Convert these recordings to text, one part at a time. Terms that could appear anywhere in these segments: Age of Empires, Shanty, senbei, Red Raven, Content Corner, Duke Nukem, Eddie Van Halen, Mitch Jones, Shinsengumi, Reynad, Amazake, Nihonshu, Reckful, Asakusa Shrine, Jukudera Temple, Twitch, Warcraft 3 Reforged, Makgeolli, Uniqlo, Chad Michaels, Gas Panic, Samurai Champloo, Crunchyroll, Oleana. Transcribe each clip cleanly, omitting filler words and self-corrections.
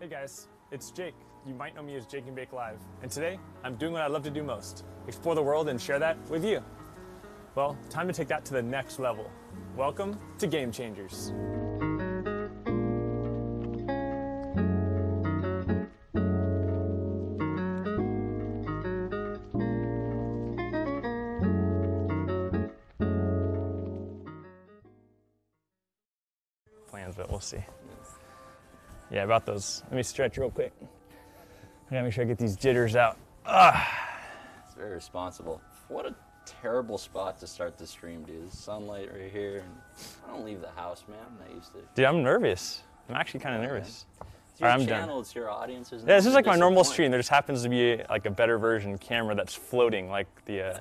Hey guys, it's Jake. You might know me as Jake and Bake Live. And today, I'm doing what I love to do most, explore the world and share that with you. Well, time to take that to the next level. Welcome to Game Changers. Plans, but we'll see. Yeah, about those. Let me stretch real quick. I gotta make sure I get these jitters out. It's very responsible. What a terrible spot to start the stream, dude. Sunlight right here. And I don't leave the house, man. I'm not used to it. Dude, I'm nervous. I'm actually kind of nervous. Man. It's your channel, done. It's your audience. Yeah, this is like my normal stream. There just happens to be like a better version camera that's floating like the...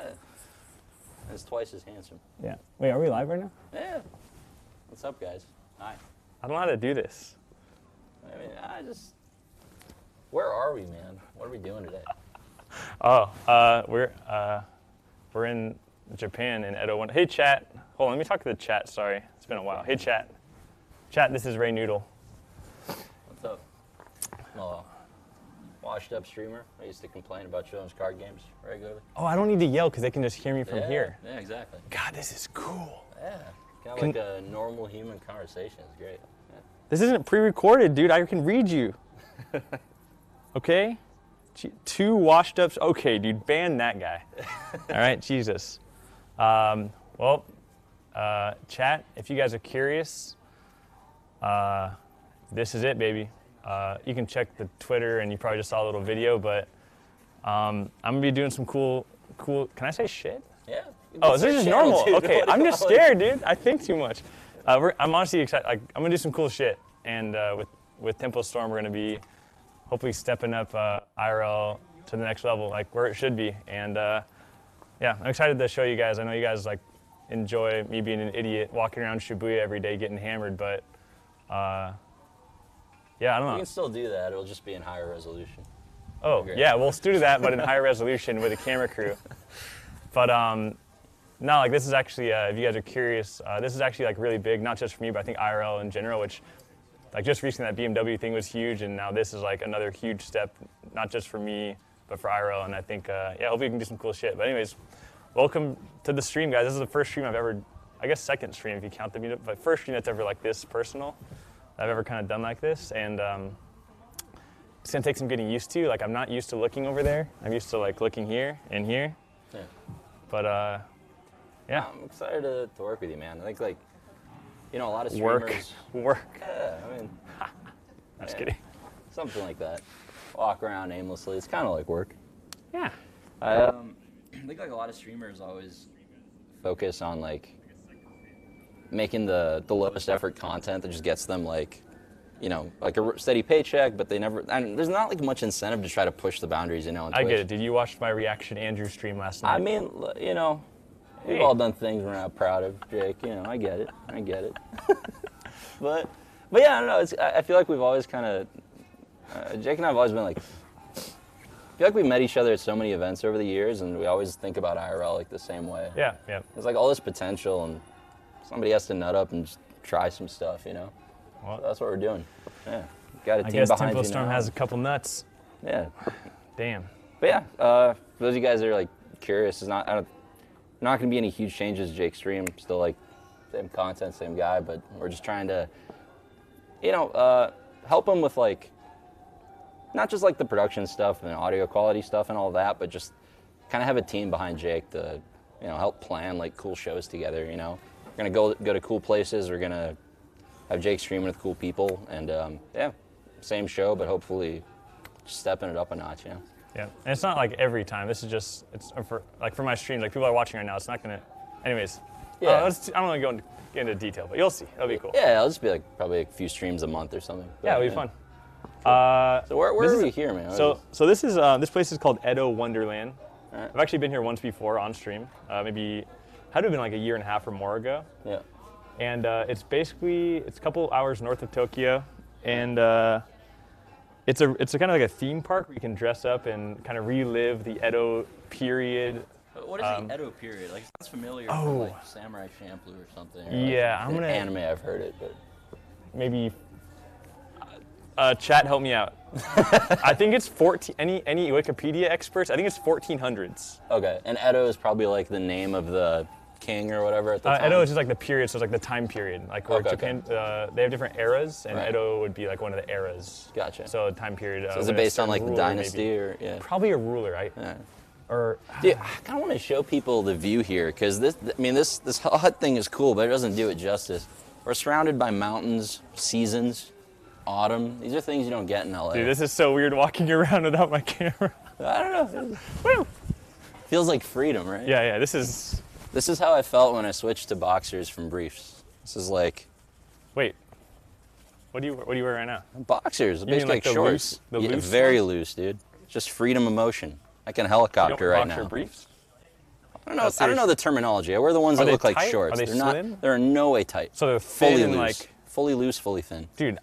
It's twice as handsome. Yeah. Wait, are we live right now? Yeah. What's up, guys? Hi. I don't know how to do this. I mean, where are we, man? What are we doing today? Oh, we're in Japan in Edo Wonderland. Hey, chat. Hold on, let me talk to the chat. Sorry, it's been a while. Hey, chat. Chat, this is Ray Noodle. What's up? Oh, washed up streamer. I used to complain about children's card games regularly. Oh, I don't need to yell because they can just hear me from here. Yeah, exactly. God, this is cool. Yeah, kind of like a normal human conversation. It's great. This isn't pre-recorded, dude. I can read you. Okay? Two washed ups. Okay, dude, ban that guy. All right, Jesus. Chat, if you guys are curious, this is it, baby. You can check the Twitter, and you probably just saw a little video, but I'm going to be doing some cool. Can I say shit? Yeah. Oh, this is normal. Dude, okay, I'm just scared, dude. I think too much. I'm honestly excited. I'm gonna do some cool shit, and with Tempo Storm, we're gonna be hopefully stepping up IRL to the next level, like where it should be. And yeah, I'm excited to show you guys. I know you guys like enjoy me being an idiot walking around Shibuya every day getting hammered, but yeah, I don't know. You can still do that. It'll just be in higher resolution. Oh yeah, we'll still do that, but in higher resolution with a camera crew. But no, like this is actually, if you guys are curious, this is actually like really big, not just for me, but I think IRL in general, which like just recently that BMW thing was huge, and now this is like another huge step, not just for me, but for IRL, and I think, yeah, hopefully you can do some cool shit. But anyways, welcome to the stream, guys. This is the first stream I've ever, I guess second stream if you count the meetup, but first stream that's ever like this personal, I've ever kind of done like this, and it's gonna take some getting used to. Like I'm not used to looking over there. I'm used to like looking here and here, yeah. But, yeah, I'm excited to work with you, man. I think, like, you know, a lot of streamers... Work. Yeah, I mean... I'm just kidding. Something like that. Walk around aimlessly. It's kind of like work. Yeah. I think, like, a lot of streamers always focus on, like, making the lowest effort content that just gets them, like, you know, like a steady paycheck, but they never... And there's not, like, much incentive to try to push the boundaries, you know, on Twitch. I get it. Did you watch my Reaction Andrew stream last night? I mean, you know... We've all done things we're not proud of, Jake. You know, I get it. I get it. but yeah, I don't know. I feel like we've always kind of, Jake and I have always been like, I feel like we met each other at so many events over the years, and we always think about IRL like the same way. Yeah, yeah. There's like all this potential, and somebody has to nut up and just try some stuff, you know? Well, so that's what we're doing. Yeah. Got a team behind you. I guess Tempo Storm has a couple nuts. Yeah. Damn. But yeah, for those of you guys that are like curious, it's not, not going to be any huge changes to Jake's stream. Still like same content, same guy, but we're just trying to, you know, help him with like, not just like the production stuff and audio quality stuff and all that, but just kind of have a team behind Jake to, you know, help plan like cool shows together, you know. We're going to go to cool places. We're going to have Jake streaming with cool people. And yeah, same show, but hopefully just stepping it up a notch, you know. Yeah, and it's not like every time. This is just, it's for, like for my streams, like people are watching right now, it's not gonna, anyways. Yeah. I don't wanna get into detail, but you'll see, that'll be cool. Yeah, it'll just be like probably a few streams a month or something. But, yeah, it'll be fun. Cool. So where are we here, man? So this is, this place is called Edo Wonderland. All right. I've actually been here once before on stream, maybe, had to have been like a year and a half or more ago. Yeah. And it's basically, it's a couple hours north of Tokyo, and It's kind of like a theme park where you can dress up and kind of relive the Edo period. What is the Edo period? Like, it sounds familiar from like Samurai Champloo or something. Or yeah, like, I'm gonna... Anime, I've heard it, but... Maybe... Chat, help me out. I think it's 14. Any Wikipedia experts? I think it's 1400s. Okay, and Edo is probably like the name of the king or whatever at the time. Edo is just like the period, so it's like the time period. Like where Japan, they have different eras, and right. Edo would be like one of the eras. Gotcha. So time period. So is it based on like the dynasty maybe. Or yeah? Probably a ruler, right? Yeah. Or dude, I kind of want to show people the view here because this, I mean, this hut thing is cool, but it doesn't do it justice. We're surrounded by mountains, seasons. Autumn. These are things you don't get in LA. Dude, this is so weird walking around without my camera. I don't know. Feels like freedom, right? Yeah, yeah. This is how I felt when I switched to boxers from briefs. This is like. Wait. What do you wear right now? Boxers. Basically mean like the shorts. Loose, the yeah, loose very ones? Loose, dude. Just freedom of motion. I can helicopter you don't right now. Boxer briefs? I don't know. I don't know the terminology. I wear the ones that look tight? Like shorts. Are they slim? Not. They're in no way tight. So they're thin fully and loose. Like fully loose, fully thin. Dude.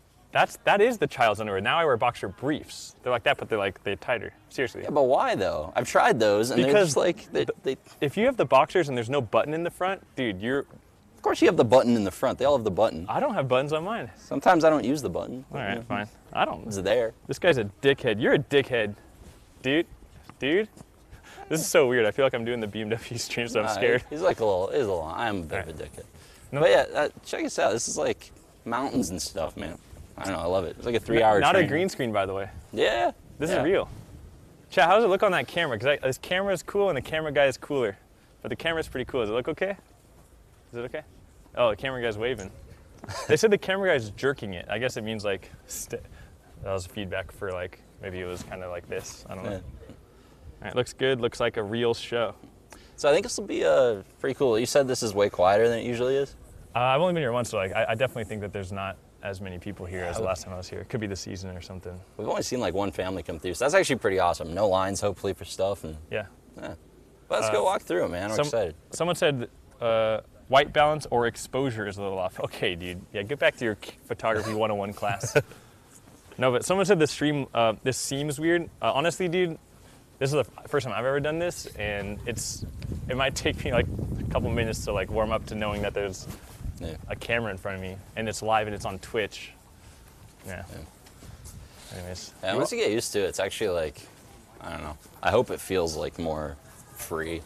That is the child's underwear. Now I wear boxer briefs. They're like that, but they're tighter. Seriously. Yeah, but why though? I've tried those, and because they're just like they. If you have the boxers and there's no button in the front, dude, you're. Of course, you have the button in the front. They all have the button. I don't have buttons on mine. Sometimes I don't use the button. All right, fine. I don't. It's there. This guy's a dickhead. You're a dickhead, dude. This is so weird. I feel like I'm doing the BMW stream, so I'm scared. He's like a little. He's a little. I'm a bit of a dickhead. No, but yeah, check this out. This is like mountains and stuff, man. I don't know, I love it. It's like a 3-hour Not train. A green screen, by the way. Yeah. This is real. Chat, how does it look on that camera? Because this camera is cool and the camera guy is cooler. But the camera's pretty cool. Does it look okay? Is it okay? Oh, the camera guy's waving. They said the camera guy's jerking it. I guess it means like, that was feedback for like, maybe it was kind of like this. I don't know. Yeah. All right, looks good. Looks like a real show. So I think this will be pretty cool. You said this is way quieter than it usually is? I've only been here once, so like, I definitely think that there's not as many people here as the last time I was here. It could be the season or something. We've only seen like one family come through, so that's actually pretty awesome. No lines, hopefully, for stuff. And yeah. But let's go walk through it, man. I'm excited. Someone said white balance or exposure is a little off. Okay, dude. Yeah, get back to your photography 101 class. No, but someone said the stream, this seems weird. Honestly, dude, this is the first time I've ever done this, and it might take me like a couple minutes to like warm up to knowing that there's a camera in front of me, and it's live and it's on Twitch. Yeah. Anyways. Yeah, once you get used to it, it's actually like, I don't know. I hope it feels like more free.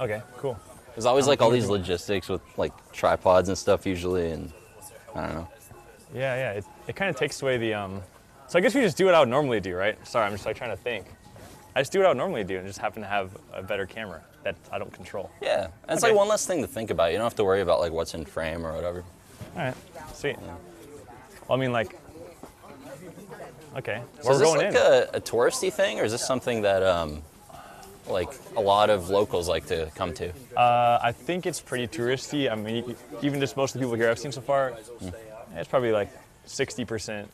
Okay, cool. There's always like all these logistics with like tripods and stuff usually, and I don't know. Yeah, it kind of takes away the, so I guess we just do what I would normally do, right? Sorry, I'm just like trying to think. I just do what I would normally do and just happen to have a better camera that I don't control. Yeah, it's like one less thing to think about. You don't have to worry about like what's in frame or whatever. All right, sweet. Yeah. Well, I mean like, okay. So is this like a touristy thing, or is this something that like a lot of locals like to come to? I think it's pretty touristy. I mean, even just most of the people here I've seen so far, it's probably like 60%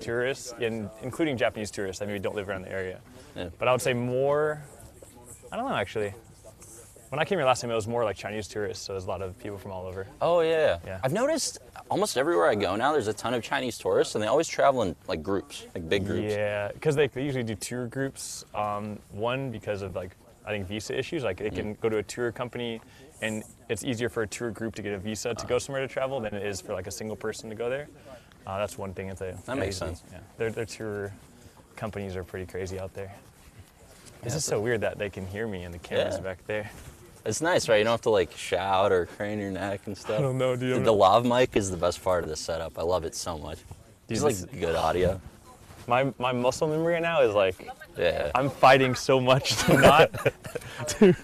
tourists, including Japanese tourists that maybe don't live around the area. Yeah. But I would say more, I don't know actually. When I came here last time, it was more like Chinese tourists, so there's a lot of people from all over. Oh yeah. I've noticed almost everywhere I go now, there's a ton of Chinese tourists, and they always travel in like groups, like big groups. Yeah, because they usually do tour groups. One, because of like, I think visa issues, like it can go to a tour company, and it's easier for a tour group to get a visa to go somewhere to travel than it is for like a single person to go there. That's one thing. That makes sense. Yeah. Their tour companies are pretty crazy out there. This is so weird that they can hear me and the camera's back there. It's nice, right? You don't have to like shout or crane your neck and stuff. I don't know, dude. The lav mic is the best part of this setup. I love it so much. It's like good audio. My muscle memory now is like, I'm fighting so much to not. Dude,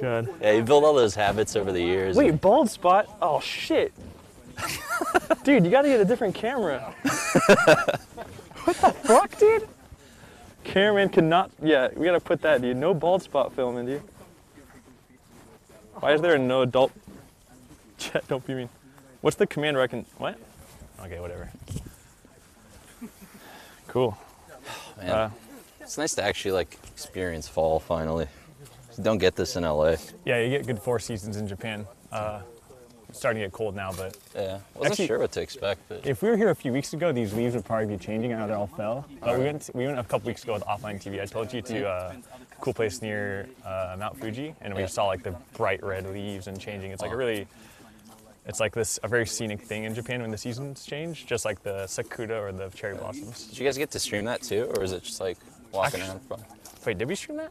God. Yeah, you build all those habits over the years. Wait, bald spot? Oh shit. Dude, you gotta get a different camera. What the fuck, dude? Cameraman cannot. Yeah, we gotta put that, dude. No bald spot filming, dude. Why is there no adult? Chat, don't be mean. What's the command where I can? What? Okay, whatever. Cool. Man, it's nice to actually like experience fall finally. Just don't get this in LA. Yeah, you get good 4 seasons in Japan. It's starting to get cold now, but wasn't sure what to expect. But if we were here a few weeks ago, these leaves would probably be changing. I know they all fell. But we went a couple weeks ago with Offline TV. I told you to a cool place near Mount Fuji, and we saw like the bright red leaves and changing. It's like a really It's like this a very scenic thing in Japan when the seasons change, just like the sakura or the cherry blossoms. Did you guys get to stream that too, or is it just like walking around? Wait, did we stream that?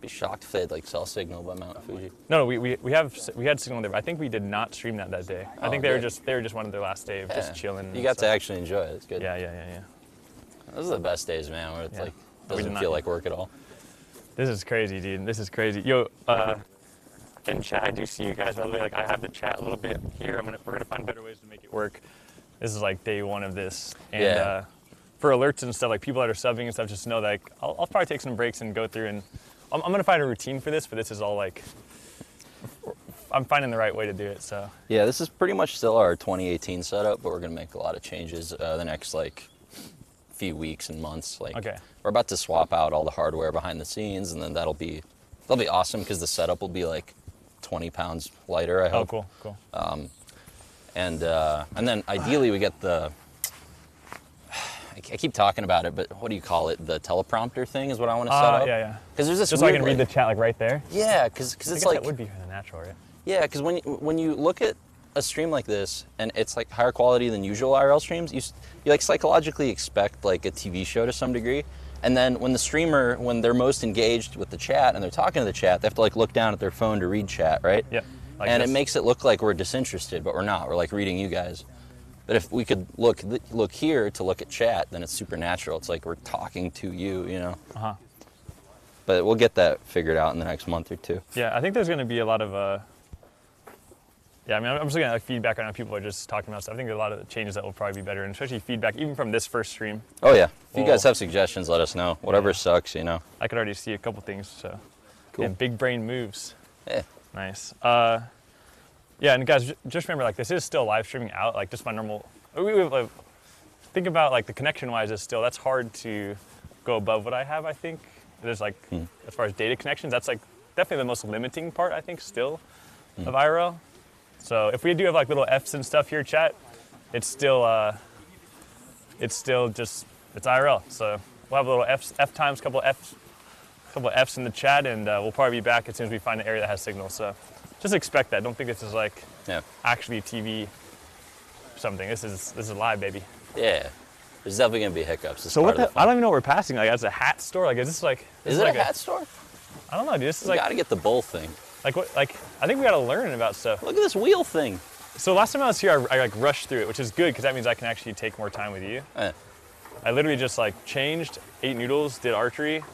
Be shocked if they had like cell signal by Mount Fuji. No, we had signal there, but I think we did not stream that day. I think they were just one of their last day of just chilling. You got to actually enjoy it. It's good. Yeah. Those are the best days, man. Where it's like doesn't feel like work at all. This is crazy, dude. This is crazy. Yo. In chat, I do see you guys. By the way, like I have the chat a little bit here. We're gonna find better ways to make it work. This is like day one of this, and for alerts and stuff, like people that are subbing and stuff, just know that like, I'll probably take some breaks and go through, and I'm gonna find a routine for this. But this is all like I'm finding the right way to do it. So yeah, this is pretty much still our 2018 setup, but we're gonna make a lot of changes the next like few weeks and months. Like we're about to swap out all the hardware behind the scenes, and then that'll be awesome because the setup will be like 20 pounds lighter, I hope. Oh, cool. And then ideally we get the, I keep talking about it, but what do you call it? The teleprompter thing is what I want to set up. Yeah. Because there's this just weird, so I can read the chat like right there? Yeah, because it's like. That would be the natural, right? Yeah, because when you look at a stream like this and it's like higher quality than usual IRL streams, you like psychologically expect like a TV show to some degree. And then when the streamer, when they're most engaged with the chat and they're talking to the chat, they have to like look down at their phone to read chat, right? Yeah. Like and this. It makes it look like we're disinterested, but we're not. We're like reading you guys. But if we could look here to look at chat, then it's supernatural. It's like we're talking to you, you know? Uh-huh. But we'll get that figured out in the next month or two. Yeah, I think there's going to be a lot of, yeah, I mean, I'm just looking at like, feedback on how people are just talking about stuff. I think there are a lot of changes that will probably be better, and especially feedback, even from this first stream. Oh, yeah. If you guys have suggestions, let us know. Whatever sucks, you know. I could already see a couple things, so. Cool. And big brain moves. Yeah. Nice. Yeah, and guys, just remember, like, this is still live streaming out, like, just my normal. Think about, like, the connection-wise is still, that's hard to go above what I have, I think. There's, like, as far as data connections, that's, like, definitely the most limiting part, I think, still, of IRL. So if we do have like little Fs and stuff here, chat, it's IRL. So we'll have a little F times, couple Fs in the chat, and we'll probably be back as soon as we find an area that has signal. So just expect that. Don't think this is like actually TV something. This is live, baby. Yeah, there's definitely gonna be hiccups. So what? I don't even know what we're passing. Like, it's a hat store. Like, is this like? Is it a hat store? I don't know, dude. This is like. You gotta get the bowl thing. Like what? Like I think we gotta learn about stuff. Look at this wheel thing. So last time I was here, I like rushed through it, which is good because that means I can actually take more time with you. I literally just like changed, ate noodles, did archery.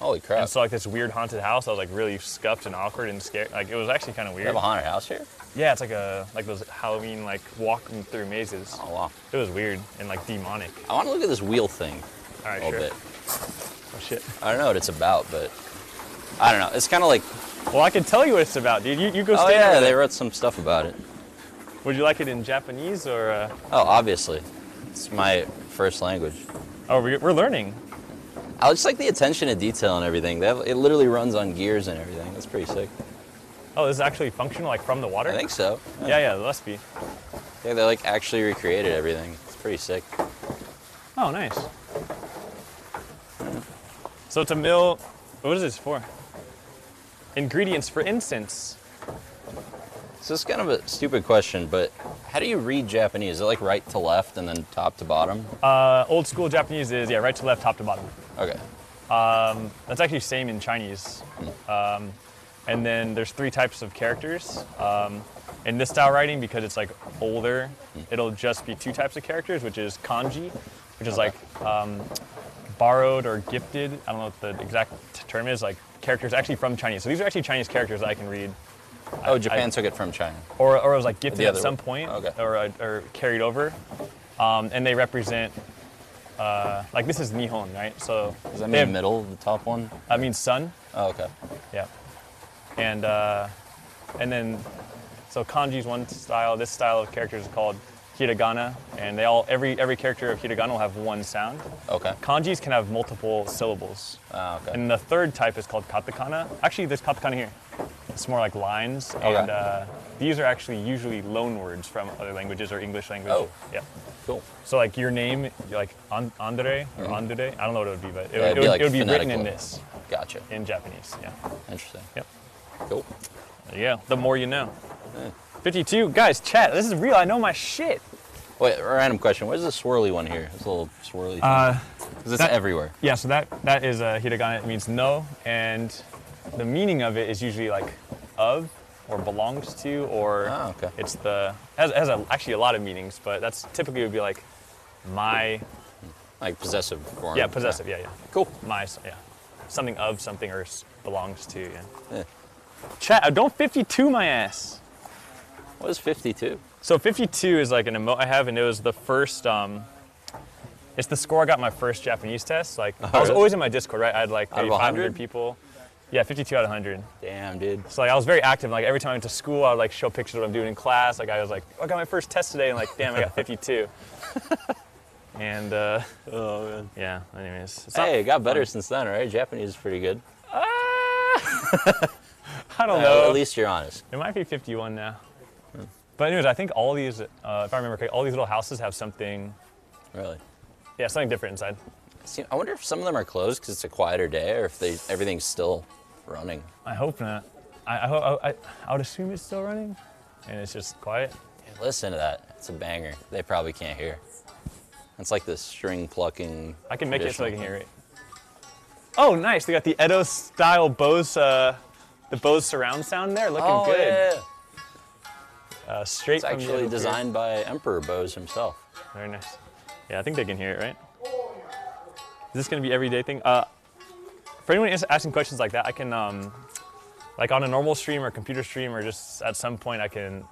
Holy crap! And saw like this weird haunted house. I was like really scuffed and awkward and scared. Like it was actually kind of weird. You have a haunted house here? Yeah, it's like a those Halloween like walking through mazes. Oh wow! It was weird and like demonic. I want to look at this wheel thing. All right, a little bit. Oh shit! I don't know what it's about, but I don't know. It's kind of like. Well, I can tell you what it's about, dude. You go stand over there. They wrote some stuff about it. Would you like it in Japanese or? Oh, obviously. It's my first language. Oh, we're learning. I just like the attention to detail and everything. They have, it literally runs on gears and everything. That's pretty sick. Oh, this is actually functional, like from the water? I think so. Yeah, it must be. Yeah, they like actually recreated everything. It's pretty sick. Oh, nice. So it's a mill. What is this for? Ingredients for incense. So it's kind of a stupid question, but how do you read Japanese? Is it like right to left and then top to bottom? Old school Japanese is, yeah, right to left, top to bottom. Okay. That's actually same in Chinese. And then there's three types of characters. In this style writing, because it's like older, it'll just be two types of characters, which is kanji, which is like borrowed or gifted. I don't know what the exact term is, like characters actually from Chinese. So these are actually Chinese characters that I can read. Oh, Japan took it from China. Or it was like gifted at some point, or carried over. And they represent, like this is Nihon, right? So does that mean middle, the top one? That means sun. Oh, okay. Yeah. And then, so kanji is one style. This style of characters is called hiragana, and they all every character of hiragana will have one sound. Okay. Kanjis can have multiple syllables. Ah, okay. And the third type is called katakana. Actually, there's katakana here. It's more like lines, and these are actually usually loan words from other languages or English language. Oh. Yeah. Cool. So like your name, like Andre or Andere, I don't know what it would be, but it would be written in this. Gotcha. In Japanese. Yeah. Interesting. Yep. Cool. Yeah. The more you know. Yeah. 52. Guys, chat, this is real. I know my shit. Wait, random question. What is this swirly one here? This little swirly thing. Because it's everywhere. Yeah, so that is a hiragana. It means no. And the meaning of it is usually like of or belongs to or oh, okay. It's the... It has actually a lot of meanings, but that's typically would be like my... Like possessive form. Yeah, possessive. Yeah, yeah. Cool. My, yeah. Something of something or belongs to, yeah. Yeah. Chat, don't 52 my ass. What is 52? So 52 is like an emote I have, and it was the first, it's the score I got my first Japanese test. Like, oh, I was always in my Discord, right? I had like maybe 500 people. Yeah, 52 out of 100. Damn, dude. So like, I was very active. Like every time I went to school, I would like show pictures of what I'm doing in class. Like I was like, oh, I got my first test today, and like, damn, I got 52. And oh, man. Yeah, anyways. Hey, it got better since then, right? Japanese is pretty good. I don't know. At least you're honest. It might be 51 now. Hmm. But anyways, I think all these, if I remember correctly, all these little houses have something. Really? Yeah, something different inside. See, I wonder if some of them are closed because it's a quieter day, or if everything's still running. I hope not. I would assume it's still running, and it's just quiet. Hey, listen to that. It's a banger. They probably can't hear. It's like the string plucking. I can make it so I can hear it. Oh, nice! They got the Edo style Bose, the Bose surround sound there, looking good. Yeah, yeah. Straight. It's actually designed by Emperor Bose himself. Very nice. Yeah, I think they can hear it, right? Is this gonna be everyday thing? For anyone asking questions like that, I can, like on a normal stream or computer stream or just at some point I can,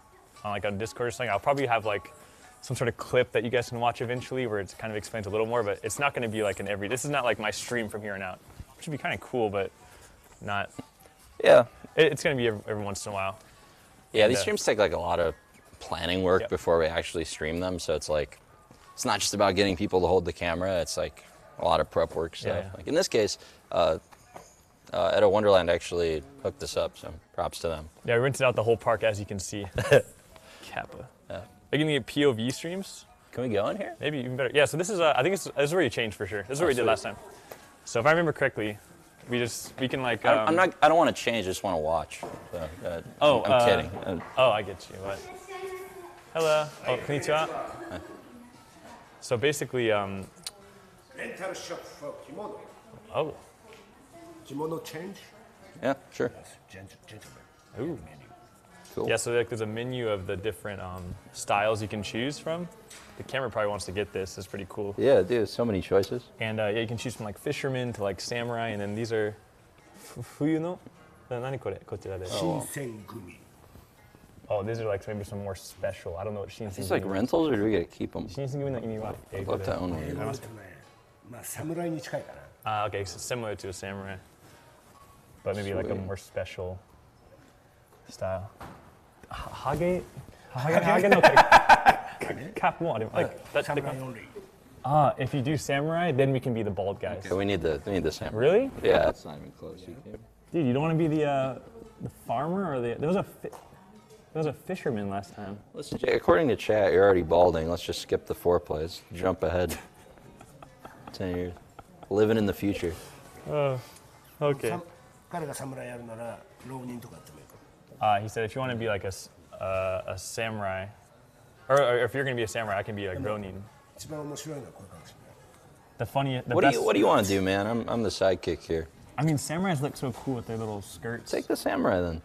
like on Discord or something, I'll probably have like some sort of clip that you guys can watch eventually where it's kind of explained a little more, but it's not going to be like an every... This is not like my stream from here on out, which would be kind of cool, but not... Yeah. It's going to be every once in a while. Yeah, and, these streams take like a lot of planning work before we actually stream them, so it's like... It's not just about getting people to hold the camera, it's like a lot of prep work stuff. Yeah, yeah. Like in this case, Edo Wonderland actually hooked this up, so props to them. Yeah, we rented out the whole park as you can see. Kappa. Yeah. Are you going to get POV streams? Can we go in here? Maybe even better. Yeah, so this is, I think this is where you changed for sure. This is what we did last time. So if I remember correctly, we can like... I don't want to change, I just want to watch. So, I'm kidding. I get you. What? Hello. Oh, konnichiwa. So basically, rental shop for kimono. Oh. Kimono change? Yeah, sure. Gentlemen. Ooh. Cool. Yeah, so like, there's a menu of the different styles you can choose from. The camera probably wants to get this. It's pretty cool. Yeah, dude, so many choices. And yeah, you can choose from like fishermen to like samurai, and then these are fuyu no. Oh, these are like maybe some more special. I don't know what shinsengumi. Is these like rentals, or do we get to keep them? I'd love to own one. Okay, so similar to a samurai, but maybe like a more special style. Hage no cap one. Like that's samurai only. If you do samurai, then we can be the bald guys. Okay, we need the samurai. Really? Yeah, that's not even close. Yeah. Dude, you don't want to be the farmer or the there was a fisherman last time. Let's according to chat, you're already balding. Let's just skip the foreplay. Let's jump ahead. 10 years, living in the future. Okay. He said, if you want to be like a samurai, or if you're going to be a samurai, I can be like ronin. What do you want to do, man? I'm the sidekick here. I mean, samurais look so cool with their little skirts. Take the samurai then.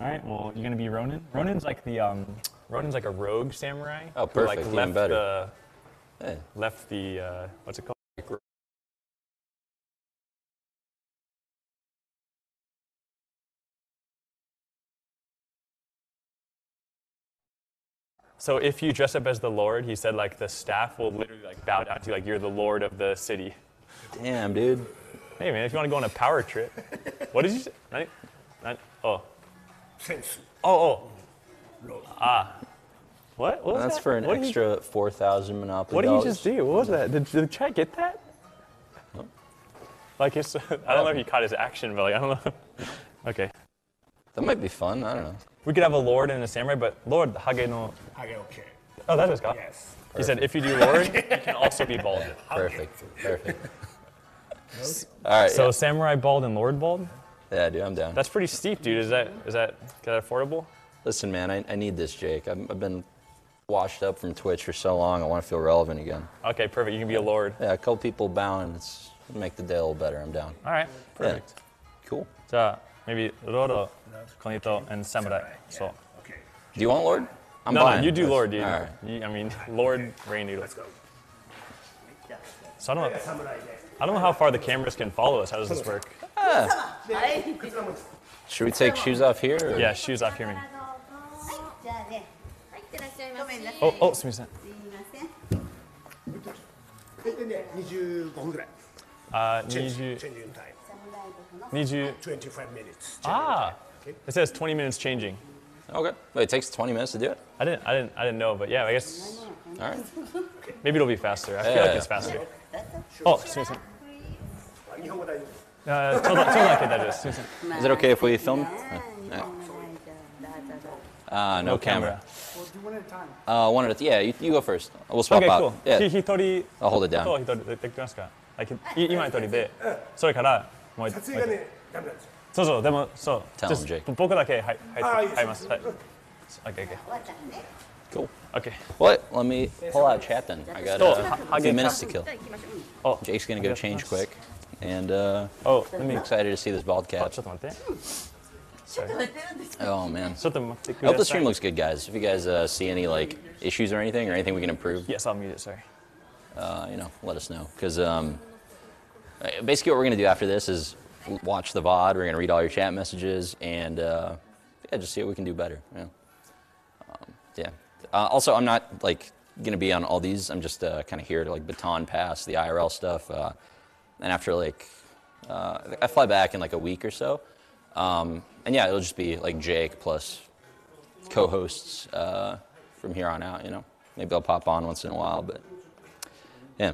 All right. Well, you're going to be ronin. Ronin's like a rogue samurai. Oh, perfect. Who, like, even better. Left the what's it called? So if you dress up as the Lord, he said, like, the staff will literally, like, bow down to you, like, you're the Lord of the city. Damn, dude. Hey, man, if you want to go on a power trip. What did you say? What? What was that's that? For an what extra 4,000 Monopoly. What did you just do? What was that? Did the chat get that? No. Like, it's, I don't know if he caught his action, but, like, I don't know. Okay. That might be fun. I don't know. We could have a lord and a samurai, but lord, hage no... Hage okay. Oh, that's what it's called. Yes. Perfect. He said, if you do lord, you can also be bald. Perfect. Perfect. All right. So samurai bald and lord bald? Yeah, dude, I'm down. That's pretty steep, dude. Is that affordable? Listen, man, I need this, Jake. I've been washed up from Twitch for so long. I want to feel relevant again. Okay, perfect. You can be a lord. Yeah, a couple people bowing. It's make the day a little better. I'm down. All right, perfect. Yeah. Cool. So maybe Roro, Konito, and Samurai. So, okay. Do you want lord? I'm no, buying. No, you do lord, dude. All right. I mean, lord, Ray Noodle. Let's go. So I don't know how far the cameras can follow us. How does this work? Ah. Should we take shoes off here? Or? Yeah, shoes off here. Man. Oh, oh, excuse me. 25 minutes. Ah, okay. It says 20 minutes changing. Okay. Wait, it takes 20 minutes to do it? I didn't know, but yeah, I guess. All right. Maybe it'll be faster. I feel like it's faster. Oh, excuse me. Is it okay if we film? No camera. One at a time. Yeah, you go first. We'll swap out. Cool. Yeah. I'll hold it down. Tell him, Jake. Okay, okay. Cool. Okay. What? Let me pull out chat then. I got a few minutes to kill. Oh, Jake's gonna go change quick. And oh, I'm excited to see this bald cat. Sorry. Oh man. I hope the stream looks good, guys. If you guys see any like issues or anything we can improve. Yes, I'll mute it. Sorry. You know, let us know. Cause basically what we're gonna do after this is watch the VOD. We're gonna read all your chat messages and yeah, just see what we can do better. Yeah. Yeah. Also, I'm not like gonna be on all these. I'm just kind of here to like baton pass the IRL stuff. And after like, I fly back in like a week or so. And yeah, it'll just be like Jake plus co-hosts from here on out, you know. Maybe I'll pop on once in a while, but yeah.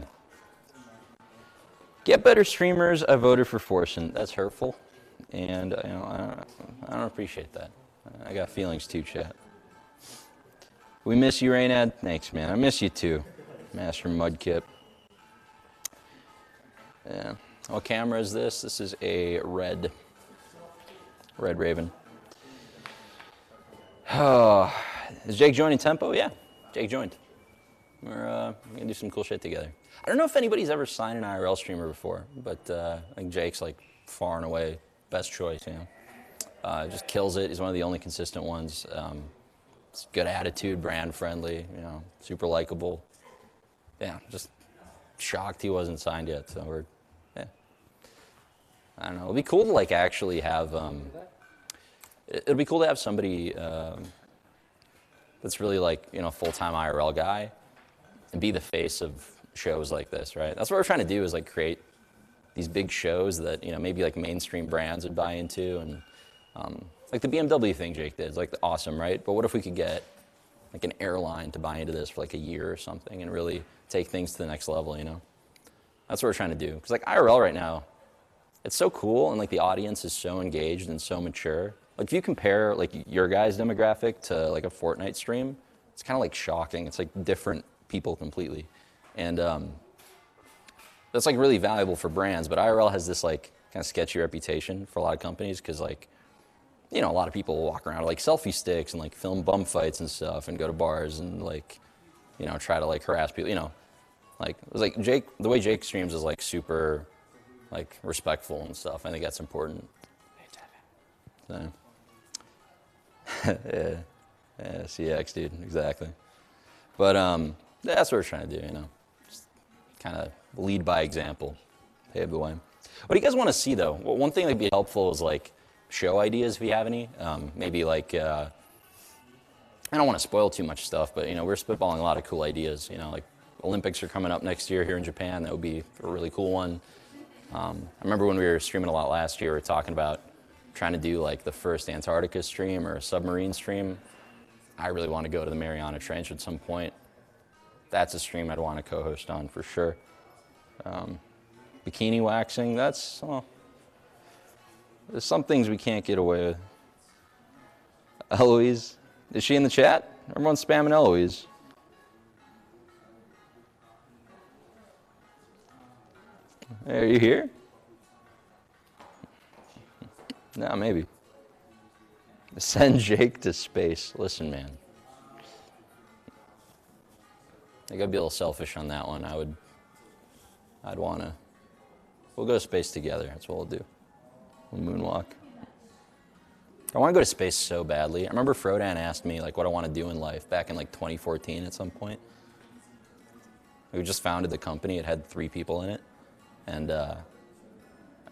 Get better streamers. I voted for Forsen. That's hurtful. And you know, I don't appreciate that. I got feelings too, chat. We miss you, Reynad. Thanks, man. I miss you too, Master Mudkip. Yeah. What camera is this? This is a Red Raven. Oh, is Jake joining Tempo? Yeah, Jake joined. We're gonna do some cool shit together. I don't know if anybody's ever signed an IRL streamer before, but I think Jake's like far and away best choice, you know. Just kills it. He's one of the only consistent ones. Good attitude, brand friendly, you know, super likable. Yeah, just shocked he wasn't signed yet. So we're, yeah. I don't know. It'd be cool to like actually have. It'd be cool to have somebody that's really like, you know, full-time IRL guy, and be the face of shows like this, right? That's what we're trying to do, is like create these big shows that, you know, maybe like mainstream brands would buy into, and like the BMW thing Jake did is like awesome, right? But what if we could get like an airline to buy into this for like a year or something and really take things to the next level, you know? That's what we're trying to do. Because like IRL right now, it's so cool, and like the audience is so engaged and so mature. Like if you compare like your guys' demographic to like a Fortnite stream, it's kind of like shocking. It's like different people completely. And that's like really valuable for brands, but IRL has this like kind of sketchy reputation for a lot of companies, because like, you know, a lot of people walk around with like selfie sticks and like film bum fights and stuff, and go to bars and like, you know, try to like harass people, you know. Like it was like Jake, the way Jake streams is like super like respectful and stuff. I think that's important. So. Yeah. Yeah, CX dude, exactly. But that's what we're trying to do, you know. Just kind of lead by example, pave the way. What do you guys want to see though? Well, one thing that'd be helpful is like show ideas if you have any. Maybe like, I don't want to spoil too much stuff, but you know, we're spitballing a lot of cool ideas. You know, like Olympics are coming up next year here in Japan. That would be a really cool one. I remember when we were streaming a lot last year, we were talking about trying to do like the first Antarctica stream or a submarine stream. I really want to go to the Mariana Trench at some point. That's a stream I'd want to co-host on for sure. Bikini waxing, that's, oh, there's some things we can't get away with. Eloise, is she in the chat? Everyone's spamming Eloise. Hey, are you here? No, maybe. Send Jake to space. Listen, man. I gotta be a little selfish on that one. I'd wanna. We'll go to space together. That's what we'll do. We'll moonwalk. I want to go to space so badly. I remember Frodan asked me like what I want to do in life back in like 2014 at some point. We just founded the company. It had 3 people in it, and I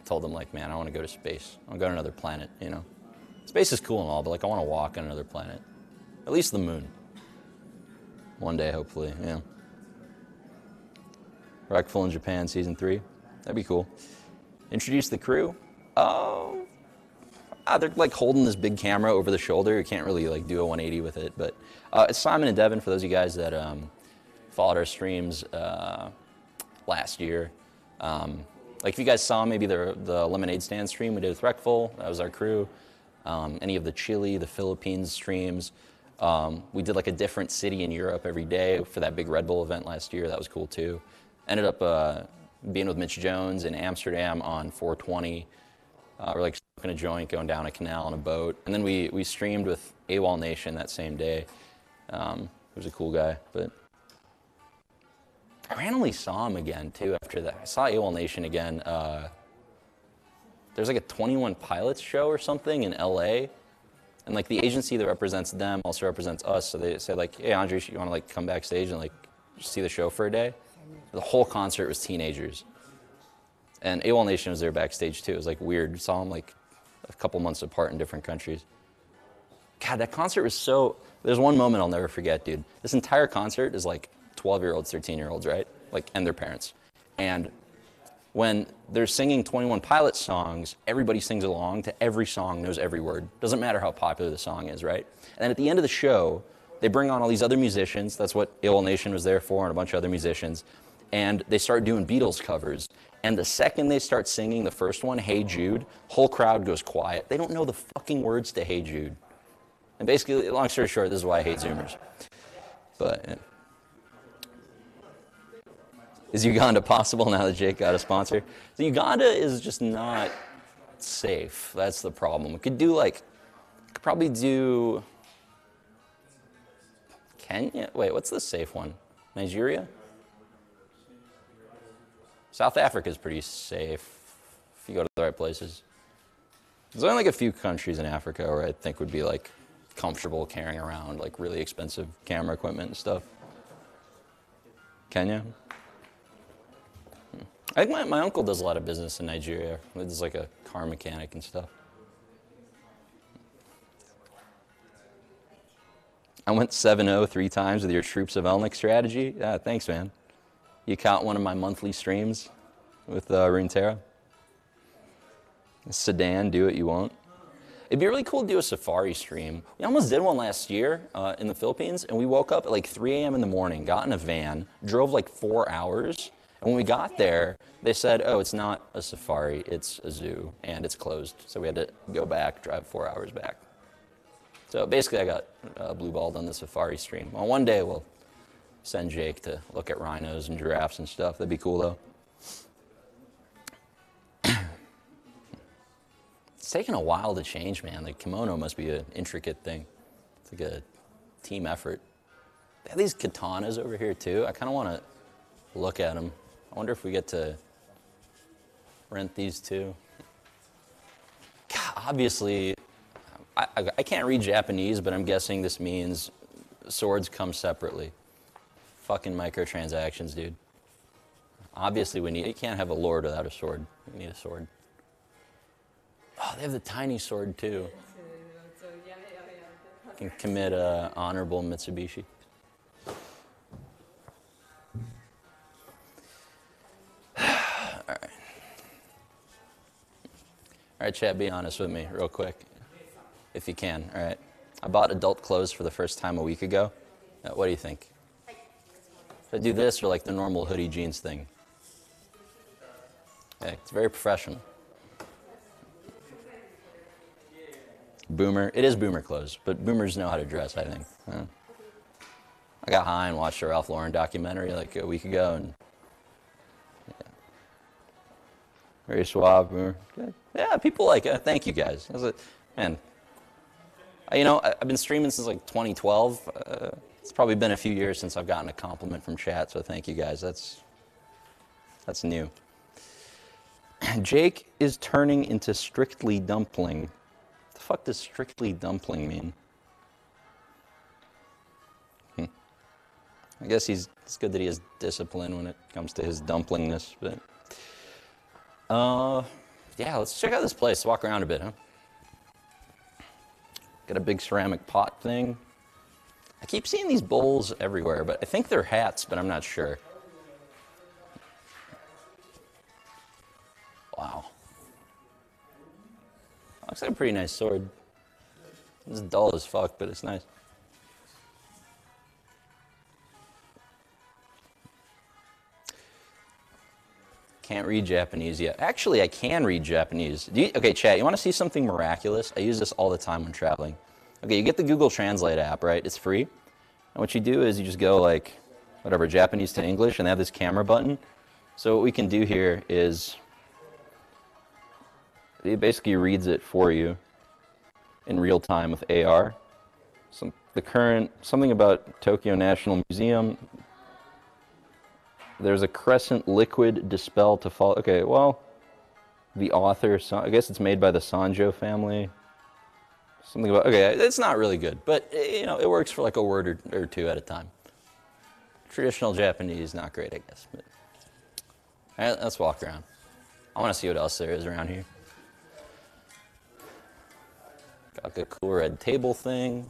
told them like, man, I want to go to space. I want to go to another planet. You know, space is cool and all, but like I want to walk on another planet, at least the moon. One day, hopefully. Yeah. Rockful in Japan, season 3. That'd be cool. Introduce the crew. Oh, they're like holding this big camera over the shoulder. You can't really like do a 180 with it. But it's Simon and Devin. For those of you guys that followed our streams last year, like if you guys saw maybe the lemonade stand stream we did with Reckful, that was our crew. Any of the Chile, the Philippines streams. We did like a different city in Europe every day for that big Red Bull event last year. That was cool too. Ended up being with Mitch Jones in Amsterdam on 420. We're like smoking a joint, going down a canal on a boat. And then we streamed with AWOLNATION that same day. He was a cool guy, but I randomly saw him again too after that. I saw AWOLNATION again. There's like a 21 Pilots show or something in LA. And like the agency that represents them also represents us. So they said like, hey, Andres, you want to like come backstage and like see the show for a day? The whole concert was teenagers. And AWOLNATION was there backstage too. It was like weird. Saw them like a couple months apart in different countries. God, that concert was so, there's one moment I'll never forget, dude. This entire concert is like 12-year-olds, 13-year-olds, right? Like, and their parents. And when they're singing 21 Pilots songs, everybody sings along to every song, knows every word. Doesn't matter how popular the song is, right? And then at the end of the show, they bring on all these other musicians. That's what AWOLNATION was there for, and a bunch of other musicians. And they start doing Beatles covers. And the second they start singing the first one, Hey Jude, whole crowd goes quiet. They don't know the fucking words to Hey Jude. And basically, long story short, this is why I hate Zoomers. But yeah. Is Uganda possible now that Jake got a sponsor? So Uganda is just not safe. That's the problem. We could do like, could probably do Kenya. Wait, what's the safe one? Nigeria? South Africa is pretty safe if you go to the right places. There's only like a few countries in Africa where I think would be like comfortable carrying around like really expensive camera equipment and stuff. Kenya? I think my uncle does a lot of business in Nigeria. He's like a car mechanic and stuff. I went 7-0 3 times with your Troops of Elnick strategy. Yeah, thanks, man. You caught one of my monthly streams with Runeterra. Sedan, do it, you won't. It'd be really cool to do a safari stream. We almost did one last year in the Philippines, and we woke up at like 3 a.m. in the morning, got in a van, drove like 4 hours. And when we got there, they said, oh, it's not a safari, it's a zoo, and it's closed. So we had to go back, drive 4 hours back. So basically, I got blue balled on the safari stream. Well, one day we'll send Jake to look at rhinos and giraffes and stuff. That'd be cool, though. It's taken a while to change, man. The kimono must be an intricate thing. It's like a team effort. They have these katanas over here, too. I kind of want to look at them. I wonder if we get to rent these two. God, obviously, I can't read Japanese, but I'm guessing this means swords come separately. Fucking microtransactions, dude. Obviously, you can't have a lord without a sword. We need a sword. Oh, they have the tiny sword, too. You can commit honorable Mitsubishi. All right, chat, be honest with me real quick, if you can, all right? I bought adult clothes for the first time a week ago. What do you think? Should I do this or like the normal hoodie jeans thing? Okay, it's very professional. Boomer, it is boomer clothes, but boomers know how to dress, I think. Huh? I got high and watched a Ralph Lauren documentary like a week ago, and very suave. Yeah, people like it. Thank you guys. Man, You know, I've been streaming since like 2012. It's probably been a few years since I've gotten a compliment from chat, so thank you guys. That's new. Jake is turning into Strictly Dumpling. What the fuck does Strictly Dumpling mean? I guess it's good that he has discipline when it comes to his dumplingness, but... yeah, let's check out this place, walk around a bit, huh? Got a big ceramic pot thing. I keep seeing these bowls everywhere, but I think they're hats, but I'm not sure. Wow. Looks like a pretty nice sword. It's dull as fuck, but it's nice. Can't read Japanese yet. Actually, I can read Japanese. Okay, chat, you want to see something miraculous? I use this all the time when traveling. Okay, you get the Google Translate app, right? It's free. And what you do is you just go like, whatever, Japanese to English, and they have this camera button. So what we can do here is, it basically reads it for you in real time with AR. So the current, something about Tokyo National Museum, there's a crescent liquid dispel to follow. Okay, well, the author, I guess it's made by the Sanjo family. Something about, okay, it's not really good, but you know, it works for like a word or two at a time. Traditional Japanese, not great, I guess. But all right, let's walk around. I want to see what else there is around here. Got like a cool red table thing.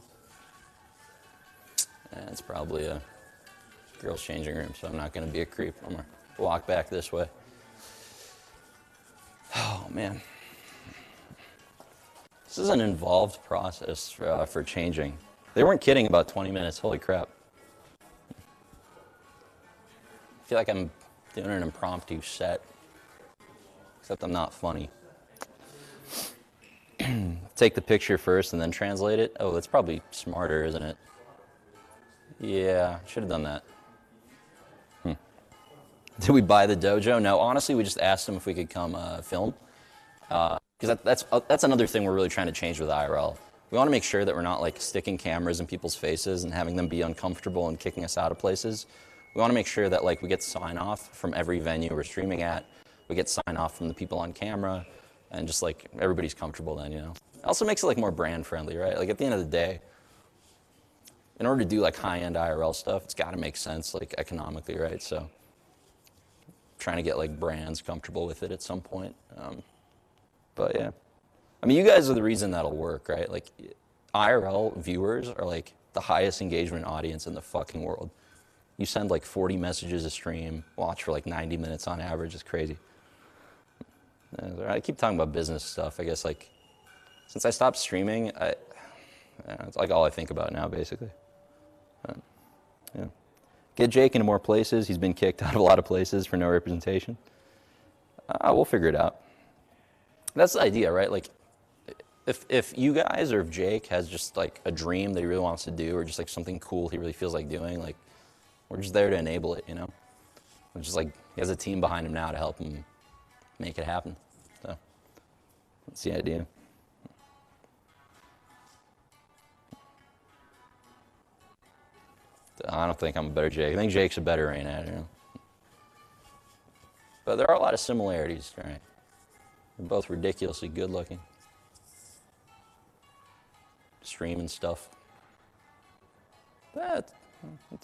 That's probably a girl's changing room, so I'm not going to be a creep. I'm going to walk back this way. Oh, man. This is an involved process for changing. They weren't kidding about 20 minutes. Holy crap. I feel like I'm doing an impromptu set, except I'm not funny. Take the picture first and then translate it. Oh, that's probably smarter, isn't it? Yeah, should have done that. Did we buy the dojo? No, honestly, we just asked them if we could come film. Because that's another thing we're really trying to change with IRL. We want to make sure that we're not like sticking cameras in people's faces and having them be uncomfortable and kicking us out of places. We want to make sure that like we get sign off from every venue we're streaming at. We get sign off from the people on camera, and just like everybody's comfortable then, you know. It also makes it like more brand friendly, right? Like at the end of the day, in order to do like high-end IRL stuff, it's got to make sense like economically, right? So trying to get like brands comfortable with it at some point. But yeah, I mean, you guys are the reason that'll work, right? Like IRL viewers are like the highest engagement audience in the fucking world. You send like 40 messages a stream, watch for like 90 minutes on average. It's crazy. I keep talking about business stuff. I guess like since I stopped streaming, it's like all I think about now basically. But, yeah. Get Jake into more places. He's been kicked out of a lot of places for no representation. We'll figure it out. That's the idea, right? Like, if you guys or if Jake has just like a dream that he really wants to do, or just like something cool he really feels like doing, like we're just there to enable it, you know. We're just like, he has a team behind him now to help him make it happen. So that's the idea. I don't think I'm a better Jake. I think Jake's a better Reynad, you know. But there are a lot of similarities, right? They're both ridiculously good looking. Streaming stuff. That's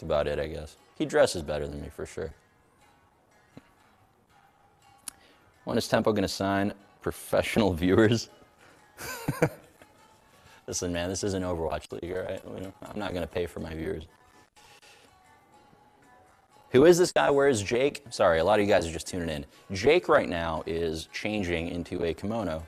about it, I guess. He dresses better than me for sure. When is Tempo gonna sign professional viewers? Listen, man, this isn't Overwatch League, all right? I'm not gonna pay for my viewers. Who is this guy? Where is Jake? Sorry, a lot of you guys are just tuning in. Jake right now is changing into a kimono,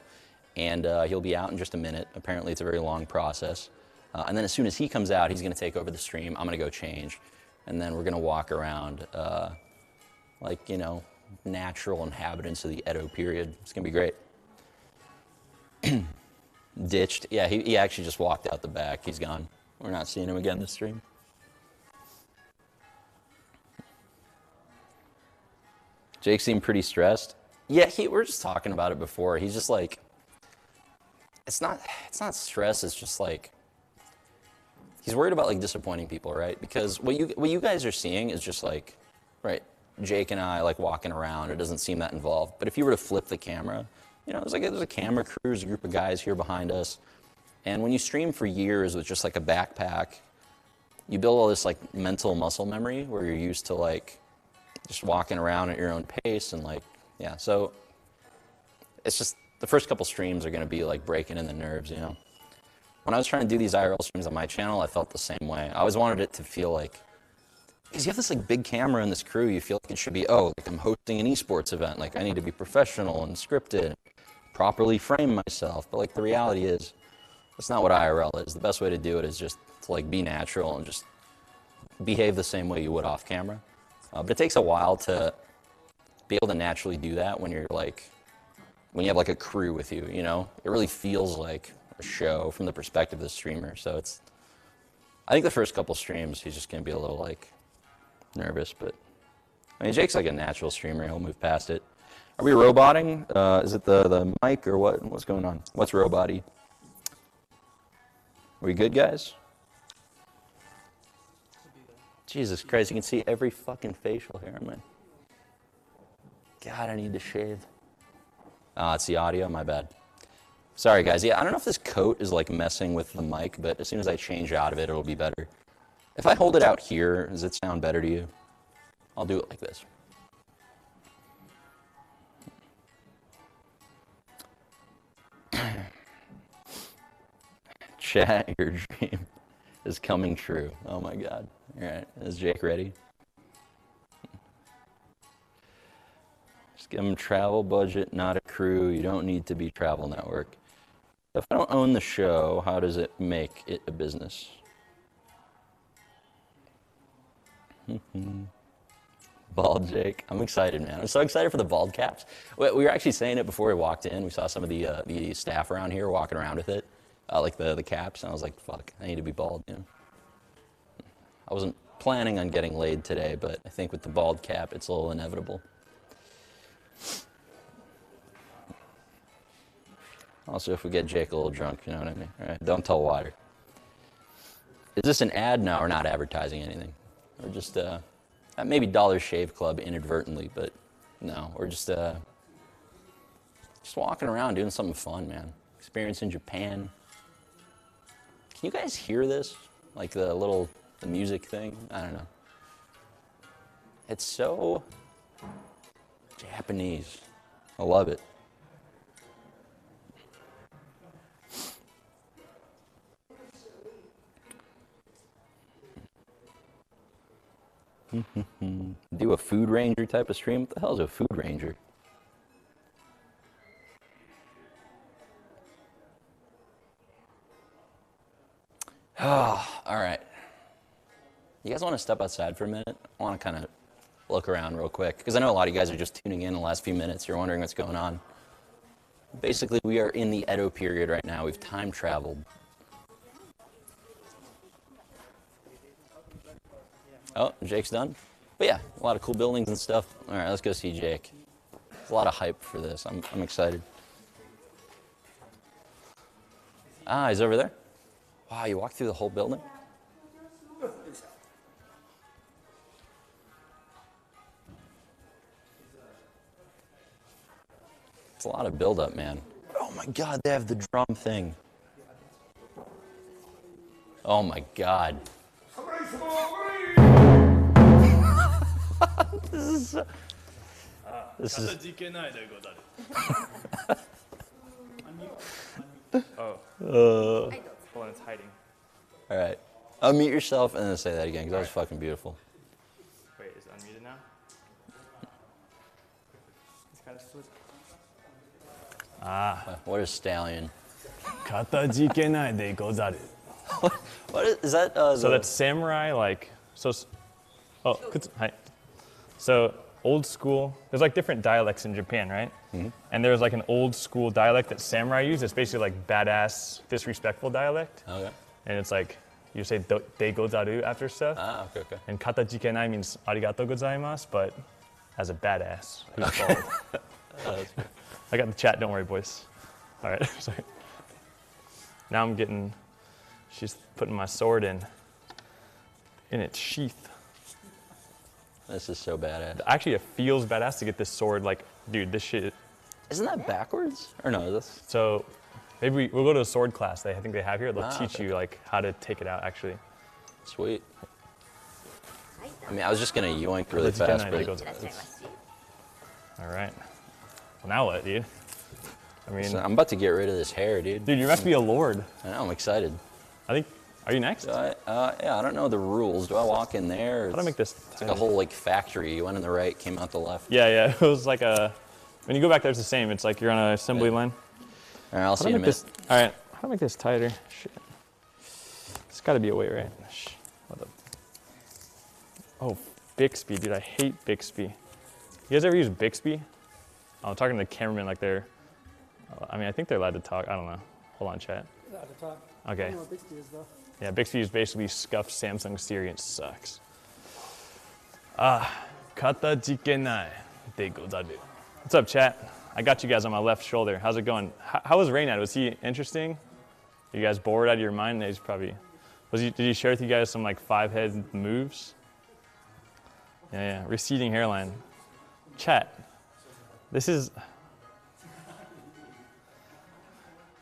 and he'll be out in just a minute. Apparently, it's a very long process. And then as soon as he comes out, he's going to take over the stream. I'm going to go change, and then we're going to walk around like, you know, natural inhabitants of the Edo period. It's going to be great. Ditched. Yeah, he actually just walked out the back. He's gone. We're not seeing him again this stream. Jake seemed pretty stressed. Yeah, we're just talking about it before. He's just like, it's not stress, it's just like, he's worried about like disappointing people, right? Because what you guys are seeing is just like, right, Jake and I like walking around. It doesn't seem that involved. But if you were to flip the camera, you know, there's a camera crew, there's a group of guys here behind us. And when you stream for years with just like a backpack, you build all this like mental muscle memory where you're used to like just walking around at your own pace and like, yeah. So it's just the first couple streams are going to be like breaking in the nerves, you know. When I was trying to do these IRL streams on my channel, I felt the same way. I always wanted it to feel like, because you have this like big camera in this crew, you feel like it should be, oh, like I'm hosting an esports event, like I need to be professional and scripted, properly frame myself. But like the reality is, that's not what IRL is. The best way to do it is just to like be natural and just behave the same way you would off camera. But it takes a while to be able to naturally do that when you're like, when you have like a crew with you, you know? It really feels like a show from the perspective of the streamer. So it's, I think the first couple streams, he's just gonna be a little like nervous, but I mean, Jake's like a natural streamer. He'll move past it. Are we roboting? Is it the mic or what? What's going on? What's robot-y? Are we good, guys? Jesus Christ, you can see every fucking facial hair, man. God, I need to shave. It's the audio, my bad. Sorry, guys. Yeah, I don't know if this coat is like messing with the mic, but as soon as I change out of it, it'll be better. If I hold it out here, does it sound better to you? I'll do it like this. Chat, your dream is coming true. Oh my God. All right, is Jake ready? Just give him travel budget, not a crew. You don't need to be Travel Network. If I don't own the show, how does it make it a business? Bald Jake. I'm excited, man. I'm so excited for the bald caps. We were actually saying it before we walked in. We saw some of the staff around here walking around with it. Like the caps, and I was like, fuck, I need to be bald, you know. I wasn't planning on getting laid today, but I think with the bald cap, it's a little inevitable. Also, if we get Jake a little drunk, you know what I mean? All right, don't tell Water. Is this an ad? No, we're not advertising anything. We're just, maybe Dollar Shave Club inadvertently, but no, we're just walking around doing something fun, man. Experience in Japan. Can you guys hear this? Like the music thing? I don't know. It's so Japanese. I love it. Do a food ranger type of stream? What the hell is a food ranger? Oh, all right. You guys want to step outside for a minute? I want to kind of look around real quick, because I know a lot of you guys are just tuning in the last few minutes. You're wondering what's going on. Basically, we are in the Edo period right now. We've time traveled. Oh, Jake's done? But yeah, a lot of cool buildings and stuff. All right, let's go see Jake. There's a lot of hype for this. I'm excited. Ah, he's over there? Wow, you walk through the whole building? It's a lot of build-up, man. Oh my God, they have the drum thing. Oh my God. This is so... This is... Oh. Well, it's hiding. All right. Unmute yourself and then say that again, because that was fucking beautiful. Wait, is it unmuted now? It's kind of split. Ah. What a stallion. Katajikenai de gozaru. What is that? So that's samurai, like, so, oh, hi. So old school, there's like different dialects in Japan, right? Mm-hmm. And there's like an old school dialect that samurai use. It's basically like badass, disrespectful dialect. Okay. And it's like, you say de gozaru after stuff. Ah, okay, okay. And katajikenai means arigato gozaimasu, but as a badass. Who's okay. That's cool. I got the chat, don't worry, boys. All right, sorry. Now I'm getting She's putting my sword in its sheath. This is so badass. Actually, it feels badass to get this sword. Like, dude, this shit. Isn't that backwards? Or no? That's... So maybe we'll go to a sword class. I think they have here. They'll teach you like how to take it out. Actually. Sweet. I mean, I was just gonna yoink really fast, but all right. Well, now what, dude? I mean, so I'm about to get rid of this hair, dude. Dude, you're about to be a lord. I know, I'm excited. I think. Are you next? Yeah, I don't know the rules. Do I walk in there? How do I make this? It's like a whole like factory. You went in the right, came out the left. Yeah, yeah. It was like a. When you go back there, it's the same. It's like you're on an assembly line. All right, I'll see you in a minute. All right. How do I make this tighter? Shit. It's got to be a way, right? What the? Oh, Bixby, dude. I hate Bixby. You guys ever use Bixby? I'm talking to the cameraman like they're. I mean, I think they're allowed to talk. I don't know. Hold on, chat. They're allowed to talk. Okay. I don't know what Bixby is, though. Yeah, Bixby is basically scuffed Samsung Siri and sucks. Ah, kata jikenai de gozaru. What's up, chat? I got you guys on my left shoulder. How's it going? How was Reynad? Was he interesting? Are you guys bored out of your mind? He's probably. Did he share with you guys some like five head moves? Yeah, yeah. Receding hairline. Chat. This is.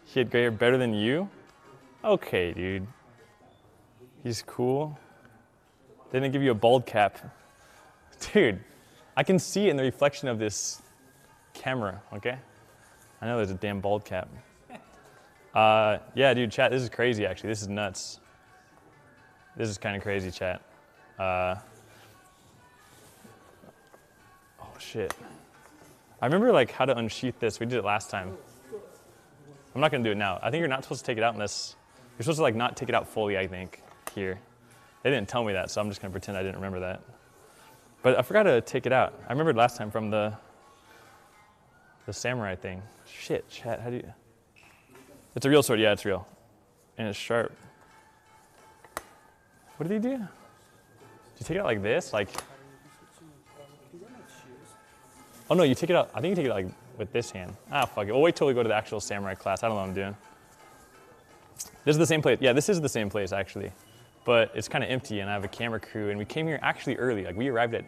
He had gray hair better than you? Okay, dude. He's cool. They didn't give you a bald cap. Dude, I can see it in the reflection of this camera, okay? I know there's a damn bald cap. Yeah, dude, chat, this is crazy, actually. This is nuts. This is kind of crazy, chat. Oh, shit. I remember, like, how to unsheath this. We did it last time. I'm not gonna do it now. I think you're not supposed to take it out unless, you're supposed to like not take it out fully, I think, here. They didn't tell me that, so I'm just gonna pretend I didn't remember that. But I forgot to take it out. I remembered last time from the samurai thing. Shit, chat, how do you? It's a real sword, yeah, it's real. And it's sharp. What did he do? Did you take it out like this? Like, oh no, you take it out, I think you take it out like with this hand. Ah, fuck it. We'll wait till we go to the actual samurai class. I don't know what I'm doing. This is the same place. Yeah, this is the same place, actually. But it's kind of empty, and I have a camera crew, and we came here actually early. Like, we arrived at,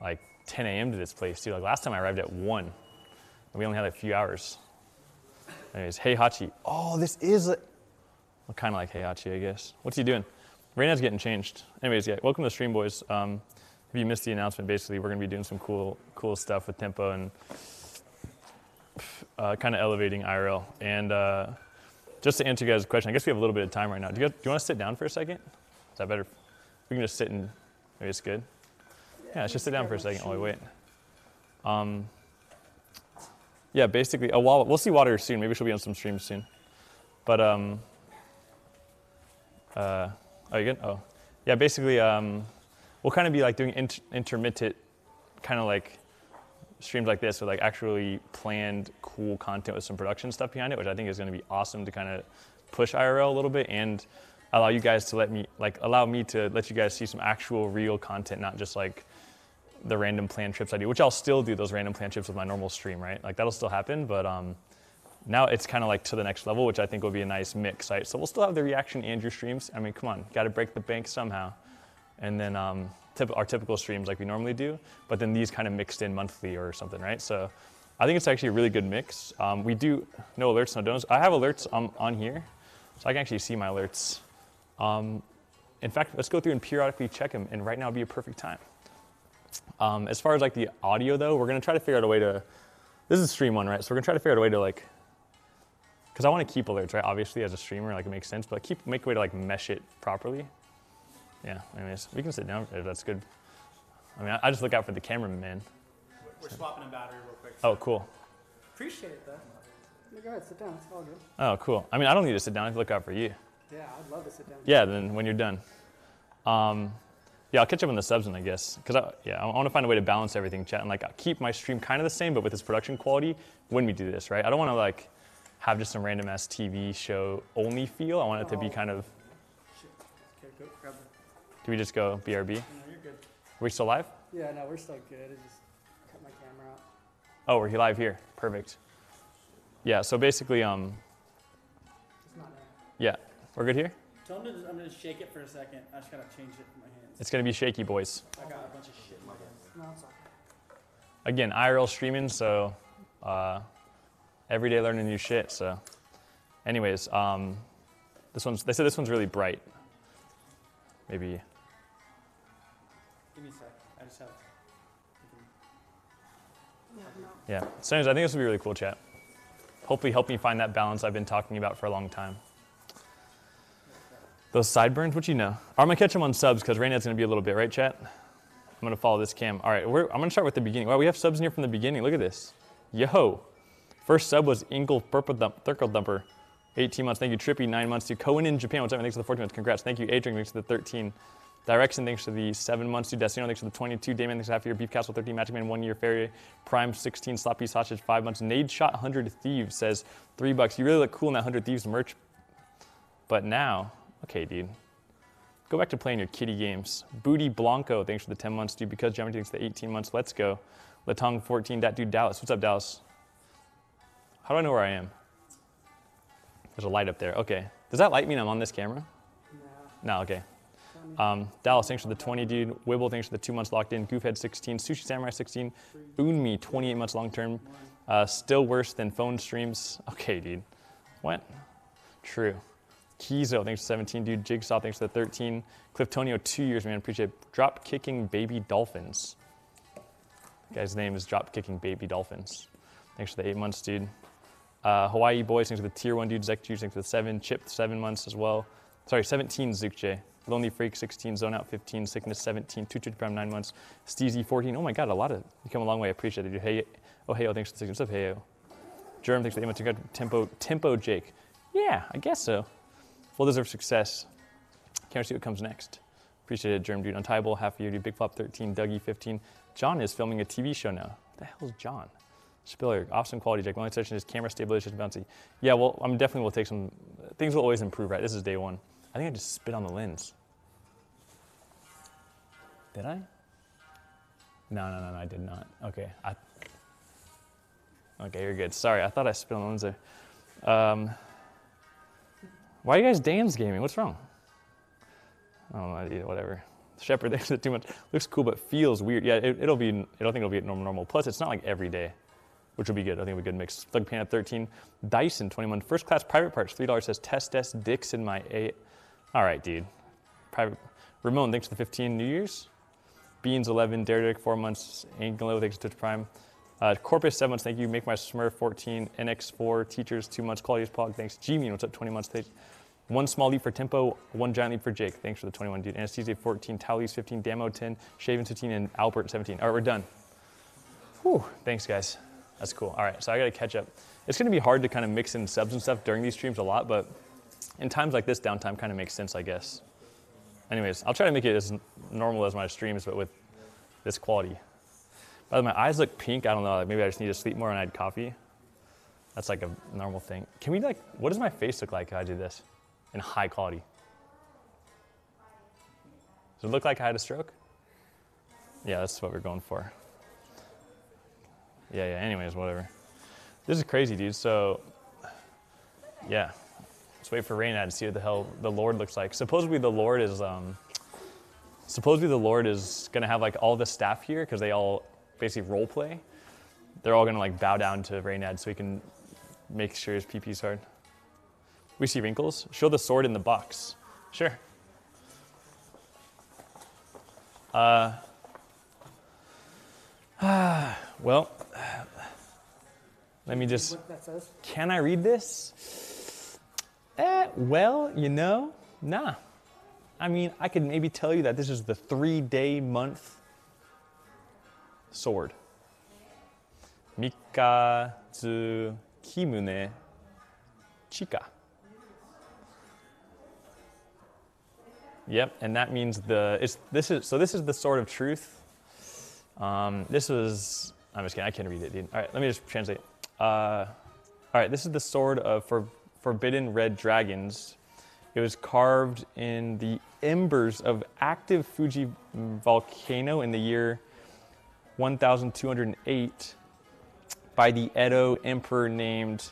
like, 10 a.m. to this place, too. Like, last time I arrived at 1, and we only had a few hours. Anyways, Heihachi. Oh, this is a... Well, kind of like Heihachi, I guess. What's he doing? Reynad's getting changed. Anyways, yeah, welcome to the stream, boys. If you missed the announcement, basically, we're going to be doing some cool stuff with Tempo and... kind of elevating IRL. And just to answer you guys' question, I guess we have a little bit of time right now. Do you want to sit down for a second? Is that better? We can just sit and maybe it's good. Yeah, let's just sit down for a second while we wait. Yeah, basically, we'll see Water soon. Maybe she'll be on some streams soon. But, are you good? Oh. Yeah, basically, we'll kind of be like doing intermittent kind of like streams like this with like actually planned cool content with some production stuff behind it, which I think is going to be awesome to kind of push IRL a little bit and allow you guys to let you guys see some actual real content, not just like the random planned trips I do, which I'll still do those random planned trips with my normal stream, right? Like that'll still happen, but now it's kind of like to the next level, which I think will be a nice mix, right? So we'll still have the reaction and your streams. I mean, come on, got to break the bank somehow. And then our typical streams like we normally do, but then these kind of mixed in monthly or something, right? So I think it's actually a really good mix. We do no alerts, no donuts. I have alerts on here, so I can actually see my alerts. In fact, let's go through and periodically check them, and right now would be a perfect time. As far as like the audio though, we're gonna try to figure out a way to, this is stream one, right? So we're gonna try to figure out a way to like, cause I wanna keep alerts, right? Obviously as a streamer, like it makes sense, but make a way to like mesh it properly. Yeah, anyways, we can sit down if that's good. I mean, I just look out for the cameraman. We're swapping a battery real quick. So. Oh, cool. Appreciate it, though. Go ahead, sit down. It's all good. Oh, cool. I mean, I don't need to sit down. I can look out for you. Yeah, I'd love to sit down. Yeah, then when you're done. Yeah, I'll catch up on the subs then, I guess. Because, I want to find a way to balance everything, chat, and, like, I'll keep my stream kind of the same, but with its production quality when we do this, right? I don't want to, like, have just some random-ass TV show only feel. I want it to be kind of... Shit. Okay, go grab it. We just go BRB? No, you're good. Are we still live? Yeah, no, we're still good. I just cut my camera out. Oh, we're live here. Perfect. Yeah, so basically, yeah, we're good here? Tell them I'm gonna shake it for a second. I just gotta change it in my hands. It's gonna be shaky, boys. I got a bunch of shit in my hands. Again, IRL streaming, so every day learning new shit. So, anyways, this one's. They said this one's really bright. Maybe. Give me a sec. I just have. Yeah. So, anyways, I think this would be really cool, chat. Hopefully, help me find that balance I've been talking about for a long time. Those sideburns, what you know? I'm gonna catch them on subs because Reynad's gonna be a little bit, right, chat? I'm gonna follow this cam. All right, I'm gonna start with the beginning. Wow, we have subs in here from the beginning. Look at this. Yo, first sub was Inkle Purple Dump, Thurkle Dumper, 18 months. Thank you, Trippy, 9 months. To Cohen in Japan, what's up? Thanks for the 14 months. Congrats. Thank you, Adrian. Thanks for the 13. Direction, thanks for the 7 months. To Destino, thanks for the 22. Damon, thanks for half your Beef Castle 13. Magic Man, 1 year. Fairy Prime 16. Sloppy Sausage, 5 months. Nade Shot 100 Thieves says $3. You really look cool in that 100 Thieves merch, but now. Okay, dude. Go back to playing your kitty games. Booty Blanco, thanks for the 10 months, dude. Because Geometry, thanks for the 18 months. Let's go. Latong 14, that dude Dallas. What's up, Dallas? How do I know where I am? There's a light up there. Okay. Does that light mean I'm on this camera? No. No, okay. Dallas, thanks for the 20, dude. Wibble, thanks for the 2 months locked in. Goofhead 16, Sushi Samurai 16, Boonme 28 months long term. Still worse than phone streams. Okay, dude. What? True. Kizo, thanks for 17, dude. Jigsaw, thanks for the 13. Cliftonio, 2 years, man. Appreciate it. Drop Kicking Baby Dolphins. The guy's name is Drop Kicking Baby Dolphins. Thanks for the 8 months, dude. Hawaii Boys, thanks for the tier 1, dude. Zek, thanks for the 7. Chip, 7 months as well. Sorry, 17, Zook J. Lonely Freak, 16. Zone Out, 15. Sickness, 17. Tutu Prime, 9 months. Steezy, 14. Oh my god, a lot of. You come a long way. I appreciate it, dude. Hey, oh, hey, oh, thanks for the 6 months. What's up, hey, oh. Germ, thanks for the 8 months. Tempo Jake. Yeah, I guess so. Well deserved success. Can't see what comes next. Appreciate it, Germ Dude. Untiable, half a year, dude. Big Flop 13, Dougie 15. John is filming a TV show now. What the hell is John? Spiller, awesome quality check. My only suggestion is camera stabilization bouncy. Yeah, well, I'm definitely will take some. Things will always improve, right? This is day one. I think I just spit on the lens. Did I? No, I did not. Okay. Okay, you're good. Sorry, I thought I spit on the lens there. Why are you guys Dan's gaming? What's wrong? I don't know, whatever. Shepard, thanks for the 2 months. Looks cool, but feels weird. Yeah, it'll be, I don't think it'll be normal. Plus, it's not like every day, which will be good. I think it'll be a good mix. Thug Panda 13, Dyson 21, first class private parts, $3 says test test dicks in my 8. All right, dude. Private. Ramon, thanks for the 15. New Year's. Beans 11, Derek 4 months. Angelo, thanks for Twitch Prime. Corpus 7 months, thank you. Make My Smurf 14, NX4, Teachers 2 months, Quality's Plug, thanks. G-Mean, what's up? 20 months. One small leap for Tempo, one giant leap for Jake. Thanks for the 21, dude. Anesthesia 14, Tally's 15, Damo 10, Shaven 15, and Albert 17. All right, we're done. Whew, thanks guys. That's cool. All right, so I gotta catch up. It's gonna be hard to kind of mix in subs and stuff during these streams a lot, but in times like this, downtime kind of makes sense, I guess. Anyways, I'll try to make it as normal as my streams, but with this quality. By the way, my eyes look pink. I don't know. Like maybe I just need to sleep more and I had coffee. That's like a normal thing. Can we like, what does my face look like if I do this in high quality? Does it look like I had a stroke? Yeah, that's what we're going for. Yeah, anyways, whatever. This is crazy, dude. So, yeah. Let's wait for Reynad and see what the hell the Lord looks like. Supposedly the Lord is, going to have like all the staff here because they all, basically role play. They're all gonna like bow down to Reynad so he can make sure his PP's hard. We see wrinkles. Show the sword in the box. Sure. Well, let me just. Can I read this? Well, you know, nah. I mean, I could maybe tell you that this is the 3-day month. Sword. Mikazu Kimune Chika. Yep, and that means this is the sword of truth. I'm just kidding, I can't read it, dude. All right, let me just translate. All right, this is the sword of forbidden red dragons. It was carved in the embers of active Fuji volcano in the year 1208 by the Edo emperor named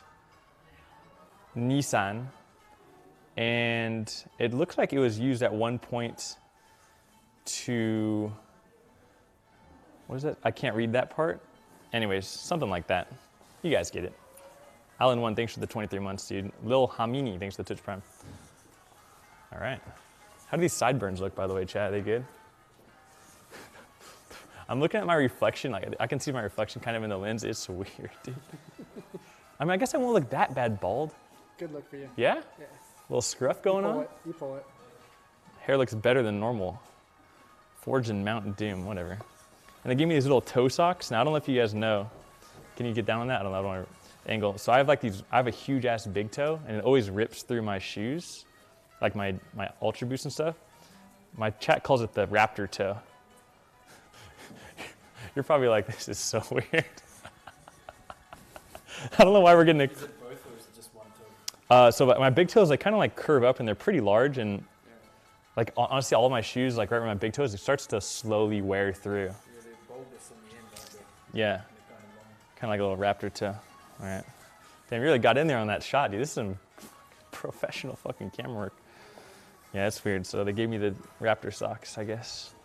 Nisan And it looks like it was used at one point to, what is it? I can't read that part. Anyways, something like that. You guys get it. Alan One, thanks for the 23 months, dude. Lil Hamini, thanks for the Twitch Prime. All right. How do these sideburns look, by the way, chat? Are they good? I'm looking at my reflection. Like, I can see my reflection kind of in the lens. It's weird, dude. I mean, I guess I won't look that bad bald. Good look for you. Yeah? Yeah. Little scruff going on? You pull it. Hair looks better than normal. Forge and Mountain Doom, whatever. And they gave me these little toe socks. Now, I don't know if you guys know. Can you get down on that? I don't know. I don't want to angle. So I have like these, I have a huge ass big toe and it always rips through my shoes, like my Ultra Boost and stuff. My chat calls it the raptor toe. You're probably like, this is so weird. I don't know why we're getting it. Is it both or is it just one toe? So my big toes, they kind of like curve up and they're pretty large, and yeah, like honestly all of my shoes, like right where my big toes, it starts to slowly wear through. Yeah, they're bulbous on the end, aren't they? Yeah. Kind of like a little raptor toe. All right. Damn, you really got in there on that shot, dude. This is some professional fucking camera work. Yeah, that's weird. So they gave me the raptor socks, I guess.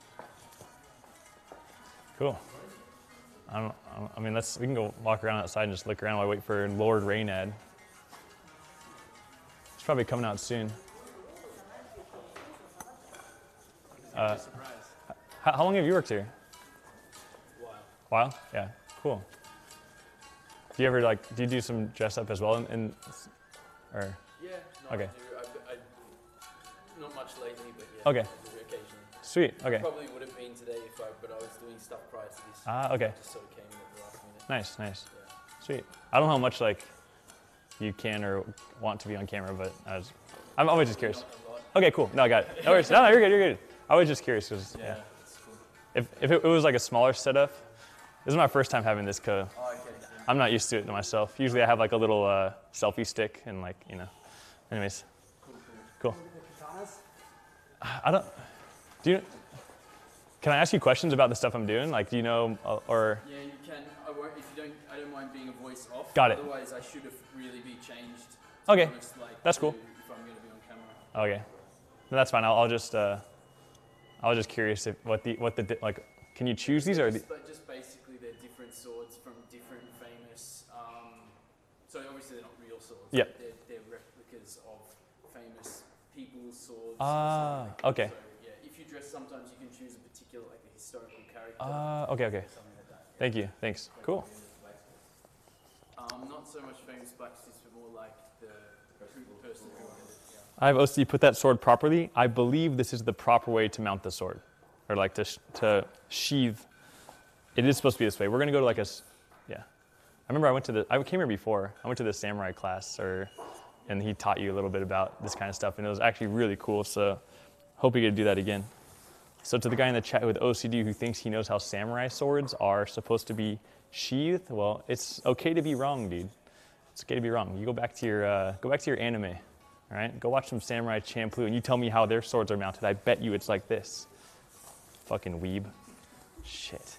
Cool. I mean, we can go walk around outside and just look around while I wait for Lord Reynad. It's probably coming out soon. How long have you worked here? A while. While? Yeah. Cool. Do you ever like? Do you do some dress up as well? Or? Yeah. No, okay. I not much lately, but yeah. Okay. Sweet. Okay. Probably would have been today if but I was doing stuff prior to this. Ah, okay. Just sort of came in at the last minute. Nice, nice. Yeah. Sweet. I don't know how much like you can or want to be on camera, but I'm always just curious. Okay, cool. No, I got it. No worries. No, you're good. You're good. I was just curious because yeah. It's cool. If it was like a smaller setup, this is my first time having this code. Oh, okay. I'm not used to it myself. Usually I have like a little selfie stick and like, you know. Anyways. Cool. I don't. Do you, can I ask you questions about the stuff I'm doing? Like, do you know, or? Yeah, you can. I won't, if you don't, I don't mind being a voice off. Got it. Otherwise, I should have really be changed. Okay, honest, like, that's cool. If I'm going to be on camera. Okay, no, that's fine. I was just curious if what the like. Can you choose these or? Just basically, they're different swords from different famous. So obviously, they're not real swords. Yeah. They're replicas of famous people's swords. Ah, okay. So, sometimes you can choose a particular, like a historical character. Okay, okay. Like that, yeah. Thank you, thanks. So cool. Not so much famous blacksmiths, but more like the person who wanted it. Yeah. I have OCD, put that sword properly. I believe this is the proper way to mount the sword, or like to sheath. It is supposed to be this way. We're gonna go to like a, yeah. I remember I came here before. I went to the samurai class, and he taught you a little bit about this kind of stuff, and it was actually really cool, so hope you get to do that again. So to the guy in the chat with OCD who thinks he knows how samurai swords are supposed to be sheathed, well, it's okay to be wrong, dude. It's okay to be wrong. You go back to your anime, all right? Go watch some Samurai Champloo and you tell me how their swords are mounted. I bet you it's like this. Fucking weeb. Shit.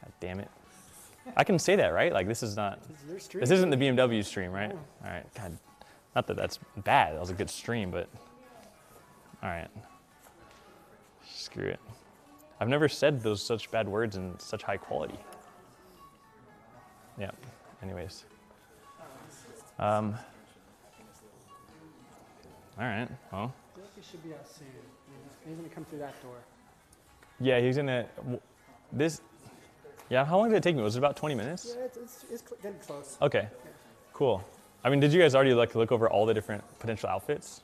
God damn it. I can say that, right? Like this isn't the BMW stream, right? All right. God. Not that that's bad. That was a good stream, but all right. Screw it. I've never said those such bad words in such high quality. Yeah, anyways. All right, well. I feel like he should be out soon. He's gonna come through that door. Yeah, he's gonna, this, yeah, how long did it take me? Was it about 20 minutes? Yeah, it's getting close. Okay, yeah. Cool. I mean, did you guys already like look over all the different potential outfits?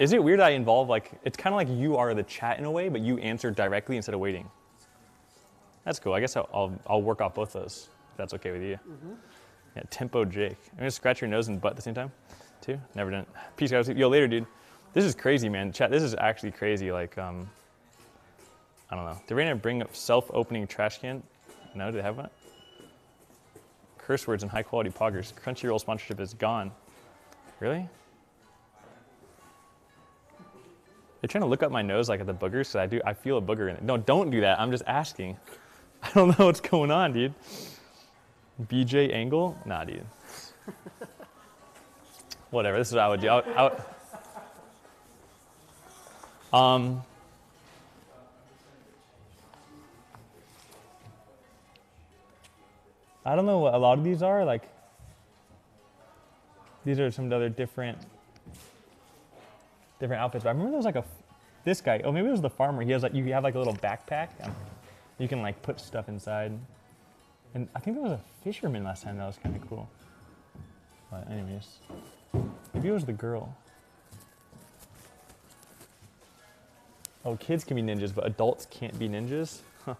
Is it weird that I involve, like, it's kind of like you are the chat in a way, but you answer directly instead of waiting. That's cool. I guess I'll work off both those, if that's okay with you. Mm-hmm. Yeah, Tempo Jake. I'm going to scratch your nose and butt at the same time, too. Never done it. Peace, guys. Yo, later, dude. This is crazy, man. Chat, this is actually crazy. Like, I don't know. Did Reynad bring up self-opening trash can? No, do they have one? Curse words and high-quality poggers. Crunchyroll sponsorship is gone. Really? They're trying to look up my nose like at the boogers, so I feel a booger in it. No, don't do that. I'm just asking. I don't know what's going on, dude. BJ Angle? Nah, dude. whatever. This is what I would do. I don't know what a lot of these are. Like, these are some other different outfits. But I remember there was like this guy. Oh, maybe it was the farmer. He has like, you have like a little backpack. You can like put stuff inside. And I think there was a fisherman last time. That was kind of cool. But anyways, maybe it was the girl. Oh, kids can be ninjas, but adults can't be ninjas. Huh.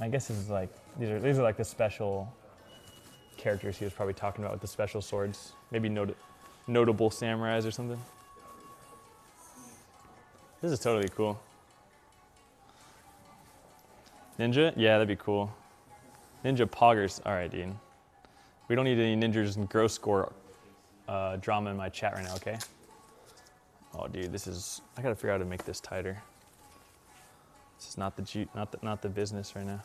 I guess this is like, these are like the special characters he was probably talking about with the special swords. Maybe notable samurais or something. This is totally cool. Ninja? Yeah, that'd be cool. Ninja poggers. All right, dude. We don't need any ninjas and gross score drama in my chat right now, okay? Oh, dude, this is... I gotta figure out how to make this tighter. This is not the business right now.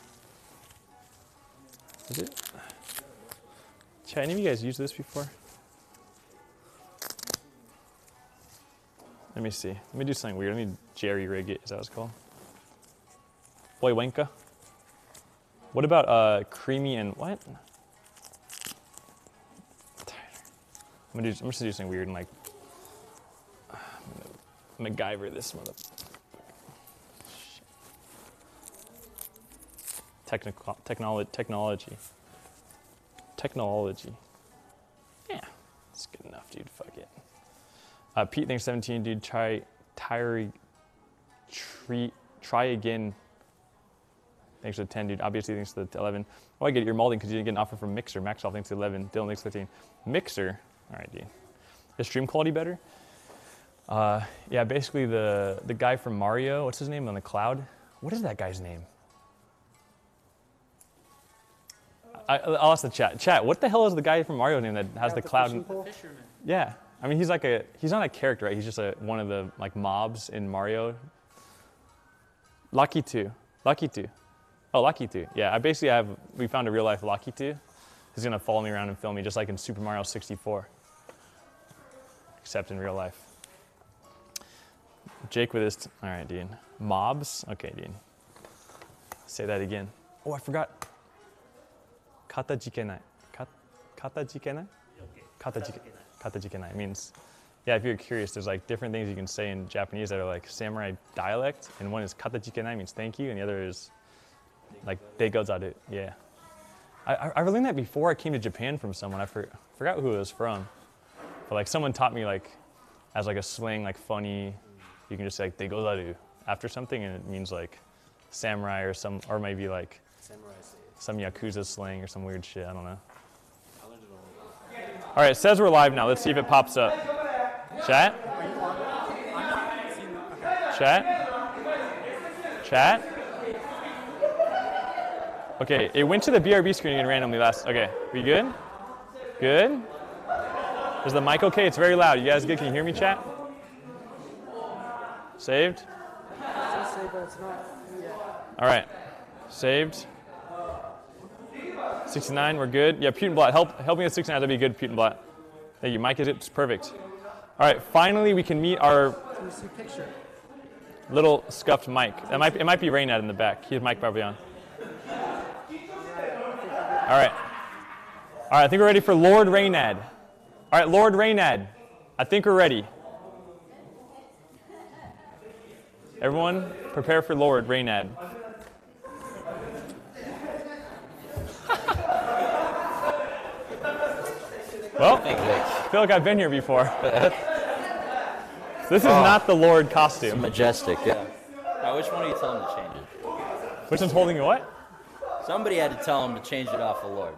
Is it? Chat, any of you guys used this before? Let me see. Let me do something weird. Let me jerry-rig it. Is that what it's called? Boywenka. What about creamy and what? I'm just gonna do something weird and like MacGyver this mother. Technology. Yeah, it's good enough, dude. Fuck it. Pete, thanks 17, dude. Try again. Thanks for the 10, dude. Obviously, thanks for the 11. Oh, I get it. You're malding because you didn't get an offer from Mixer. Maxwell, thanks to 11. Dylan, thanks to 15. Mixer? All right, dude. Is stream quality better? Yeah, basically the guy from Mario. What's his name on the cloud? What is that guy's name? I'll ask the chat. Chat, what the hell is the guy from Mario name that has the cloud? Fisherman. Yeah. I mean, he's like a... He's not a character, right? He's just one of the like mobs in Mario. Lakitu. Oh, Lakitu. Yeah, we found a real life Lakitu. He's gonna follow me around and film me just like in Super Mario 64. Except in real life. Jake with his, all right, Dean. Mobs, okay, Dean. Say that again. Oh, I forgot. Katajikenai. Katajikenai? Katajikenai means, yeah, if you're curious, there's like different things you can say in Japanese that are like samurai dialect, and one is katajikenai means thank you, and the other is like degozaru. Yeah, I learned that before I came to Japan from someone. I forgot who it was from, but like someone taught me like as like a slang, like funny, you can just say like degozaru after something, and it means like samurai or some, or maybe like samurai, some yakuza slang or some weird shit. I don't know. All right, it says we're live now. Let's see if it pops up. Chat. Okay, it went to the BRB screen again randomly last. Okay, we good? Good? Is the mic okay? It's very loud. You guys good? Can you hear me, chat? Saved? All right, saved. 69, we're good. Yeah, Putinblatt, help me with 69. That'd be good, Putinblatt. Thank you, Mike. It's perfect. All right, finally we can meet our little scuffed Mike. It might be Reynad in the back. He has Mike probably on. All right. I think we're ready for Lord Reynad. All right, Lord Reynad. I think we're ready. Everyone, prepare for Lord Reynad. Well, I feel like I've been here before. This is not the Lord costume. It's majestic, yeah. Now, which one are you telling to change it? Which one's holding what? Somebody had to tell him to change it off the Lord.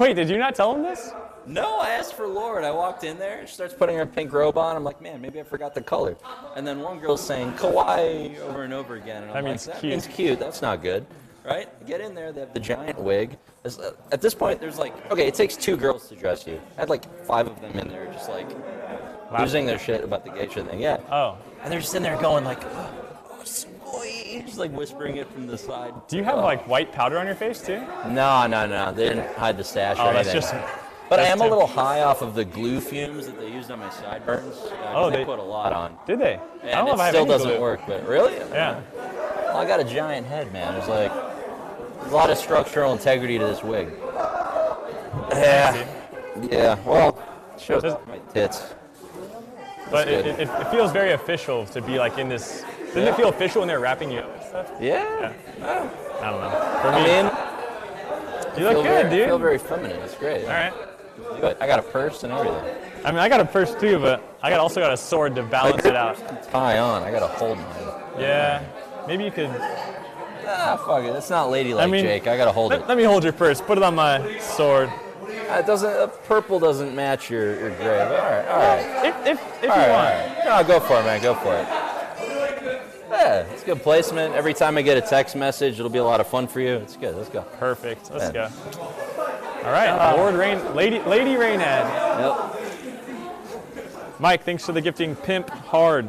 Wait, did you not tell him this? No, I asked for Lord. I walked in there. She starts putting her pink robe on. I'm like, man, maybe I forgot the color. And then one girl's saying kawaii over and over again. And I'm like, that means cute. That's not good. Right? Get in there, they have the giant wig. At this point, there's like, okay, it takes two girls to dress you. I had like 5 of them in there just like losing their shit about the geisha thing, yeah. Oh. And they're just in there going like, oh, sweet. Just like whispering it from the side. Do you have like white powder on your face too? No. They didn't hide the stash or anything. That's just, But I am a little high off of the glue fumes that they used on my sideburns. Oh, they put a lot on. Did they? And I don't know if I have any glue. It still doesn't work, but really? Yeah. Well, I got a giant head, man. There's like a lot of structural integrity to this wig. Yeah. Yeah. Well, it shows my tits. But it feels very official to be like in this. Doesn't it feel official when they're wrapping you up and stuff? Yeah. I don't know. For me, you look good, dude. I feel very feminine. It's great. All right. But I got a purse and everything. I mean, I got a purse too, but I also got a sword to balance it out. Tie on. I got to hold mine. Yeah. Maybe you could. Ah, fuck it. It's not ladylike, Jake. I got to hold it. Let me hold your purse. Put it on my sword. It doesn't. Purple doesn't match your gray. All right. All right. If you want. No, go for it, man. Go for it. Yeah, it's good placement. Every time I get a text message, it'll be a lot of fun for you. It's good. Let's go. Perfect. Let's go. All right, Lord Rain, Lady Reynad. Yep. Mike, thanks for the gifting. Pimp hard.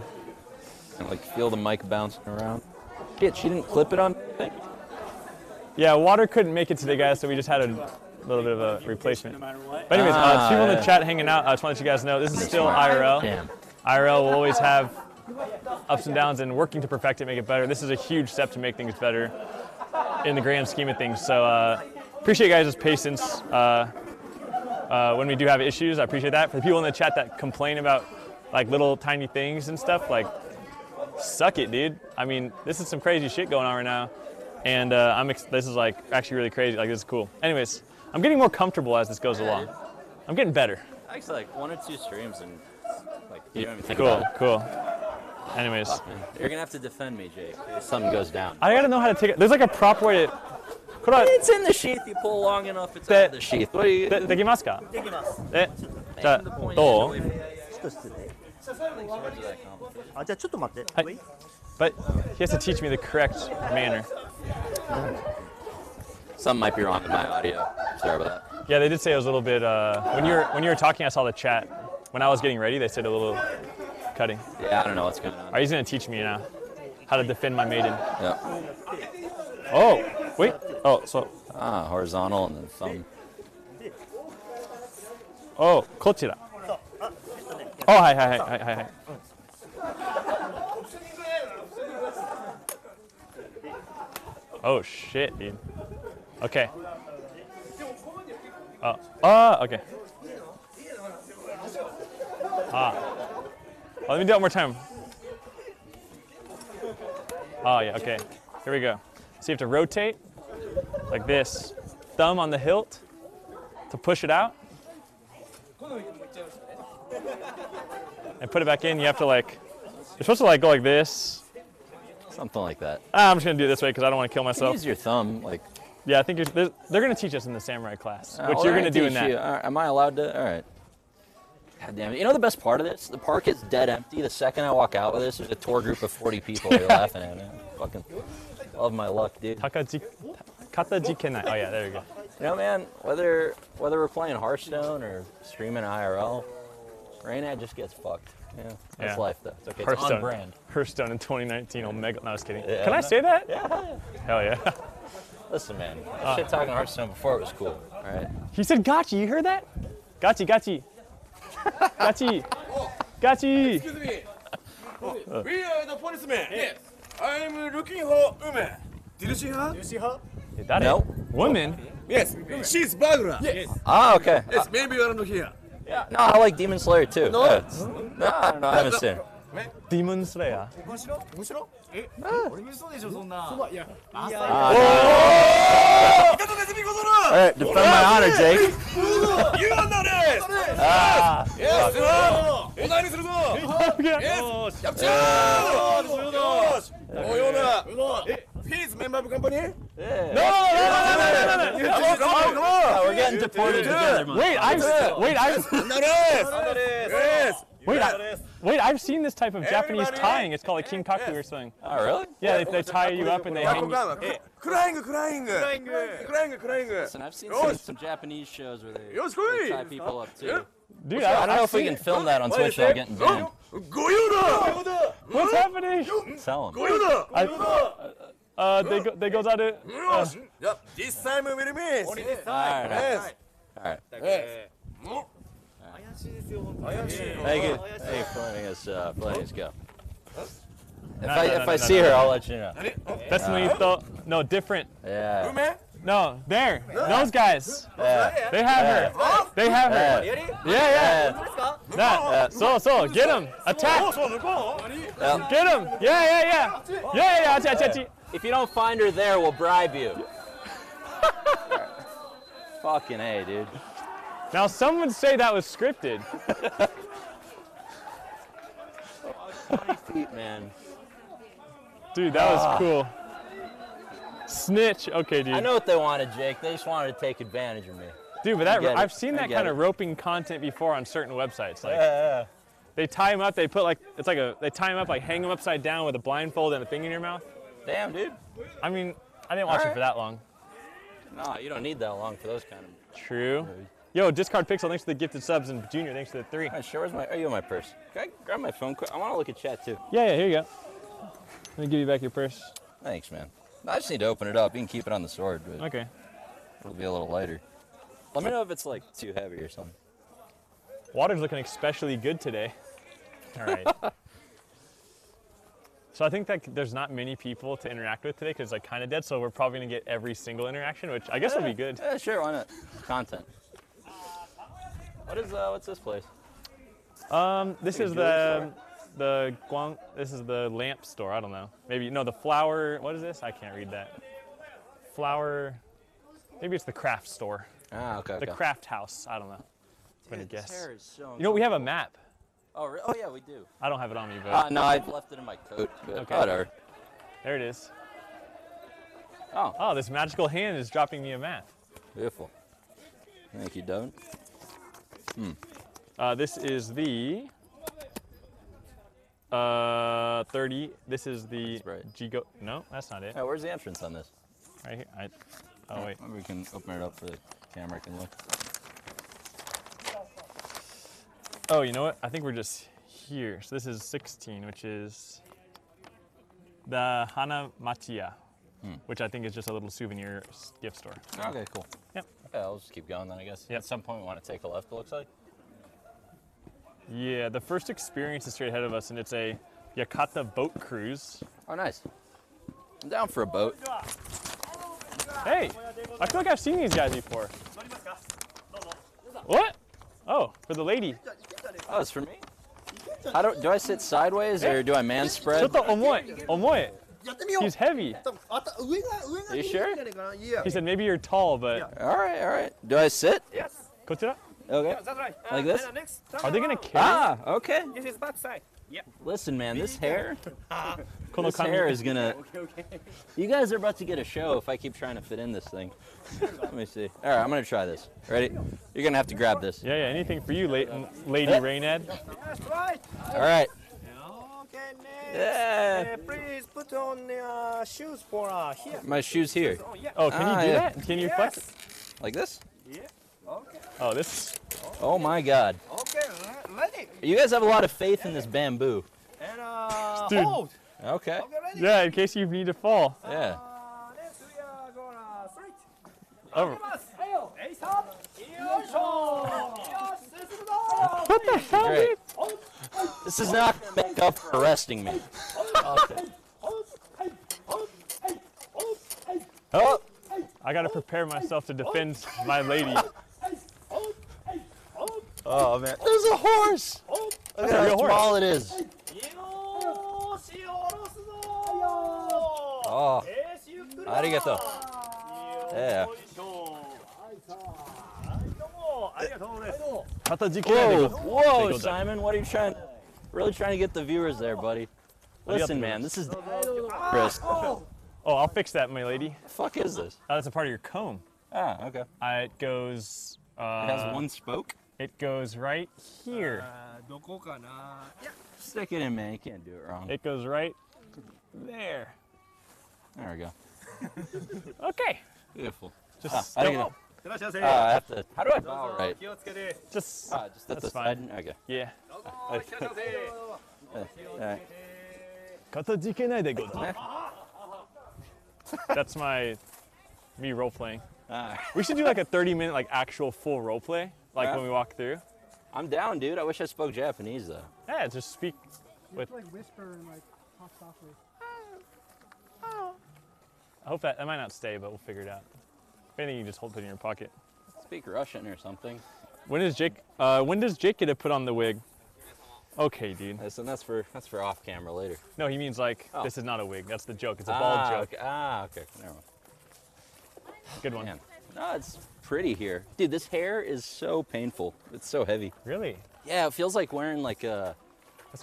I like feel the mic bouncing around. Shit, she didn't clip it on. Yeah, water couldn't make it today, guys, so we just had a little bit of a replacement. But anyways, people in the chat hanging out. I just want to let you guys know this is still IRL. Damn. IRL will always have ups and downs, and working to perfect it, make it better. This is a huge step to make things better in the grand scheme of things. So appreciate you guys' patience when we do have issues. I appreciate that. For the people in the chat that complain about like little tiny things and stuff, like suck it, dude. I mean, this is some crazy shit going on right now, and this is like actually really crazy. Like this is cool. Anyways, I'm getting more comfortable as this goes along. I'm getting better. Actually, like 1 or 2 streams and like you don't even think about it. Cool. Anyways, you're gonna have to defend me, Jake. If something goes down, I gotta know how to take it. There's like a prop way to. It's in the sheath. You pull long enough, it's out of the sheath. What are you? But he has to teach me the correct manner. Something might be wrong with my audio. Sorry about that. Yeah, they did say it was a little bit. When you were talking, I saw the chat. When I was getting ready, they said a little. Cutting. Yeah, I don't know what's going on. All right, he's going to teach me now how to defend my maiden. Yeah. Oh, wait. Oh, so. Ah, horizontal and then thumb. Oh, kochira. Oh, hi. Oh, shit, dude. Okay. Okay. Ah. Oh, let me do it one more time. Oh, yeah, okay. Here we go. So you have to rotate like this. Thumb on the hilt to push it out. And put it back in. You have to like, you're supposed to like go like this. Something like that. I'm just going to do it this way because I don't want to kill myself. You use your thumb. Like. Yeah, I think they're going to teach us in the samurai class, which you're going to do in that. All right, am I allowed to? All right. God damn it. You know the best part of this? The park is dead empty. The second I walk out with this, there's a tour group of 40 people you're laughing at, man. Fucking love my luck, dude. Katajikenai. Oh, yeah, there you go. You know, man, whether we're playing Hearthstone or streaming IRL, Reynad just gets fucked. Yeah, that's life, though. It's okay. It's on brand. Hearthstone in 2019. Omega. No, I was kidding. Yeah, can I say that? Yeah. Hell yeah. Listen, man. Shit talking Hearthstone before it was cool. All right. He said, gotcha. You heard that? Gotcha, gotcha. Gachi! Excuse me. We are the policemen. Yes. I'm looking for women. Did you see her? No. Woman? Yes. She's burglar. Yes. Ah, okay. Yes, maybe you are not here. Yeah. No, I like Demon Slayer too. No. No, I don't know. I haven't seen her. Demon Slayer. Alright, defend my honor, Jake. You are not it! Yes! He's a member of the company? Yeah. No, we're getting deported together. Wait, I've seen this type of Japanese tying. It's called a kinkaku or something. Oh, really? Yeah, they tie you up and they hang you. Crying. Listen, I've seen some Japanese shows where they tie people up, too. Dude, I don't know if we can film that on Twitch without getting banned. What's happening? Tell him. They go down to... This time we will miss. All right. Hey, playing us go. If I see her, I'll let you know. No, different. Yeah. No, there. Those guys. Yeah. They have her. They have her. Yeah. So, get him. Attack. Get him. Yeah. If you don't find her there, we'll bribe you. Fucking A, dude. Now, some would say that was scripted. 20 feet, man. Dude, that was cool. Snitch. Okay, dude. I know what they wanted, Jake. They just wanted to take advantage of me. Dude, but that, I've seen that kind of roping content before on certain websites. Like, they tie him up. They put like they tie him up, like hang him upside down with a blindfold and a thing in your mouth. Damn, dude. I mean, I didn't watch it for that long. No, you don't need that long for those kind of. True. Movies. Yo, Discard Pixel, thanks for the gifted subs, and Junior, thanks for the 3. Alright, sure, where's my, you have my purse. Can I grab my phone quick? I want to look at chat, too. Yeah, here you go. Let me give you back your purse. Thanks, man. I just need to open it up. You can keep it on the sword, but okay. It'll be a little lighter. Let me know if it's, like, too heavy or something. Water's looking especially good today. Alright. So I think that there's not many people to interact with today, because it's, like, kind of dead, so we're probably going to get every single interaction, which I guess will be good. Yeah, sure, why not? Content. What is what's this place? This is the guang. This is the lamp store. I don't know. Maybe the flower. What is this? I can't read that. Flower. Maybe it's the craft store. Ah, okay. The craft house. I don't know. I'm gonna guess. This hair is so uncomfortable. We have a map. Oh, really? Oh yeah, we do. I don't have it on me, but no, I've left it in my coat. Okay. Whatever. There it is. Oh. Oh, this magical hand is dropping me a map. Beautiful. Thank you, Devin. Hmm. This is the 30. This is the Gigo. No, that's not it. Hey, where's the entrance on this? Right here. Oh wait. Maybe we can open it up for the camera can look. Oh, you know what? I think we're just here. So this is 16, which is the Hanamachiya, which I think is just a little souvenir gift store. Okay, cool. Yep. Yeah, I'll just keep going then, I guess. Yep. At some point we want to take a left, it looks like. Yeah, the first experience is straight ahead of us, and it's a Yakata boat cruise. Oh, nice. I'm down for a boat. Hey, I feel like I've seen these guys before. What? Oh, for the lady. Oh, it's for me? Do I sit sideways, or do I man spread? Omoe. He's heavy. Are you sure? Yeah. He said maybe you're tall, but... Yeah. All right. Do I sit? Yes. Okay. Like this? Are they going to carry? Ah, okay. This is backside. Yep. Listen, man, this hair... this hair is going to... You guys are about to get a show if I keep trying to fit in this thing. Let me see. All right, I'm going to try this. Ready? You're going to have to grab this. Yeah, anything for you, Lady Reynad. All right. Yeah. Please put on the shoes for here. My shoes here. Oh, can you do that? Can you flex it? Like this? Yeah. Okay. Oh, this. Oh my God. Okay, ready. You guys have a lot of faith in this bamboo. And dude. Hold. Okay. Ready? Yeah, in case you need to fall. Yeah. Next we are gonna straight. Over. What the hell, dude? This is not going to make up for arresting me. Okay. Oh. I got to prepare myself to defend my lady. Oh, man. There's a horse. Look at how small it is. Oh. Arigato. Yeah. Whoa, Simon, what are you really trying to get the viewers there, buddy? Listen, man, this is risk. Oh, I'll fix that, my lady. What the fuck is this? Oh, that's a part of your comb. Ah, okay. It goes... it has one spoke? It goes right here. Yeah. Stick it in, man. You can't do it wrong. It goes right there. There we go. Okay. Beautiful. Just step. How do I bow right? Just at the side? Okay. Yeah. That's me role playing. We should do like a 30-minute like actual full role play, like when we walk through. I'm down, dude. I wish I spoke Japanese, though. Yeah, just speak with... You have to, like, whisper and, like, talk softly. Oh. I hope that might not stay, but we'll figure it out. If anything, you just hold it in your pocket. Speak Russian or something. When does Jake get to put on the wig? Okay, dude. Listen, that's for off camera later. No, he means like this is not a wig. That's the joke. It's a bald joke. Okay. Ah, okay. Never mind. Good one. Man. No, it's pretty here, dude. This hair is so painful. It's so heavy. Really? Yeah, it feels like wearing like a,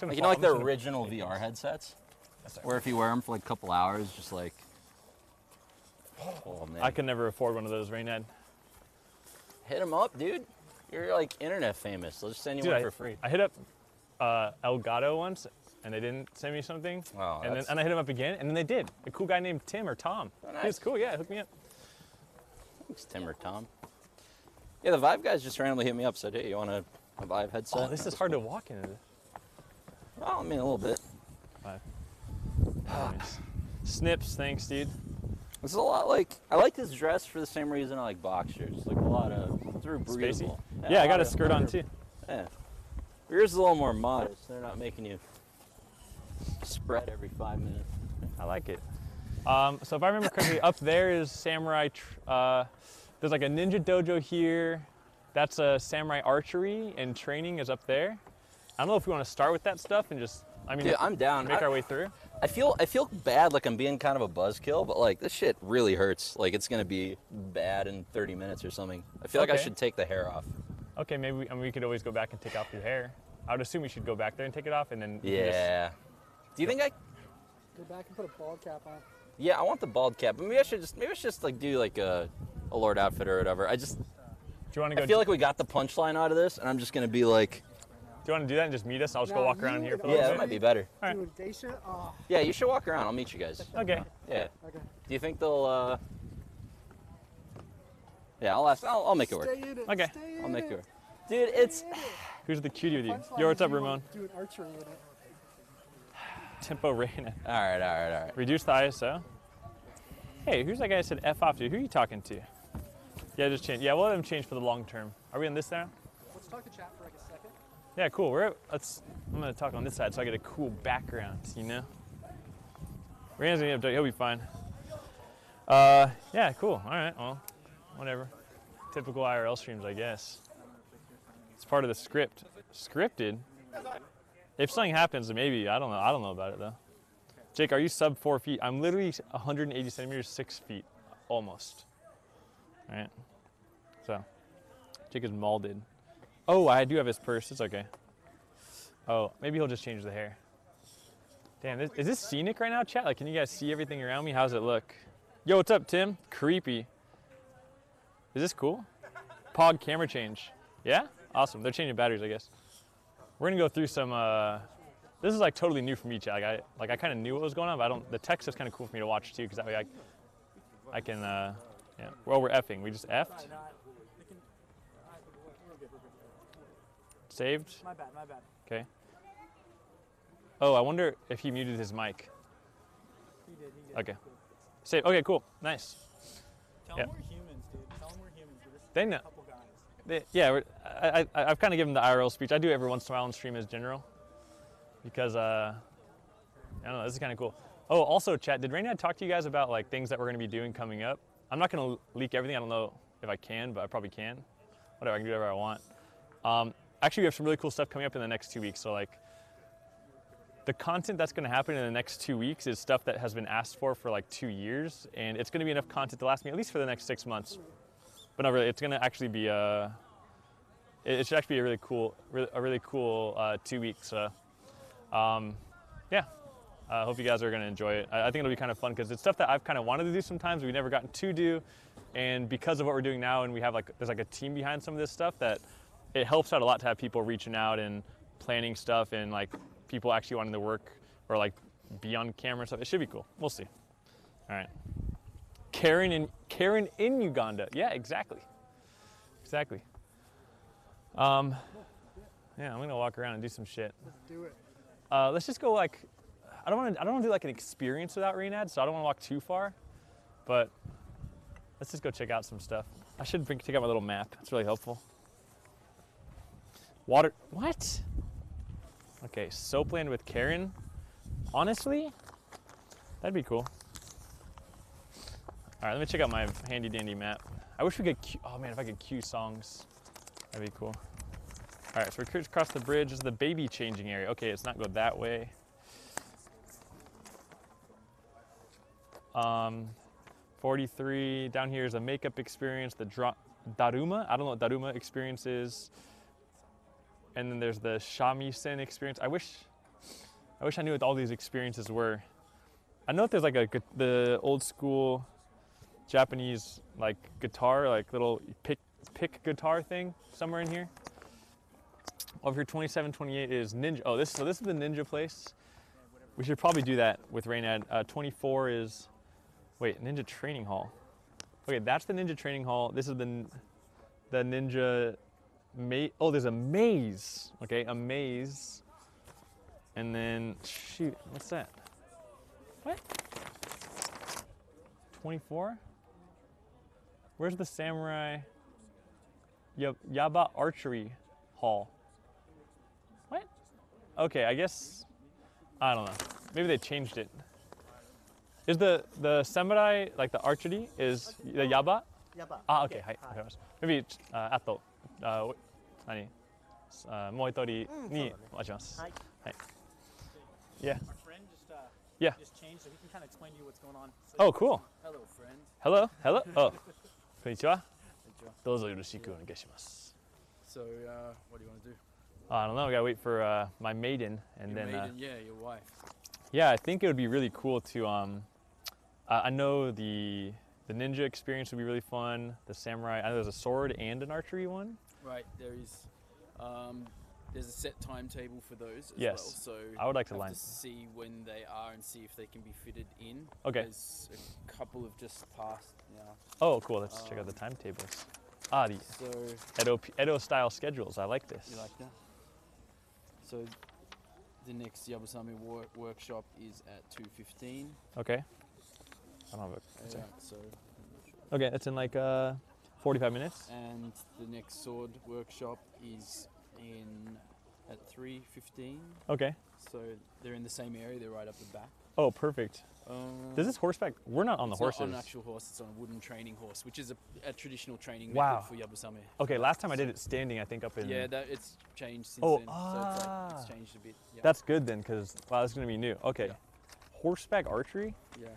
like, you know, like the original VR headsets, where if you wear them for like a couple hours, just like. Oh, man. I can never afford one of those, Reynad. Hit him up, dude. You're like internet famous. They'll just send you one for free. I hit up Elgato once, and they didn't send me something. Wow, and I hit him up again, and then they did. A cool guy named Tim or Tom. Oh, nice. He was cool, yeah, hook me up. It's Tim or Tom. Yeah, the Vive guys just randomly hit me up, said, hey, you want a Vive headset? Oh, this is hard to walk into. Well, I mean, a little bit. Nice. Snips, thanks, dude. It's a lot like, I like this dress for the same reason I like boxers. Like a lot of, it's very breathable. Yeah, I got a skirt on too. Yeah. Yours is a little more modest. They're not making you spread every 5 minutes. I like it. So if I remember correctly, up there is samurai, there's like a ninja dojo here. That's a samurai archery and training is up there. I don't know if we want to start with that stuff and just, I mean, dude, I'm down. Make our way through. I feel bad, like I'm being kind of a buzzkill, but like this shit really hurts. Like it's gonna be bad in 30 minutes or something. I feel like I should take the hair off. Okay, maybe we could always go back and take off your hair. I would assume we should go back there and take it off, and then do you think I go back and put a bald cap on? Yeah, I want the bald cap. Maybe I should just like do like a Lord outfit or whatever. Do you want to go? I feel like we got the punchline out of this, and I'm just gonna be like. Do you want to do that and just meet us? I'll just go walk around here for a little bit. Yeah, that might be better. All right. Yeah, you should walk around. I'll meet you guys. Okay. Yeah. Okay. Do you think they'll, Yeah, I'll make it work. Okay. I'll make it work. Dude, it's... Who's the cutie with you? Yo, what's up, Ramon? Do an archery with it. Tempo Reina. All right, all right, all right. Reduce the ISO. Hey, who's that guy that said F off to? Who are you talking to? Yeah, just change. Yeah, we'll let him change for the long term. Are we on this now? Let's talk to chat for a second. Yeah, cool. I'm gonna talk on this side so I get a cool background, you know? Rand's gonna update, he'll be fine. Yeah, cool. All right, well, whatever. Typical IRL streams, I guess. It's part of the script. Scripted? If something happens, maybe, I don't know about it though. Jake, are you sub 4 feet? I'm literally 180 centimeters, 6 feet, almost. All right, so Jake is molded. Oh, I do have his purse. It's okay. Oh, maybe he'll just change the hair. Damn, is this scenic right now, chat? Like, can you guys see everything around me? How's it look? Yo, what's up, Tim? Creepy. Is this cool? Pog camera change. Yeah? Awesome. They're changing batteries, I guess. We're going to go through some... This is, like, totally new for me, chat. Like I kind of knew what was going on, but I don't... The text is kind of cool for me to watch, too, because that way I can... Yeah. Well, we're effing. We just effed. Saved? My bad, my bad. Okay. Oh, I wonder if he muted his mic. He did. Okay. Saved. Okay, cool. Nice. Tell them we're humans, dude. Tell them we're humans. We're just a couple guys. I've kind of given the IRL speech. I do every once in a while on stream as general because, I don't know, this is kind of cool. Oh, also, chat, did Reynad talk to you guys about, like, things that we're going to be doing coming up? I'm not going to leak everything. I don't know if I can, but I probably can. Whatever, I can do whatever I want. Actually, we have some really cool stuff coming up in the next 2 weeks. So, like, the content that's going to happen in the next 2 weeks is stuff that has been asked for like 2 years, and it's going to be enough content to last me at least for the next 6 months. But not really. It's going to actually be it should actually be a really cool 2 weeks. I hope you guys are going to enjoy it. I think it'll be kind of fun because it's stuff that I've kind of wanted to do sometimes we've never gotten to do, and because of what we're doing now, and we have like there's like a team behind some of this stuff that. It helps out a lot to have people reaching out and planning stuff and like people actually wanting to work or like be on camera and stuff. It should be cool. We'll see. All right. Karen in Uganda. Yeah, exactly. Exactly. Yeah, I'm gonna walk around and do some shit. Let's do it. Let's just go like I don't wanna do like an experience without Reynad, so I don't wanna walk too far. But let's just go check out some stuff. I should take out my little map. It's really helpful. Water, what? Okay, Soapland with Karen. Honestly, that'd be cool. All right, let me check out my handy dandy map. I wish we could queue, oh man, if I could queue songs, that'd be cool. All right, so we're across the bridge. This is the baby changing area. Okay, let's not go that way. Um, 43, down here is a makeup experience, the Daruma. I don't know what Daruma experience is. And then there's the Shamisen experience. I wish I knew what all these experiences were. I know if there's like a, the old school Japanese like guitar, like little pick guitar thing somewhere in here. Over here, 27, 28 is Ninja. Oh, this, so this is the Ninja place. We should probably do that with Reynad. 24 is, wait, Ninja Training Hall. Okay, that's the Ninja Training Hall. This is the Ninja maze. Oh, there's a maze. Okay, a maze. And then, shoot, what's that? What? 24? Where's the Samurai Yaba Archery Hall? What? Okay, I guess, I don't know. Maybe they changed it. Is the samurai, like the archery, is the Yaba? Yaba. Ah, okay. Hi. Maybe, ato, nani? Moitori ni wachimasu. Hi. Yeah. Our friend just changed, so he can kind of explain to you what's going on. So oh, cool. Hello, friend. Hello, hello. Oh, konnichiwa. Dozo yoroshiku onegaishimasu. So, what do you want to do? I don't know. I gotta wait for my maiden, and your then. Maiden, yeah, your wife. Yeah, I think it would be really cool to. I know the ninja experience would be really fun. The samurai. I know there's a sword and an archery one. Right. There is. There's a set timetable for those as yes. well. So I would like to, see when they are and see if they can be fitted in. Okay. There's a couple have just passed now. Oh, cool. Let's check out the timetables. Ah, the so Edo style schedules. I like this. You like that? So the next Yabusami workshop is at 2:15. Okay. I don't have a yeah, so. Okay, that's in like 45 minutes. And the next sword workshop is in at 3:15. Okay. So they're in the same area. They're right up the back. Oh, perfect. Does this horseback? We're not on the horses. It's not on an actual horse. It's on a wooden training horse, which is a traditional training method for Yabusame. Okay, last time I did it standing, I think up in. Yeah, that, it's changed since then. So it's changed a bit. Yeah. That's good then, because wow, that's going to be new. Okay. Yeah. Horseback archery? Yeah.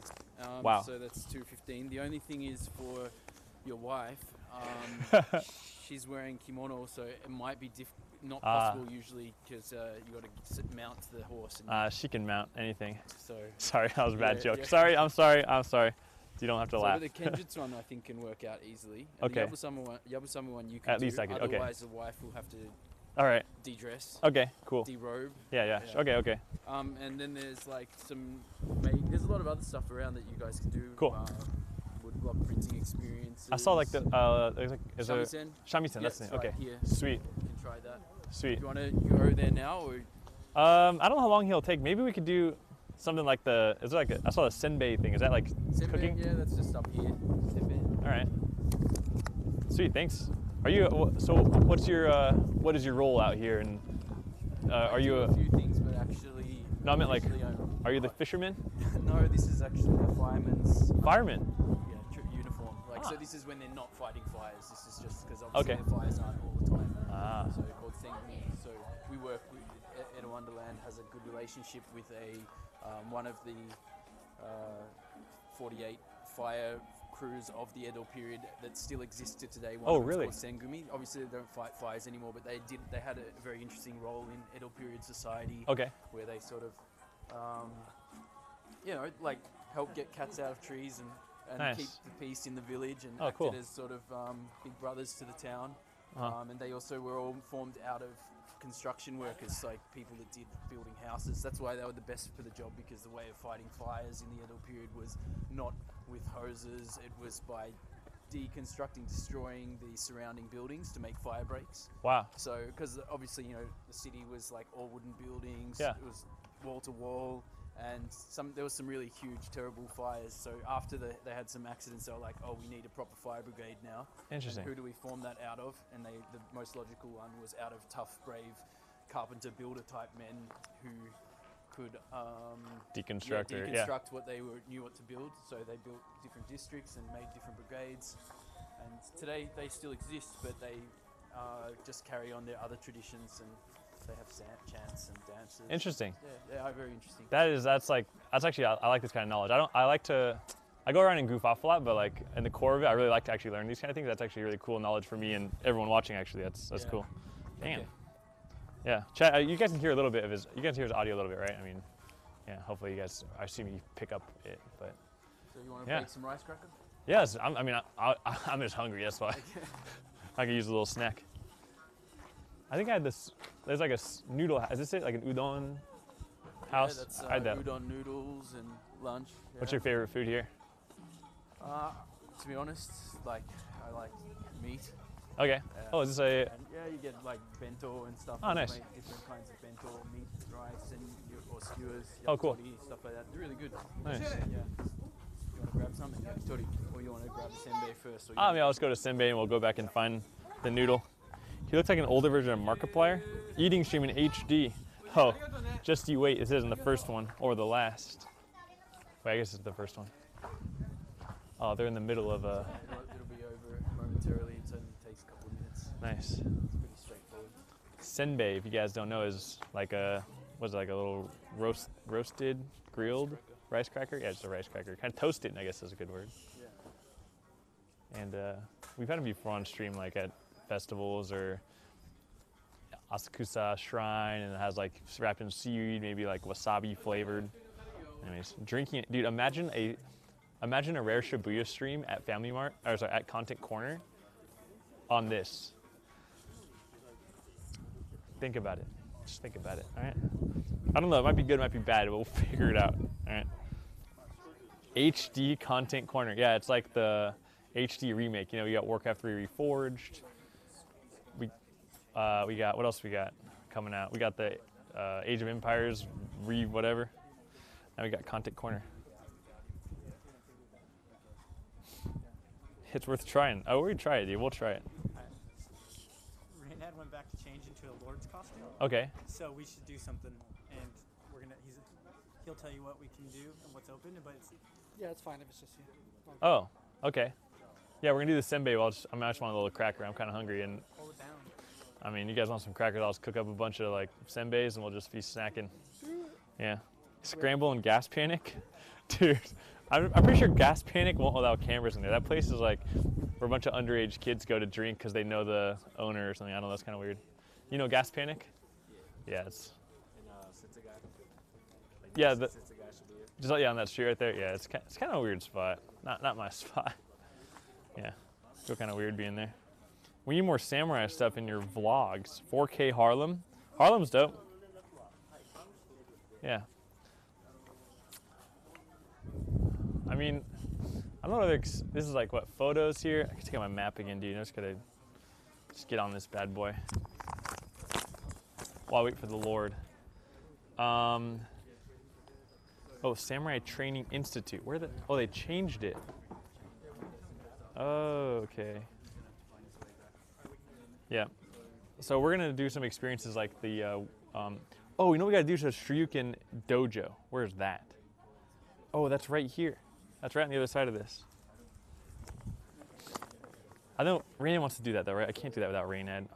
Wow. So that's 2:15. The only thing is for your wife, she's wearing kimono, so it might be not possible usually because you got to mount the horse. And she can mount anything. So sorry, that was a bad joke. Yeah. Sorry, I'm sorry, I'm sorry. You don't have to laugh. But the Kenjutsu one I think can work out easily. Okay. The Yabusama one you can at least do. I could. Otherwise, okay. Otherwise, the wife will have to. All right. De-dress. Okay. Cool. De-robe. Yeah, yeah. Yeah. Okay. Okay. And then there's like some. There's a lot of other stuff around that you guys can do. Cool. Woodblock printing experiences. I saw like the shamisen. Shamisen, that's it. Okay. Here. Sweet. You can try that. Sweet. Do you want to go there now or? I don't know how long he'll take. Maybe we could do something like the. Is there like a, I saw the senbei thing. Is that like senbei, cooking? Yeah, that's just up here. Senbei. All right. Sweet. Thanks. Are you? So what's your? What is your role out here? And are you a few things, but actually. No, I meant like. Are you the fisherman? No, this is actually the fireman's. Fireman. So this is when they're not fighting fires. This is just because obviously their fires aren't all the time. So called Senbei. So we work with Edo Wonderland has a good relationship with a one of the 48 fire crews of the Edo period that still existed today. One called Sengumi. Obviously they don't fight fires anymore, but they did. They had a very interesting role in Edo period society. Okay. Where they sort of, you know, like help get cats out of trees and. And keep the peace in the village and acted as sort of big brothers to the town. And they also were all formed out of construction workers, like people that did building houses. That's why they were the best for the job, because the way of fighting fires in the Edo period was not with hoses. It was by deconstructing, destroying the surrounding buildings to make fire breaks. Wow. So, because obviously, you know, the city was like all wooden buildings. Yeah. It was wall to wall. and there was some really huge, terrible fires. So after they had some accidents, they were like, oh, we need a proper fire brigade now. Interesting. And who do we form that out of? And the most logical one was out of tough, brave, carpenter, builder type men who could deconstruct what they knew what to build. So they built different districts and made different brigades. And today they still exist, but they just carry on their other traditions, and they have chants and dances. Interesting. Yeah, very interesting. That's actually, I like this kind of knowledge. I go around and goof off a lot, but like in the core of it, I really like to actually learn these kind of things. That's actually really cool knowledge for me and everyone watching. Actually, that's cool. Damn. Okay. Yeah, chat, you guys can hear a little bit of his. You guys hear his audio a little bit, right? I mean, yeah. Hopefully, you guys. I see me pick up it, but. So you want to bake some rice crackers? Yes, I'm just hungry. That's why. I could use a little snack. I think I had this. There's like a noodle. Is this it? Like an udon house? Yeah, that's I had that. Udon noodles and lunch. Yeah. What's your favorite food here? To be honest, I like meat. Okay. Oh, is this a? Yeah, you get like bento and stuff. Oh, nice. Different kinds of bento, meat, rice, or skewers. Oh, cool. Stuff like that. They're really good. Nice. Yeah. You want to grab something, yakitori, or you want to grab senbei first? Yeah, let's go to senbei and we'll go back and find the noodle. He looks like an older version of Markiplier. Eating stream in HD. Oh, just you wait. This isn't the first one or the last. Wait, I guess it's the first one. Oh, they're in the middle of a. It'll be over momentarily. It only takes a couple of minutes. Nice. It's pretty straightforward. Senbei, if you guys don't know, is like a little roasted, grilled rice cracker. Yeah, just a rice cracker. Kind of toasted, I guess is a good word. Yeah. And we've had him before on stream, like at festivals or Asakusa Shrine, and it has like wrapped in seaweed, maybe like wasabi flavored. Anyways, drinking it, dude. Imagine a rare Shibuya stream at Family Mart, or sorry, at Content Corner, on this. Think about it. Just think about it. All right. I don't know. It might be good. It might be bad. But we'll figure it out. All right. HD Content Corner. Yeah, it's like the HD remake. You know, you got Warcraft 3 Reforged. We got, what else we got coming out? We got the Age of Empires, whatever. Now we got Content Corner. It's worth trying. Oh, we try it, dude. We'll try it. Reynad went back to change into a Lord's costume. Okay. So we should do something, and we're gonna. He'll tell you what we can do and what's open, but it's. Yeah, it's fine if it's just you. Yeah. Oh, okay. Yeah, we're gonna do the senbei. I just want a little cracker. I'm kind of hungry and. Hold it down. I mean, you guys want some crackers? I'll just cook up a bunch of like senbeis and we'll just be snacking. Yeah. Scramble and Gas Panic, dude. I'm pretty sure Gas Panic won't allow cameras in there. That place is like where a bunch of underage kids go to drink because they know the owner or something. I don't know. That's kind of weird. You know Gas Panic? Yeah. It's. And Sitsugai. Like, yeah. The Sitsugai should be here. Just like, yeah, on that street right there. Yeah, it's kind of a weird spot. Not my spot. Yeah. I feel kind of weird being there. We need more samurai stuff in your vlogs. 4K Harlem. Harlem's dope. Yeah. I mean, I'm not really. This is like what photos here. I can take out my map again, dude. I'm just gonna get on this bad boy while I wait for the Lord. Oh, Samurai Training Institute. Where the? Oh, they changed it. Oh, okay. Yeah. So we're gonna do some experiences like the. Oh, you know what we gotta do is a Shiryuken Dojo. Where's that? Oh, that's right here. That's right on the other side of this. I know Reynad wants to do that though, right? I can't do that without Reynad.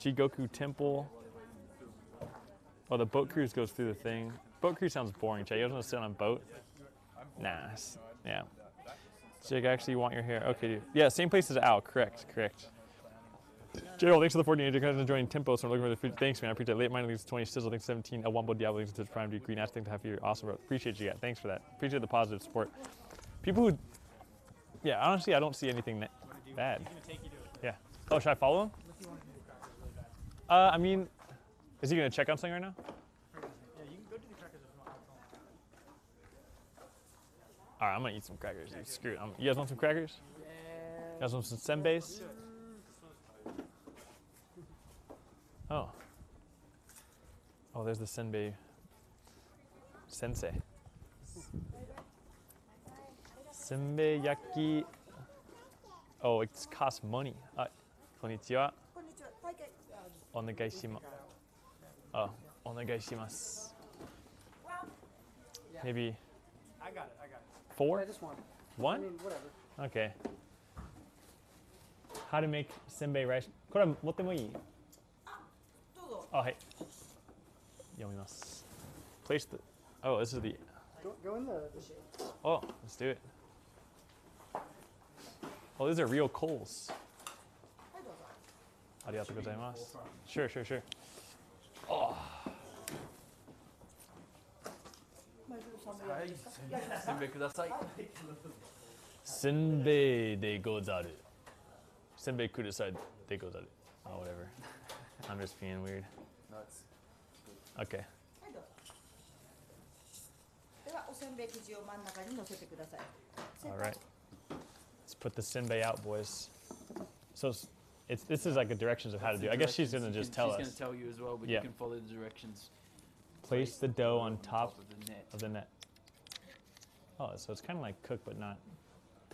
Jigoku Temple. Oh, the boat cruise goes through the thing. Boat cruise sounds boring, Jay. You guys want to sit on a boat? Nah. Yeah. Jake, I actually want your hair. Okay, dude. Yeah, same place as Al. Correct. Gerald, thanks for the 14. You guys are enjoying Tempo, so I'm looking for the food. Thanks, man. I appreciate it. Late Mine leads 20. Sizzle, thanks 17. A Wombo Diablo leads to Prime Duke Green. I think to have you. Awesome, bro. Appreciate you guys. Thanks for that. Appreciate the positive support. People who, yeah, honestly, I don't see anything bad. Yeah. Oh, should I follow him? I mean, is he gonna check on something right now? Yeah, you can go to the crackers. All right, I'm gonna eat some crackers. Dude. Screw it. You guys want some crackers? You guys want some senbeis? Oh. Oh, there's the senbei. Sensei. Senbei-yaki. Oh, it costs money. Konnichiwa. Onegaishimasu. Oh, onegaishimasu. Maybe. I got it. Four? I just want one. I mean, whatever. Okay. How to make senbei rice? これは持ってもいい? どうぞ。あ、はい。読みます。 Place the. Oh, this is the. Go in the. Oh, let's do it. Oh, these are real coals. ありがとうございます。 Sure, sure, sure. Oh. Senbei kudasai. Senbei de gozaru. Senbei kudasai de gozaru. Oh, whatever. I'm just being weird. Okay. All right. Let's put the senbei out, boys. So it's this is like the directions of how to do it. I guess she's going to just tell us. She's going to tell you as well, but you can follow the directions. Place the dough on top of the net. Oh, so it's kind of like cooked but not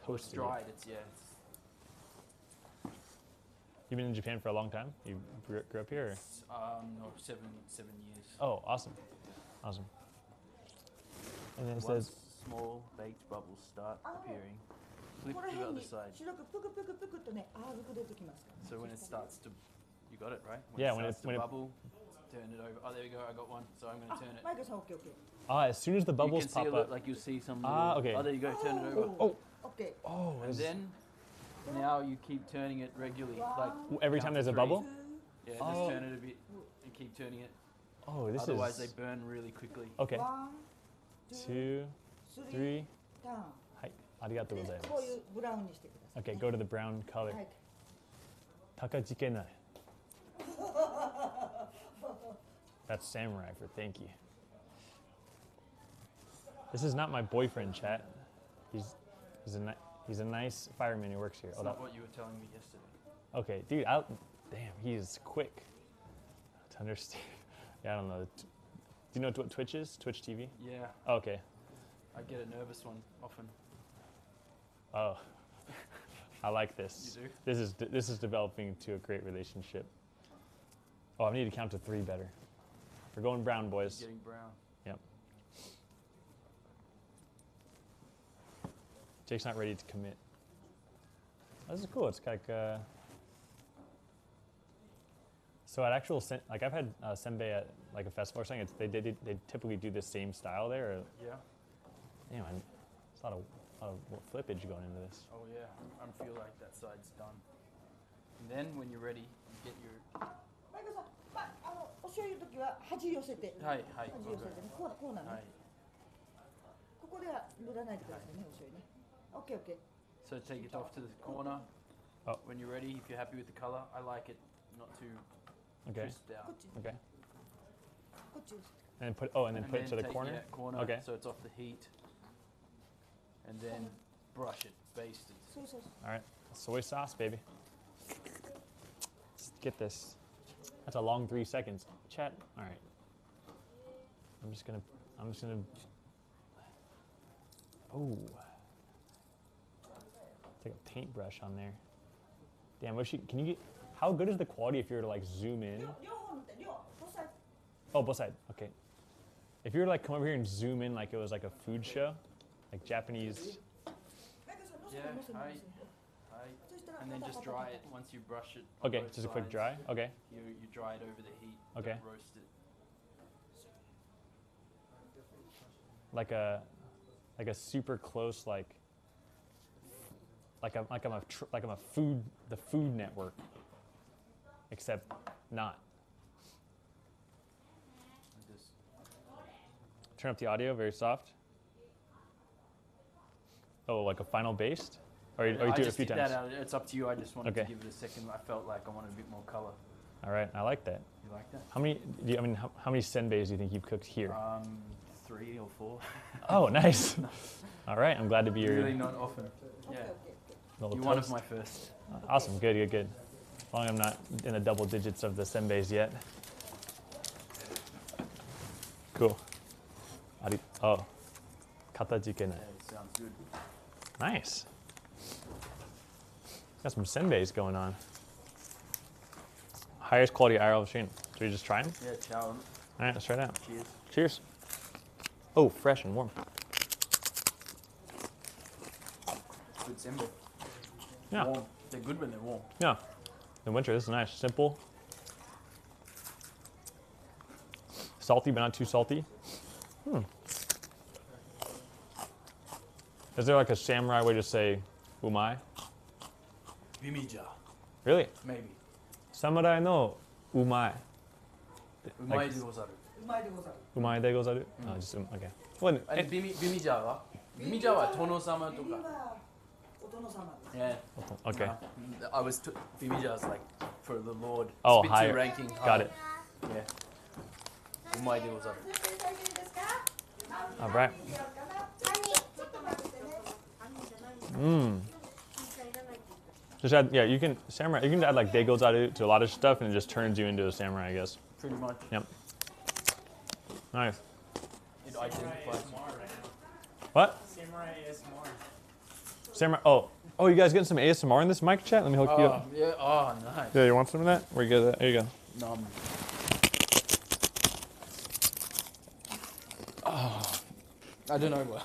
toasted. It's dried, yeah. You've been in Japan for a long time? You grew up here? Or? No, seven years. Oh, awesome. Awesome. And then it says... small baked bubbles start appearing. Flip to the other side. So when it starts to... You got it, right? Yeah, when it starts to bubble, turn it over. Oh, there we go, I got one. So I'm going to turn it. Okay, okay. Ah, as soon as the bubbles pop up... Like you'll see some little... Ah, okay. Oh, there you go, turn it over. Oh, okay. Oh, and then... Now you keep turning it regularly. Like every time there's a bubble? Yeah, just turn it a bit and keep turning it. Oh, this Otherwise, they burn really quickly. Okay. 1, 2, 3. Hi. Arigatou gozaimasu. Okay, go to the brown color. Takajikenai. That's samurai for thank you. This is not my boyfriend, chat. He's a nice fireman who works here. That's not what you were telling me yesterday. Okay, dude, damn, he is quick to understand. Yeah, I don't know. Do you know what Twitch is? Twitch TV? Yeah. Oh, okay. I get a nervous one often. Oh, I like this. You do? This is developing to a great relationship. Oh, I need to count to 3 better. We're going brown, boys. Getting brown. Yep. Jake's not ready to commit. Oh, this is cool. It's like so at actual like I've had senbei at like a festival or something. It's, they typically do the same style there. Or, yeah. Anyway, it's a lot of flippage going into this. Oh yeah, I feel like that side's done. And then when you're ready, you get your. ここでは塗らないでくださいね、お醤油ね。Okay, okay. So take it off to the corner. Oh. When you're ready, if you're happy with the color, I like it not too twist out. Okay. And put and then put it to the corner. It corner. Okay. So it's off the heat. And then brush it, baste it. All right, soy sauce, baby. Let's get this. That's a long 3 seconds. Chat. All right. I'm just gonna. Oh, it's like a paintbrush on there. Damn, can you get, how good is the quality if you were to like zoom in? Oh, both sides, okay. If you were to like come over here and zoom in like it was like a food show, like Japanese. Yeah, and then just dry it once you brush it. Okay, just a quick dry, okay. You dry it over the heat, okay. Don't roast it. Like a super close like I'm a food network, except not. Turn up the audio very soft. Oh, like a final baste, or you do it a few times. That out. It's up to you. I just wanted to give it a second. I felt like I wanted a bit more color. All right, I like that. You like that? How many? How many senbeis do you think you've cooked here? 3 or 4. Oh, nice. All right, I'm glad to be here. Really not often. Yeah. You're one of my first. Awesome, good, good, good. As long as I'm not in the double digits of the senbeis yet. Cool. Oh, katajike knife. Sounds good. Nice. Got some senbeis going on. Highest quality IRL machine. Should we just try them? Yeah, chow them. All right, let's try that. Cheers. Cheers. Oh, fresh and warm. Good senbei. Yeah. Warm. They're good when they're warm. Yeah. In winter, this is nice. Simple. Salty, but not too salty. Hmm. Is there like a samurai way to say umai? Umija. Really? Maybe. Samurai no umai. Umai de gozaru. Umai de gozaru. Umai de gozaru? No, just okay. Well, bimija wa? Bimija wa tono-sama toka. Yeah. Okay. I was Bimija was like for the Lord. Oh, higher ranking. Got it. Yeah. Umai de gozaru. All right. Mmm. Just add, yeah, you can samurai. You can add like daigozaru to a lot of stuff, and it just turns you into a samurai, I guess. Pretty much. Yep. Nice. It identifies more right now. What? Samurai ASMR. Samurai. Oh, oh, you guys getting some ASMR in this mic chat? Let me hook you up. Yeah. Oh, nice. Yeah, you want some of that? Where you get that? There you go. Nom. Oh, I don't know what.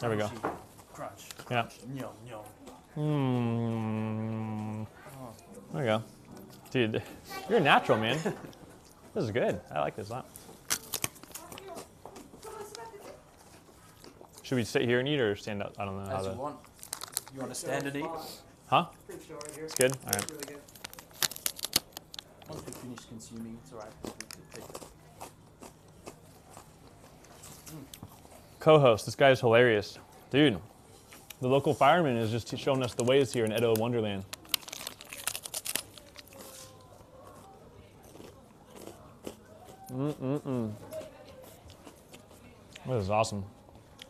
There we go. Crunch. Yeah. Yum, yum. Mmm. There we go. Dude, you're a natural, man. This is good. I like this a lot. Should we sit here and eat or stand up? I don't know. As how you want. You want to stand and eat? Huh? It's good? All right. Once we finish consuming, it's all right. Co-host, this guy is hilarious. Dude, the local fireman is just showing us the ways here in Edo Wonderland. Mm-mm-mm. This is awesome.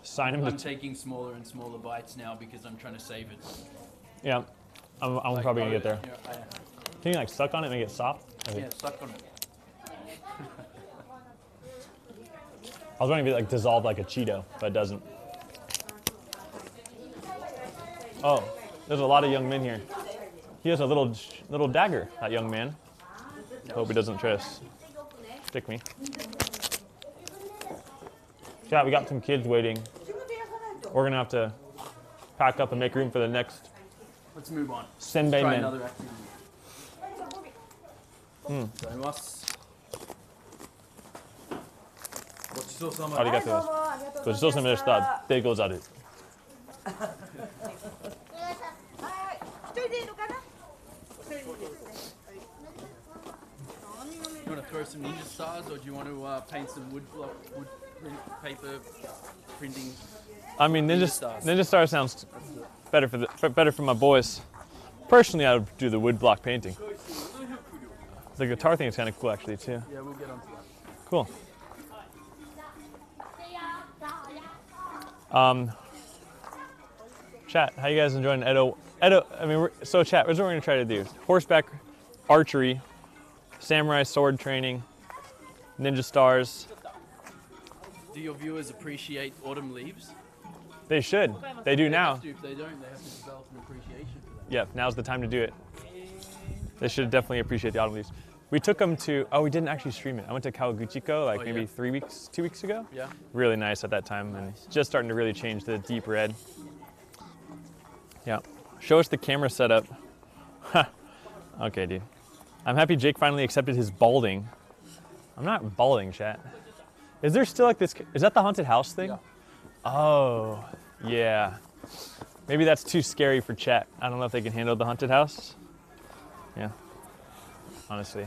Sign him. I'm taking smaller and smaller bites now because I'm trying to save it. Yeah, I'm like, probably going to get there. Yeah, can you like suck on it and make it soft? Yeah, suck on it. I was wondering if it like dissolved like a Cheeto, but it doesn't. Oh, there's a lot of young men here. He has a little dagger, that young man. Hope he doesn't try to stick me. Yeah, we got some kids waiting. We're gonna have to pack up and make room for the next. Let's move on. Senbei men. Another activity. Mm. Arigatou. Gochisousama deshita. Daigozaru. You want to throw some ninja stars, or do you want to paint some wood paper printing? I mean, ninja stars sounds better for my boys. Personally, I would do the wood block painting. The guitar thing is kind of cool, actually, too. Yeah, we'll get onto that. Cool. Chat, how you guys enjoying Edo? I mean, so chat, here's what we're gonna try to do: horseback archery, samurai sword training, ninja stars. Do your viewers appreciate autumn leaves? They should. They do now. If they don't, they have to develop an appreciation for that. Yeah, now's the time to do it. They should definitely appreciate the autumn leaves. We took them to. Oh, we didn't actually stream it. I went to Kawaguchiko like maybe 2 weeks ago. Yeah. Really nice at that time, and just starting to really change the deep red. Yeah. Show us the camera setup. Okay, dude. I'm happy Jake finally accepted his balding. I'm not balding, chat. Is there still like this? Is that the haunted house thing? Yeah. Oh, yeah. Maybe that's too scary for chat. I don't know if they can handle the haunted house. Yeah. Honestly.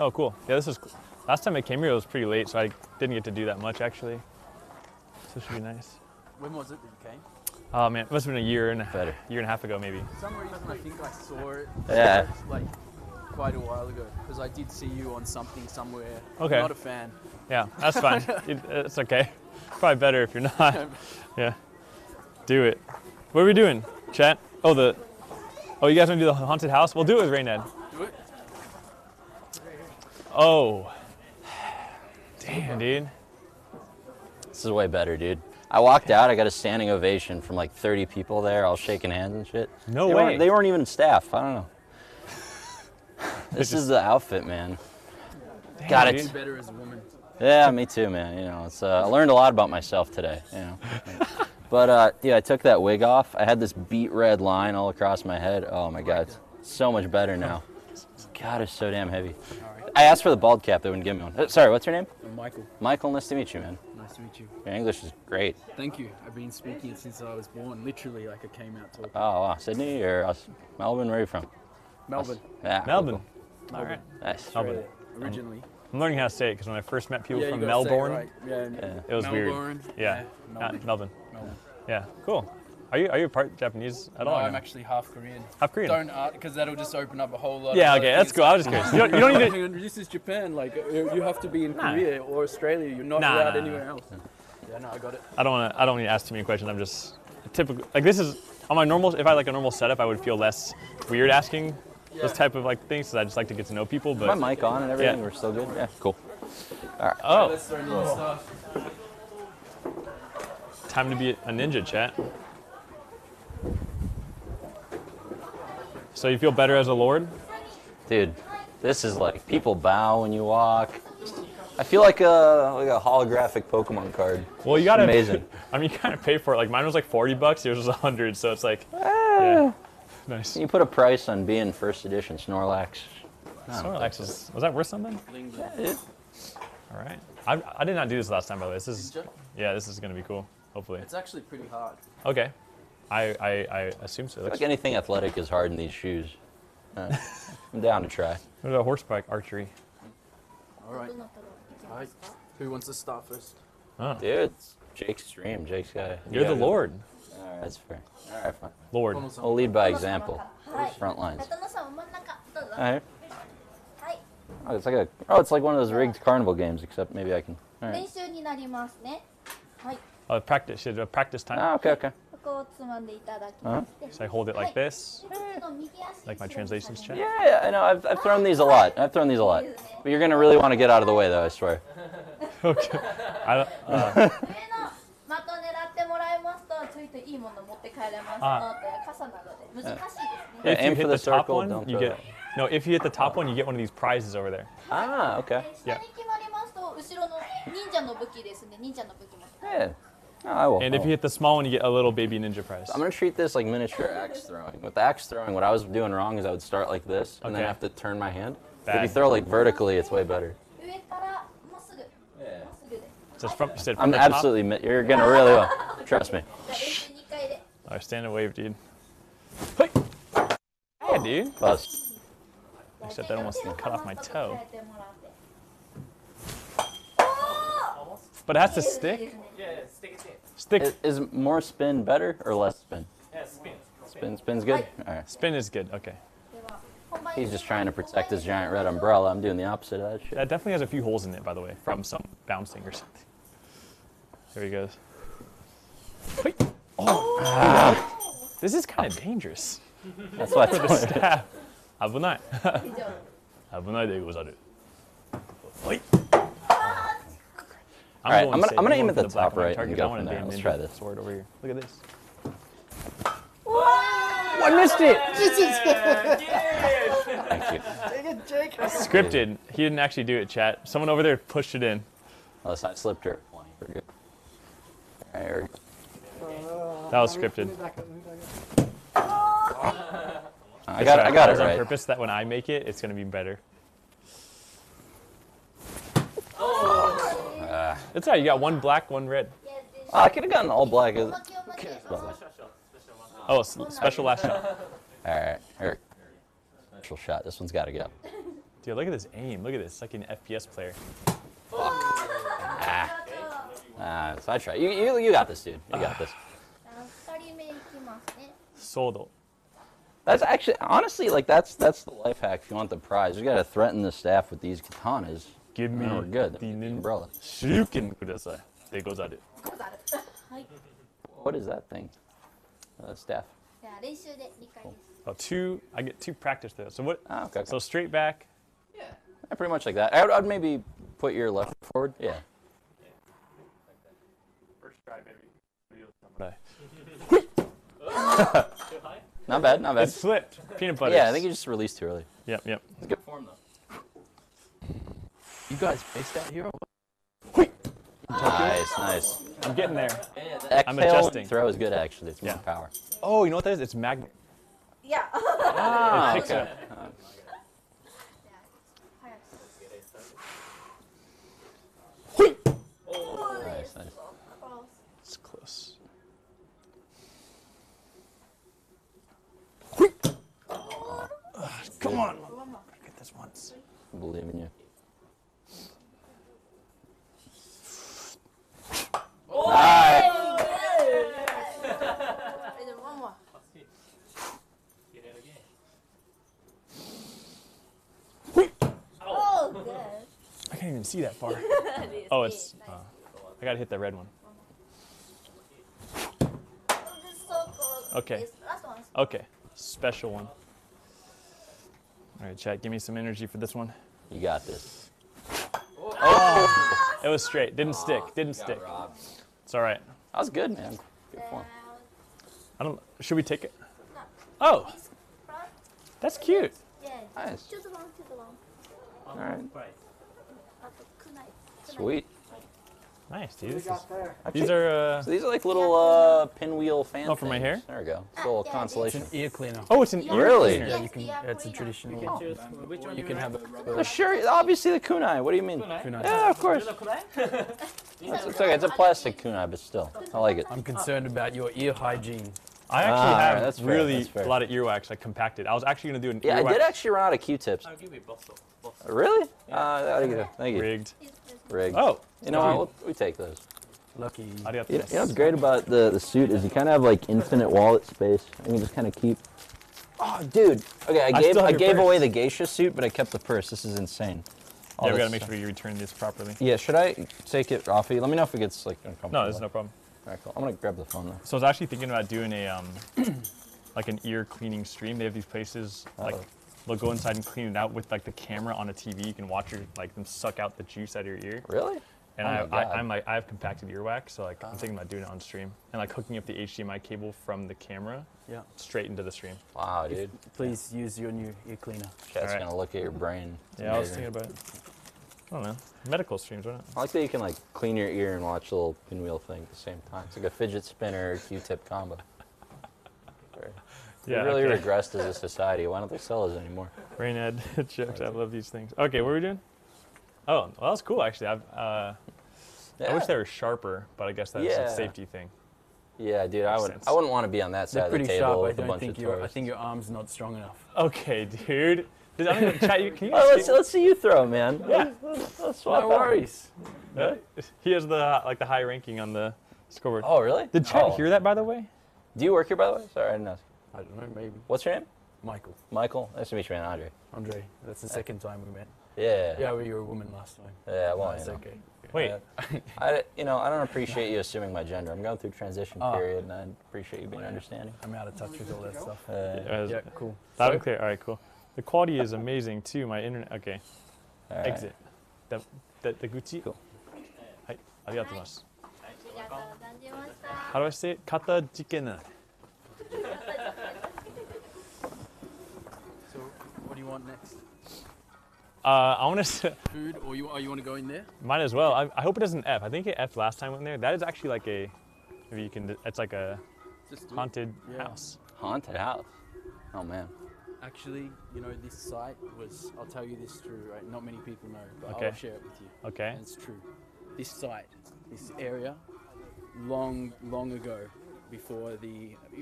Oh, cool. Yeah, this is cool. Last time I came here, it was pretty late, so I didn't get to do that much, actually. So this should be nice. When was it that you came? Oh, man, it must have been a year and a half ago, maybe. For some reason, I think I saw it. Yeah. Like, quite a while ago, because I did see you on something somewhere. Okay. I'm not a fan. Yeah, that's fine. It's okay. Probably better if you're not. Yeah. Do it. What are we doing, chat? Oh, the... Oh, you guys want to do the haunted house? We'll do it with Reynad. Do it. Oh, Damn, dude. This is way better, dude. I walked out. I got a standing ovation from like 30 people there, all shaking hands and shit. No way. They weren't even staff. I don't know. This is the outfit, man. Damn, got it. Dude. Better as a woman. Yeah, me too, man. You know, it's I learned a lot about myself today. You know. But yeah, I took that wig off. I had this beet red line all across my head. Oh my God, it's so much better now. God, it's so damn heavy. I asked for the bald cap, they wouldn't give me one. Sorry, what's your name? I'm Michael. Michael, nice to meet you, man. Nice to meet you. Your English is great. Thank you. I've been speaking since I was born, literally, like I came out talking. Oh, wow. Sydney or Melbourne? Where are you from? Melbourne. Yeah, Melbourne. Cool. All right. Nice. Melbourne. Originally. I'm learning how to say it because when I first met people from Melbourne, it was Melbourne. Weird. Yeah. Melbourne. Melbourne. Melbourne. Yeah. Cool. Are you part Japanese at all? No, I'm actually half Korean. Half Korean? Don't, because that'll just open up a whole lot. Yeah, of okay, that's cool. I was just curious. You don't need to introduce this Japan. Like, you have to be in Korea or Australia. You're not allowed anywhere else. Yeah, no, I got it. I don't need to ask too many questions. I'm just typical. Like this is on my normal. If I had like a normal setup, I would feel less weird asking those type of like things. Because I just like to get to know people. But my mic on and everything. Yeah. We're still good. Yeah, cool. All right. Oh. Let's start new stuff. Time to be a ninja, chat. So you feel better as a lord? Dude, this is like, people bow when you walk. I feel like a holographic Pokemon card. Well, you gotta, amazing. I mean, you kind of pay for it. Like mine was like 40 bucks, yours was 100, so it's like, yeah. Nice. You put a price on being first edition Snorlax. Snorlax, was that worth something? Yeah, all right. I did not do this last time, by the way. This is, yeah, this is gonna be cool, hopefully. It's actually pretty hard. Okay. I assume so. Like anything athletic is hard in these shoes. I'm down to try. What about horseback archery? All right. All right. Who wants to start first? Oh. Dude, it's Jake's stream. Jake's guy. You're the Lord. All right. That's fair. All right, fine. Lord. I'll lead by example. Front lines. All right. Oh, it's like a. Oh, it's like one of those rigged carnival games, except maybe I can. All right. Oh, practice. Should practice time. Oh, okay. Okay. Huh? So I hold it like this, like my translations check. Yeah, I know. I've thrown these a lot. But you're gonna really want to get out of the way, though. I swear. Okay. Yeah, aim for the circle. One, you get, no, if you hit the top one, you get one of these prizes over there. Ah, okay. Yeah. Yeah. No, I will. And if you hit the small one, you get a little baby ninja prize. So I'm going to treat this like miniature axe throwing. With axe throwing, what I was doing wrong is I would start like this and then have to turn my hand. Bad. If you throw like vertically, it's way better. Yeah. So from, you said from the top? Absolutely, you're going to really well. Trust me. All right, stand and wave, dude. Hey! Yeah, dude. Bust. Except that almost cut off my toe. But it has to stick? Yeah, stick. Is more spin better or less spin? Yeah, spin. Spin's good? All right. Spin is good, okay. He's just trying to protect his giant red umbrella. I'm doing the opposite of that shit. That definitely has a few holes in it, by the way, from some bouncing or something. There he goes. Oh. This is kind of dangerous. That's why I told the staff. Abunai. Abunai de gozaru. All right, I'm gonna aim at the top right and go from there. Let's try this. Sword over here. Look at this. Whoa! I missed it! Yeah. Thank you. Take it, Jake. Scripted. He didn't actually do it, chat. Someone over there pushed it in. Unless I slipped her. We're good. All right, that was scripted. I got it right. On purpose that when I make it, it's gonna be better. That's how you got one black, one red. I could have gotten all black. Oh, special last shot. All right, here. Special shot. This one's got to go. Dude, look at this aim. Look at this. It's like an FPS player. Fuck. So I try. You got this, dude. You got this. Sodo. That's actually, honestly, like that's the life hack. If you want the prize, you got to threaten the staff with these katanas. Give me the umbrella. Shuken kudasai. There goes out it. What is that thing? Staff. Cool. Oh, I get two practice there. So what? Oh, okay. So straight back. Yeah. Pretty much like that. I'd maybe put your left forward? Yeah. First try, baby. Not bad, not bad. It slipped. Peanut butter. Yeah, I think you just released too early. Yep, yep. It's good form, though. You guys faced out here? Nice, nice. I'm getting there. I'm adjusting. Throw is good, actually. It's more power. Oh, you know what that is? It's magnet. Yeah. Ah, it picks up. Nice, nice. It's close. Oh, come on. I get this once. I believe in you. Oh, and then one more. Get it again. Oh, good. I can't even see that far. Oh, it's. I gotta hit that red one. Okay. Okay. Special one. All right, chat. Give me some energy for this one. You got this. Oh, it was straight. Didn't stick. Didn't stick. It's all right. That was good, man. Good form. I don't. Should we take it? No. Oh. That's cute. Yeah. Nice. All right. Sweet. Nice, dude. These are so these are like little pinwheel fans. Oh, for my hair. There we go. It's a little consolation. It's an ear cleaner. Oh, it's an ear cleaner. Yeah, you can. It's a traditional. Oh. You can have a. Sure, obviously the kunai. What do you mean? Kunai. Yeah, of course. It's okay. It's a plastic kunai, but still, I like it. I'm concerned about your ear hygiene. I actually have that's really a lot of earwax. I compacted. I was actually gonna do an. Yeah, earwax. I did actually run out of Q-tips. I'll give you both. Really? Thank you. Rigged. Rigged. Oh, you know what? We take those. Lucky. You know what's great about the suit is you kind of have like infinite wallet space, and you just kind of keep. Oh, dude. Okay, I gave away the geisha suit, but I kept the purse. This is insane. All yeah, we gotta make sure you return this properly. Yeah, should I take it off of you? Let me know if it gets like uncomfortable. No, there's no problem. All right, cool. I'm gonna grab the phone now. So I was actually thinking about doing a like an ear cleaning stream. They have these places like. They'll go inside and clean it out with like the camera on a TV. You can watch your them suck out the juice out of your ear. Really? And I've compacted earwax, so like I'm thinking about doing it on stream and like hooking up the HDMI cable from the camera. Yeah. Straight into the stream. Wow, dude. Please use your new ear cleaner. Chat's gonna look at your brain. It's amazing. I was thinking about it. I don't know. Medical streams, why not? I like that you can like clean your ear and watch a little pinwheel thing at the same time. It's like a fidget spinner Q-tip combo. Yeah, we really regressed as a society. Why don't they sell us anymore? Reynad jokes. I love these things. Okay, what are we doing? Oh, well, that was cool actually. I wish they were sharper, but I guess that's a safety thing. Yeah, dude, I wouldn't want to be on that side of the table with a bunch of tourists. I think your arm's not strong enough. Okay, dude. Let's see you throw, man. Yeah. Let's swap. No worries. He has the like the high ranking on the scoreboard. Oh, really? Did chat hear that, by the way? Do you work here, by the way? Sorry, I didn't ask. I don't know, maybe. What's your name? Michael. Michael. Nice to meet you, man. Andre. Andre. That's the second time we met. Yeah. Yeah, well, you were a woman last time. Yeah, well, it's okay. Wait. I don't appreciate you assuming my gender. I'm going through transition period, and I appreciate you being understanding. I'm out of touch with all that stuff. Yeah, cool. Loud and clear. All right, cool. The quality is amazing, too. My internet. Okay. All right. Exit. The Gucci. Cool. Hi. Arigatou. How do I say it? Kata jikena. Want next? I want to food, or you want to go in there? Might as well. I hope it doesn't F. I think it F last time I went there. That is actually like a, maybe you can. It's like a haunted house. Haunted house. Oh man. Actually, you know this site was. I'll tell you this true. Right? Not many people know, but I'll share it with you. Okay. And it's true. This site, this area, long ago, before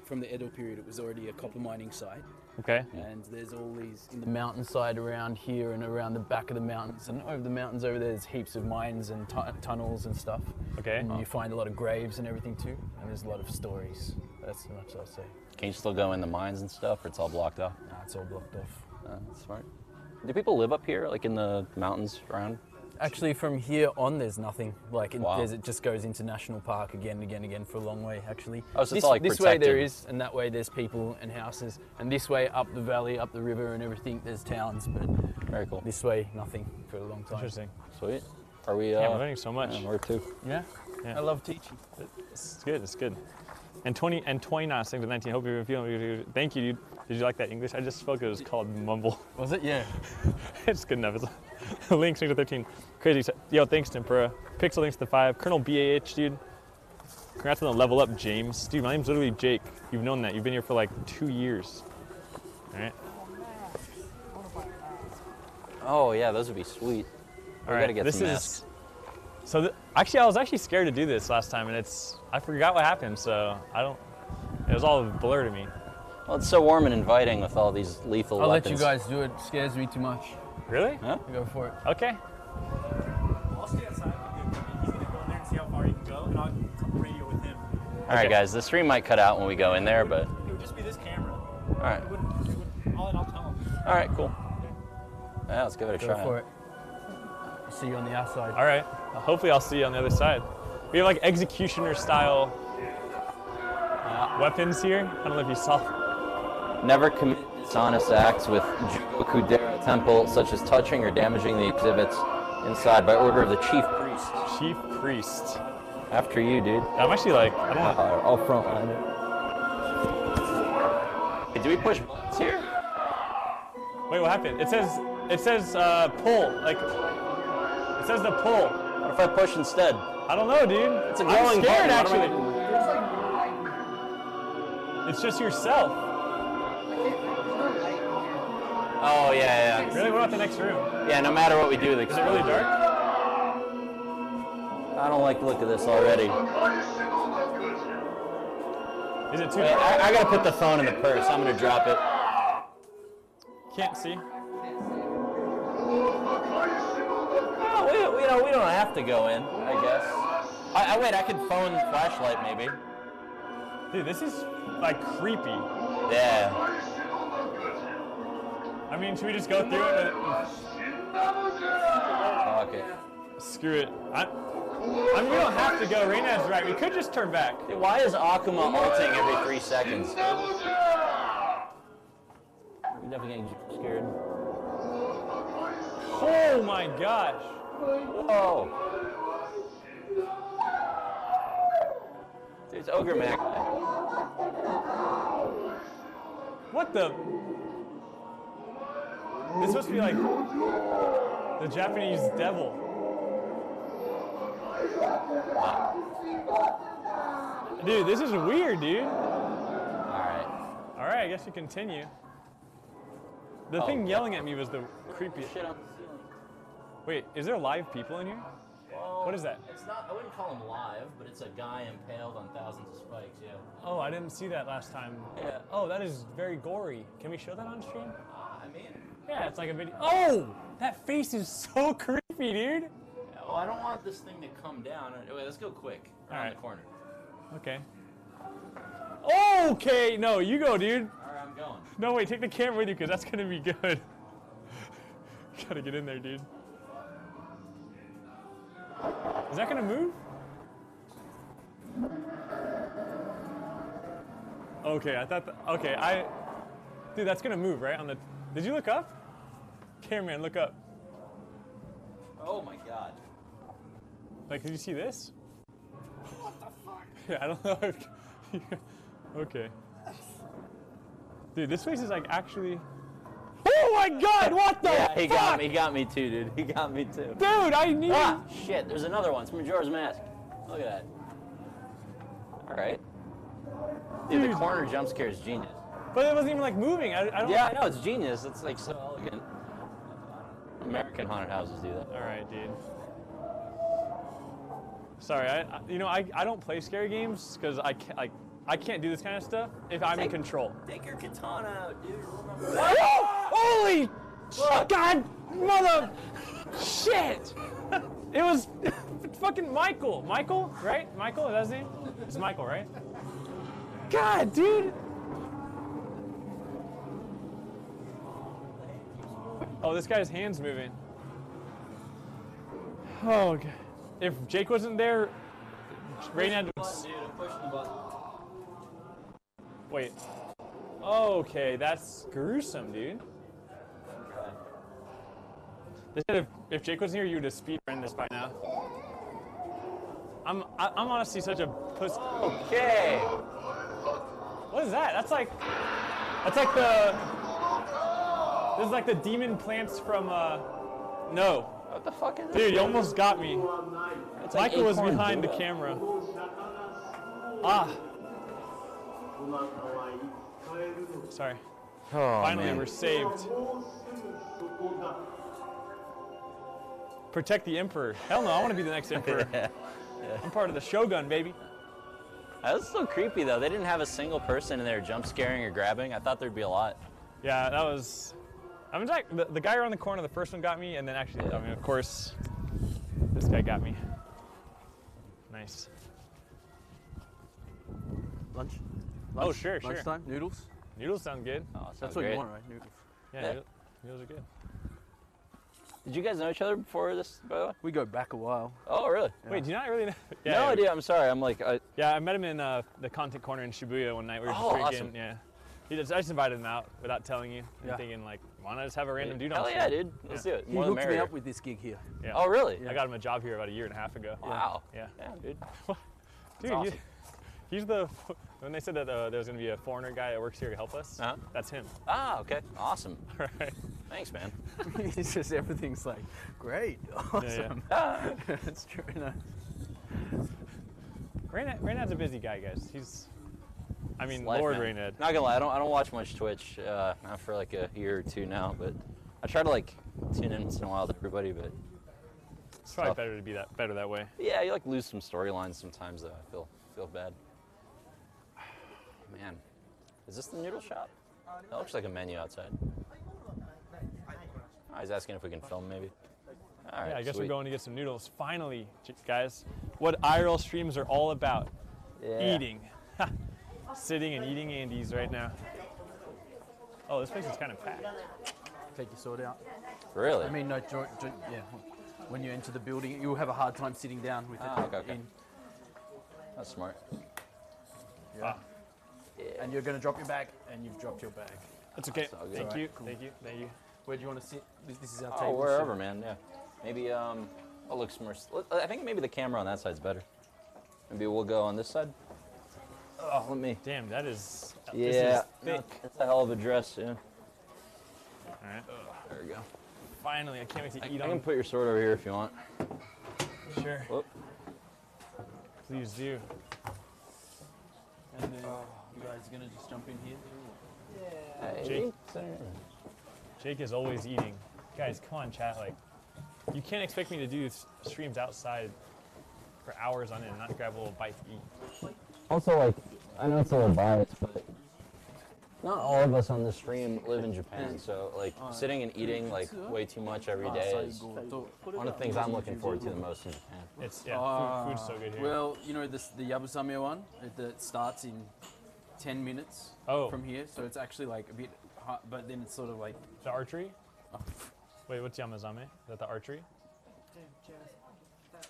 from the Edo period, it was already a copper mining site. Okay. And there's all these in the mountainside around here and around the back of the mountains and over the mountains over there. There's heaps of mines and tunnels and stuff. Okay. And you find a lot of graves and everything too. And there's a lot of stories. That's as much as I'll say. Can you still go in the mines and stuff, or it's all blocked off? Nah, it's all blocked off. Smart. Do people live up here, like in the mountains around? Actually, from here on, there's nothing. Like, it just goes into National Park again and again and again for a long way, actually. Oh, so it's all like this way there is, and that way there's people and houses. And this way, up the valley, up the river and everything, there's towns. But very cool. This way, nothing for a long time. Interesting. Sweet. Are we? Yeah, I'm learning so much. Yeah, we're too. Yeah? I love teaching. It's good. It's good. And 29 seconds to 19. Hope you're feeling. Thank you, dude. Did you like that English? I just spoke. It was called mumble. Was it? Yeah. It's good enough. It's Link 6 to 13. Crazy. Yo, thanks Tempura. Pixel links to 5. Colonel BAH, dude. Congrats on the level up, James. Dude, my name's literally Jake. You've known that. You've been here for like 2 years. All right. Oh yeah, those would be sweet. All right, gotta get this some masks. So actually, I was scared to do this last time, and I forgot what happened, so I don't. It was all a blur to me. Well, it's so warm and inviting with all these lethal weapons. I'll let you guys do it. It scares me too much. Really? Huh? Go for it. Okay. I'll stay outside. He's gonna go in there and see how far he can go, and I'll come radio with him. All right, guys. The stream might cut out when we go in there, but it would just be this camera. All right. I'll tell him. All right. Cool. Yeah, let's give it a try. Go for it. See you on the outside. All right. Hopefully, I'll see you on the other side. We have like executioner style weapons here. I don't know if you saw. Never commit dishonest acts with Jukudera Temple, such as touching or damaging the exhibits inside by order of the chief priest. Chief priest. After you, dude. I'm actually like, I don't know. I'll front line it. Hey, do we push buttons here? Wait, what happened? It says pull. Like, it says the pull. What if I push instead? I don't know, dude. It's a glowing button. I'm scared, actually. It's just yourself. Oh, yeah, yeah. Really? What about the next room? Yeah, no matter what we do. Is it really dark? I don't like the look of this already. Is it too dark? I gotta put the phone in the purse. I'm gonna drop it. Can't see. You know, we don't have to go in, I guess. Wait, I could phone flashlight, maybe. Dude, this is, like, creepy. Yeah. I mean, should we just go through it? Fuck it. Screw it. I mean, we don't have to go. Reynad's right. We could just turn back. Dude, why is Akuma ulting every 3 seconds? We're definitely getting scared. Oh, my gosh. Whoa. Dude, it's Ogre Mac. What the? This must be like the Japanese devil. Dude, this is weird, dude. All right, I guess you continue. The thing yelling at me was the creepiest. Wait, is there live people in here? Well, what is that? It's not, I wouldn't call him live, but it's a guy impaled on thousands of spikes, yeah. Oh, I didn't see that last time. Yeah. Oh, that is very gory. Can we show that on stream? I mean... Yeah, it's like a video. Oh! That face is so creepy, dude! Yeah, well, I don't want this thing to come down. Wait, let's go quick. Around the corner. Okay. Okay! No, you go, dude! Alright, I'm going. No, wait, take the camera with you, because that's going to be good. Gotta get in there, dude. Is that gonna move? Okay, I thought. Dude, that's gonna move, right? Did you look up? Cameraman, look up. Oh my god. Like, did you see this? What the fuck? Yeah, I don't know if. Okay. Dude, this place is like actually. Oh my god, what the fuck? He got me too, dude. He got me too. Dude, I need... Ah, shit, there's another one. It's Majora's Mask. Look at that. All right. Dude, the corner jump scare is genius. But it wasn't even, like, moving. I know. It's genius. It's, like, so elegant. American haunted houses do that. All right, dude. Sorry, I don't play scary games because I can't do this kind of stuff if I'm in control. Take your katana out, dude. Oh, holy god mother shit! It was fucking Michael. Michael, right? Michael, is that his name? It's Michael, right? God, dude! Oh, this guy's hand's moving. Oh, god. If Jake wasn't there, Reynad would... Push the button. Wait. Okay, that's gruesome, dude. They said if Jake was here, you would have speedrun this by now. I'm honestly such a puss. Okay. What is that? That's like the. This is like the demon plants from. No. What the fuck is this? Dude, you almost got me. Like Michael was behind the camera. Ah. Sorry. Oh, finally, man. We're saved. Protect the emperor. Hell no, I want to be the next emperor. Yeah. Yeah. I'm part of the shogun, baby. That was so creepy, though. They didn't have a single person in there jump scaring or grabbing. I thought there'd be a lot. Yeah, that was... I mean, the guy around the corner, the first one got me, and then actually, yeah. I mean, of course, this guy got me. Nice. Lunch? Oh, sure, sure. Lunchtime? Noodles? Noodles sound good. Oh, sounds that's what great. You want, right? Noodles. Yeah, yeah. Noodles are good. Did you guys know each other before this, by the way? We go back a while. Oh, really? Yeah. Wait, do you not really know? Yeah, no idea. I'm sorry. I'm like... Yeah, I met him in the Content Corner in Shibuya one night. We were just drinking. Awesome. Yeah. I just invited him out without telling you. Yeah. I'm thinking, like, why not just have a random dude on? Hell yeah, dude. Let's do it. More he hooked me up with this gig here. Yeah. Oh, really? Yeah. I got him a job here about 1.5 years ago. Wow. Yeah. Yeah, dude. Dude, awesome. He's the... When they said that there was going to be a foreigner guy that works here to help us, uh-huh. That's him. Ah, okay. Awesome. All right. Thanks, man. It's just everything's like, great, awesome. Yeah, yeah. That's true enough. Reynad's a busy guy, guys. He's, I mean, life, Lord man. Reynad. Not gonna lie, I don't watch much Twitch, not for like a year or two now, but I try to like tune in once in a while to everybody, but it's probably better to be better that way. Yeah, you like lose some storylines sometimes though, I feel bad. Man, is this the noodle shop? That looks like a menu outside. I was asking if we can film, maybe. All right, yeah, I guess sweet. We're going to get some noodles. Finally, guys, what IRL streams are all about. Yeah. Eating. Sitting and eating Andes right now. Oh, this place is kind of packed. Take your sword out. Really? I mean, no, yeah. When you enter the building, you'll have a hard time sitting down with it. Okay, okay. That's smart. Yeah. Ah. Yeah. And you're going to drop your bag, and you've dropped your bag. That's okay. That's thank right. you. Cool. Thank you. Thank you. Where do you want to sit? This is our table. Oh, wherever, so. Man. Yeah. Maybe I'll look more. I think maybe the camera on that side's better. Maybe we'll go on this side. Oh, let me. Damn, that is. Yeah. This is thick. That's a hell of a dress. Yeah. All right. There we go. Finally, I can't wait to eat. I can put your sword over here if you want. Sure. Whoop. Please do. And then you guys are gonna just jump in here. Yeah. Jake. Jake is always eating. Guys, come on, chat. Like, you can't expect me to do streams outside for hours on end and not grab a little bite to eat. Also, like, I know it's a little biased, but not all of us on the stream live in Japan, so, like, sitting and eating, like, way too much every day is one of the things I'm looking forward to the most in Japan. It's, yeah, food's so good here. Well, you know, the Yabusame one, it starts in 10 minutes from here, so it's actually, like, a bit... But then it's sort of like the archery. Oh. Wait, what's Yamazame? Is that the archery?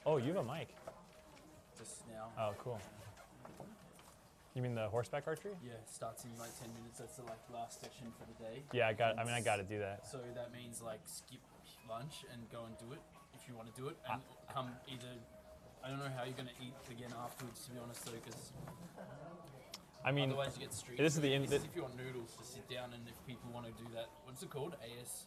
Oh, you have a mic. Just now. Oh, cool. You mean the horseback archery? Yeah, it starts in like 10 minutes. That's the like last session for the day. Yeah, I got to do that. So that means like skip lunch and go and do it if you want to do it, and come either. I don't know how you're gonna eat again afterwards, to be honest, though, because. I mean, otherwise you get street. This is the end. If you want noodles, to sit down, and if people want to do that, what's it called? AS.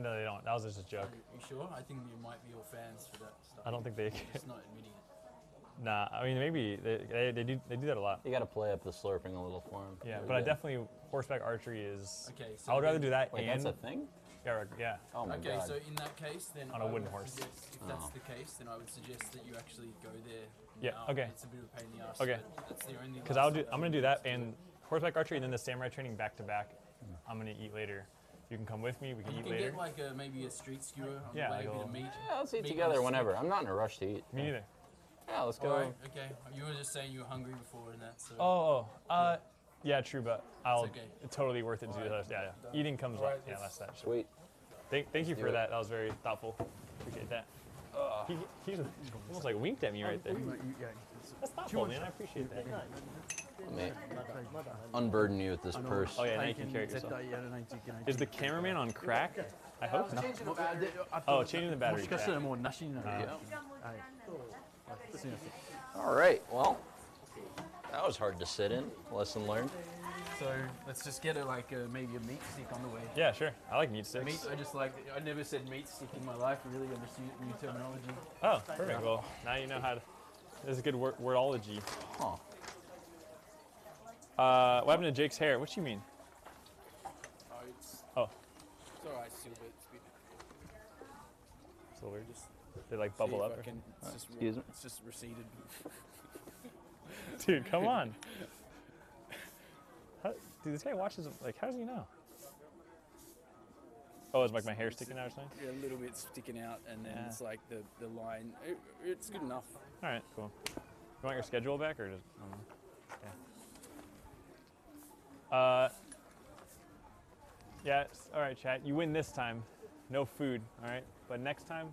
No, they don't. That was just a joke. Are you sure? I think you might be all fans for that stuff. I don't think they. Just not admitting it. Nah, I mean maybe they do that a lot. You got to play up the slurping a little for them. Yeah, but I definitely horseback archery is. Okay. So I would rather do that. Wait, and that's a thing. Yeah. Yeah. Oh my god. Okay, so in that case, then on a wooden horse. Suggest, if that's the case, then I would suggest that you actually go there. Yeah. Now, okay. It's a bit of a pain in the ass. Okay. Because I'm gonna do that and horseback archery, and then the samurai training back to back. I'm gonna eat later. You can come with me. We can eat later. You can get like maybe a street skewer. On yeah. The way, a meat. Yeah. Let's eat together whenever. I'm not in a rush to eat. Me neither. Yeah. Let's go. Right, okay. You were just saying you were hungry before and that. So. Yeah, true, but I'll it's totally worth it to do that. Yeah, yeah. Eating comes right. Yeah, that's that. Sweet. Thank you for that. That was very thoughtful. Appreciate that. He almost like winked at me right there. That's thoughtful, man. I appreciate that. Let me unburden you with this purse. Oh yeah, now you can carry it yourself. Is the cameraman on crack? I hope not. Oh, changing the battery pack. All right, well, that was hard to sit in. Lesson learned. So let's just get maybe a meat stick on the way. Yeah, sure. I like meat sticks. Meat, I never said meat stick in my life, really. I just used new terminology. Oh, perfect. Well, now you know how to. This is good wordology. Huh. What happened to Jake's hair? What do you mean? It's alright, stupid. So we're just. They like bubble up. Excuse me. It's just receded. Dude, come on. How, dude, this guy watches, like, how does he know? Oh, is like my hair sticking out or something? Yeah, a little bit sticking out, and then it's like the line. It's good enough. All right, cool. You want your schedule back, or just? Yeah. Yeah. All right, chat. You win this time. No food. All right, but next time.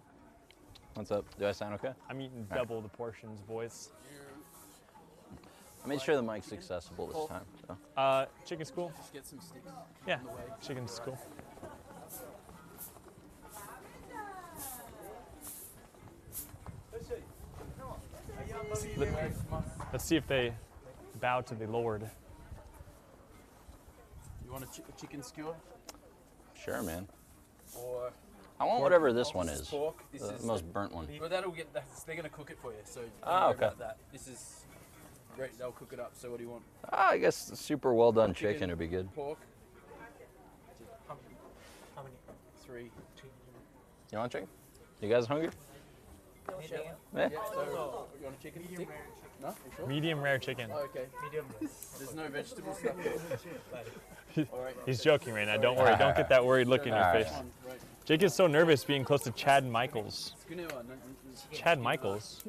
What's up? Do I sound okay? I'm eating double the portions, boys. I made sure the mic's accessible this time. So. Chicken's cool. Just get some sticks. Yeah, chicken's cool. Let's see if they bow to the Lord. You want a chicken skewer? Sure, man. Or I want whatever this one is. Pork. This is the most burnt one. But that'll get. They're gonna cook it for you, so don't worry about that. This is. Great, they'll cook it up, so what do you want? I guess super well done chicken would be good. Pork. How many? 3. You want chicken? You guys hungry? Medium. Yeah. So, you want a chicken? Medium rare chicken. No? Sure? Medium rare chicken. Oh, okay. Medium rare. There's no vegetable stuff. He's joking right now. Don't worry. Don't get that worried look in your face. Right. Jake is so nervous being close to Chad Michaels. Chad Michaels?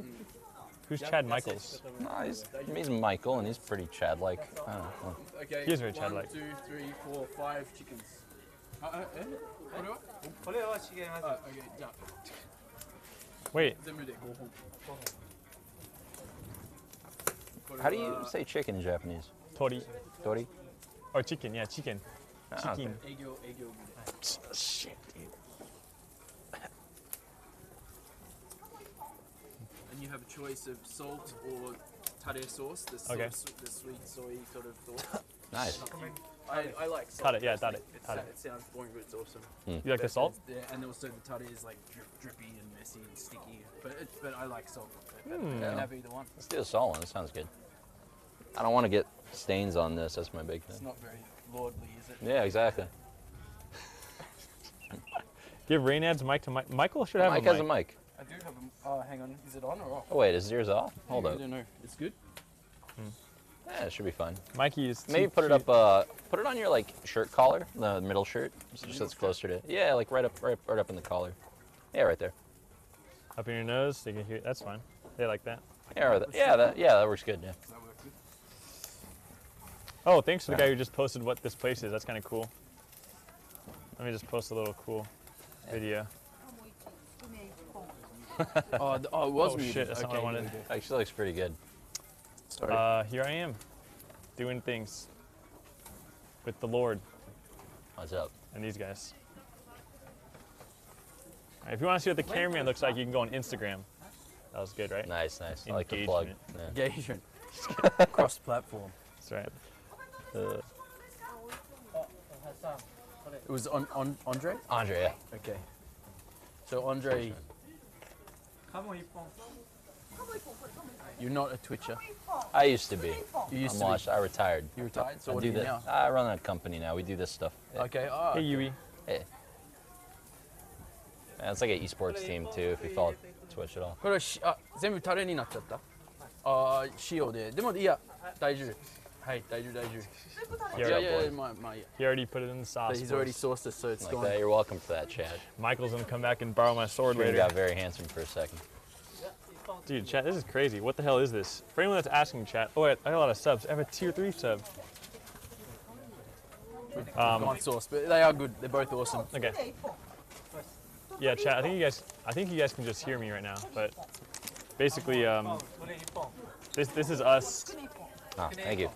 Who's Chad Michaels? No, he's Michael, and he's pretty Chad-like. I don't know. Okay, he's very Chad-like. 1, 2, 3, 4, 5 chickens. Wait. How do you say chicken in Japanese? Tori. Tori? Or chicken, yeah, chicken. Chicken. Shit, dude. You have a choice of salt or tare sauce, the sweet soy sort of sauce. Nice. I like salt. Tare, yeah, tare. It sounds boring, but it's awesome. Mm. You like the salt? Yeah, and also the tare is like drippy and messy and sticky, but I like salt. I can have either one. Let's do a salt one, that sounds good. I don't want to get stains on this, that's my big thing. It's not very lordly, is it? Yeah, exactly. Give Reynad's mic to Mike. Michael should have a mic. Mike has a mic. I do have a, hang on, is it on or off? Oh wait, is yours off? Hold up. I don't know, it's good? Hmm. Yeah, it should be fine. Mikey's maybe put it up, put it on your like shirt collar, the middle shirt, so it's closer to, yeah, like right up in the collar. Yeah, right there. Up in your nose, so you can hear, that's fine. They like that. Yeah, that works good, yeah. That works good. Oh, thanks to the guy who just posted what this place is, that's kind of cool. Let me just post a little cool video. It was muted. Shit, that's not what I wanted. Actually looks pretty good. Sorry. Here I am, doing things with the Lord. What's up? And these guys. Right, if you want to see what the cameraman looks like, you can go on Instagram. That was good, right? Nice, nice. Engagement. I like the plug. Yeah. Engagement. Cross-platform. That's right. It was on Andre? Andre, yeah. Okay. So Andre... You're not a Twitcher. I used to be. You used to be. I retired. You retired? So what do you do now? I run that company now. We do this stuff. Yeah. Okay. Oh, hey, Yui. Hey. Man, it's like an esports team too, if you follow Twitch at all. He already put it in the sauce. So he's already sourced it, so it's gone. You're welcome for that, Chad. Michael's gonna come back and borrow my sword later. You got very handsome for a second. Dude, Chad, this is crazy. What the hell is this? For anyone that's asking, Chad, oh, I got a lot of subs. I have a tier 3 sub. Sauce, but they are good. They're both awesome. Okay. Yeah, Chad, I think you guys can just hear me right now, but basically, this is us. Oh, thank you.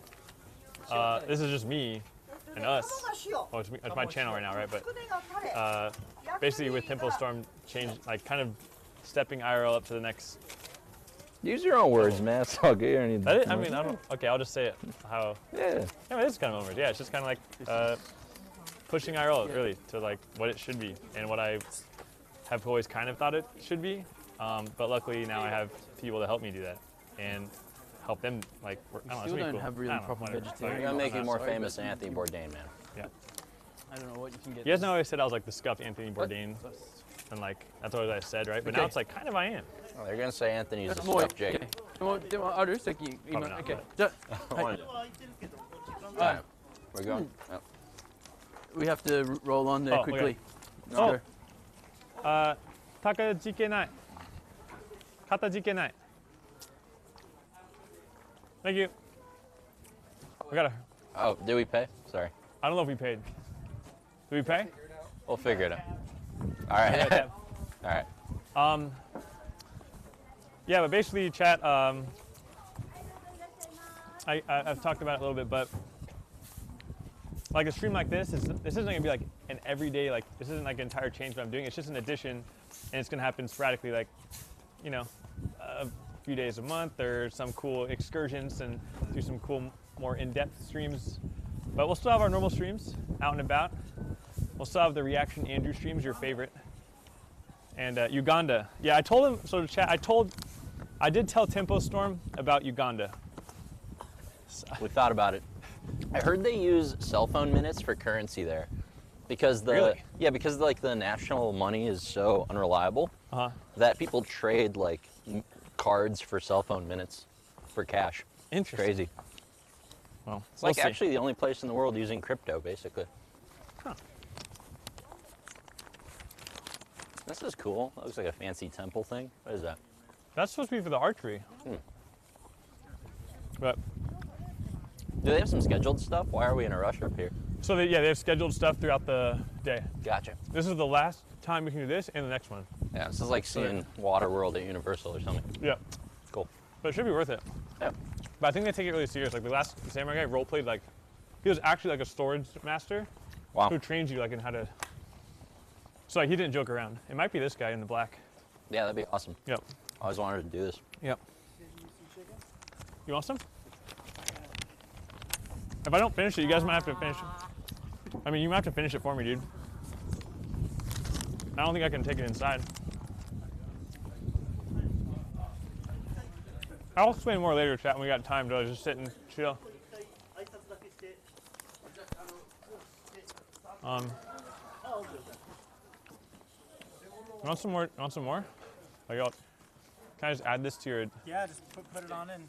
This is just me and us. Oh, it's my channel right now, right? But basically with Tempo Storm changed, like kind of stepping IRL up to the next. Use your own words, man. It's all good. Okay, I'll just say it how. Yeah. Yeah, it is kind of over. Yeah, it's just kind of like pushing IRL really to like what it should be and what I have always kind of thought it should be. But luckily now I have people to help me do that and help them like. You're gonna make you more famous than Anthony Bourdain, man. Yeah. I don't know what you can get. You guys know I always said I was like the scuffed Anthony Bourdain. What? And like, that's what I said, right? But now it's like, kind of I am. Oh, they're going to say Anthony's a scuffed Jake. Okay. We're going. Oh. We have to roll on there quickly. Okay. Oh. Takajike-nai. Katajike-nai. Thank you. We got to. Oh, did we pay? Sorry. I don't know if we paid. Did we pay? We'll figure it out. All right. All right. Yeah, but basically, chat. I've talked about it a little bit, but like a stream like this is isn't gonna be like an everyday like this isn't like an entire change that I'm doing. It's just an addition, and it's gonna happen sporadically, like you know, a few days a month or some cool excursions and do some cool more in-depth streams. But we'll still have our normal streams out and about. We'll still have the reaction Andrew streams, your favorite, and Uganda. Yeah, I told him. So chat. I did tell Tempo Storm about Uganda. So, we thought about it. I heard they use cell phone minutes for currency there, because the because like the national money is so unreliable that people trade like cards for cell phone minutes for cash. Interesting. Crazy. Well, it's like actually the only place in the world using crypto basically. Huh. This is cool. That looks like a fancy temple thing. What is that? That's supposed to be for the archery. Hmm. But do they have some scheduled stuff? Why are we in a rush up here? So they, yeah, they have scheduled stuff throughout the day. Gotcha. This is the last time we can do this and the next one. Yeah, this is like seeing Waterworld at Universal or something. Yeah. Cool. But it should be worth it. Yeah. But I think they take it really serious. Like the last Samurai guy role-played like, he was actually like a storage master who trains you like in how to. So like, he didn't joke around. It might be this guy in the black. Yeah, that'd be awesome. Yep. I always wanted to do this. Yep. You want some? If I don't finish it, you guys might have to finish it. I mean, you might have to finish it for me, dude. I don't think I can take it inside. I'll explain more later, chat, when we got time to just sit and chill. Want some more? Like, can I just add this to your? Yeah, just put it on in.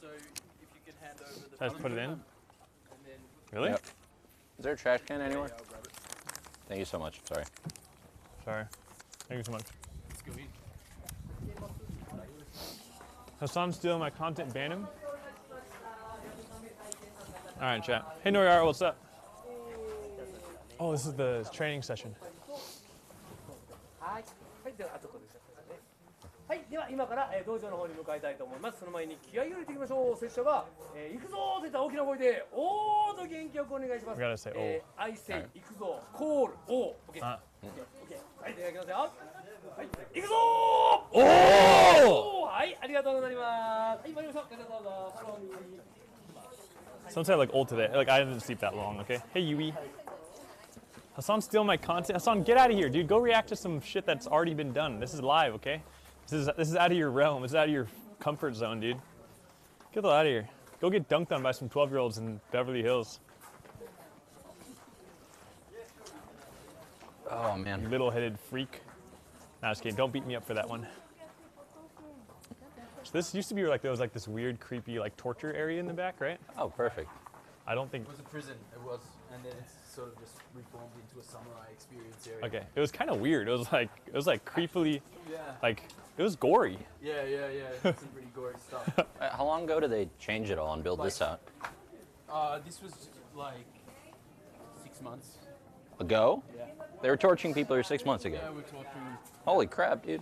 So if you can hand over the. Just put it in. And then really? Yep. Is there a trash can anywhere? Yeah, I'll grab it. Thank you so much. Sorry. Sorry. Thank you so much. Let's go eat. Hassan's stealing my content, ban him. All right, chat. Hey Noriara, what's up? Oh, this is the training session. Sometimes I look old today. Like I didn't sleep that long. Okay. Hey Yui. Hassan, steal my content. Hassan, get out of here, dude. Go react to some shit that's already been done. This is live, okay? This is out of your realm. This is out of your comfort zone, dude. Get the hell out of here. Go get dunked on by some 12-year-olds in Beverly Hills. Oh man, you little-headed freak. Nah, just kidding. Don't beat me up for that one. So this used to be like there was like this weird, creepy, like torture area in the back, right? Oh, perfect. I don't think it was a prison. It was, and then it's sort of just reformed into a samurai experience area. Okay, it was kind of weird. It was like creepily, like it was gory. Yeah. It's some pretty gory stuff. How long ago did they change it all and build like, this out? This was like 6 months ago. Yeah, they were torturing people here 6 months ago. Yeah, we're torturing. Holy crap, dude!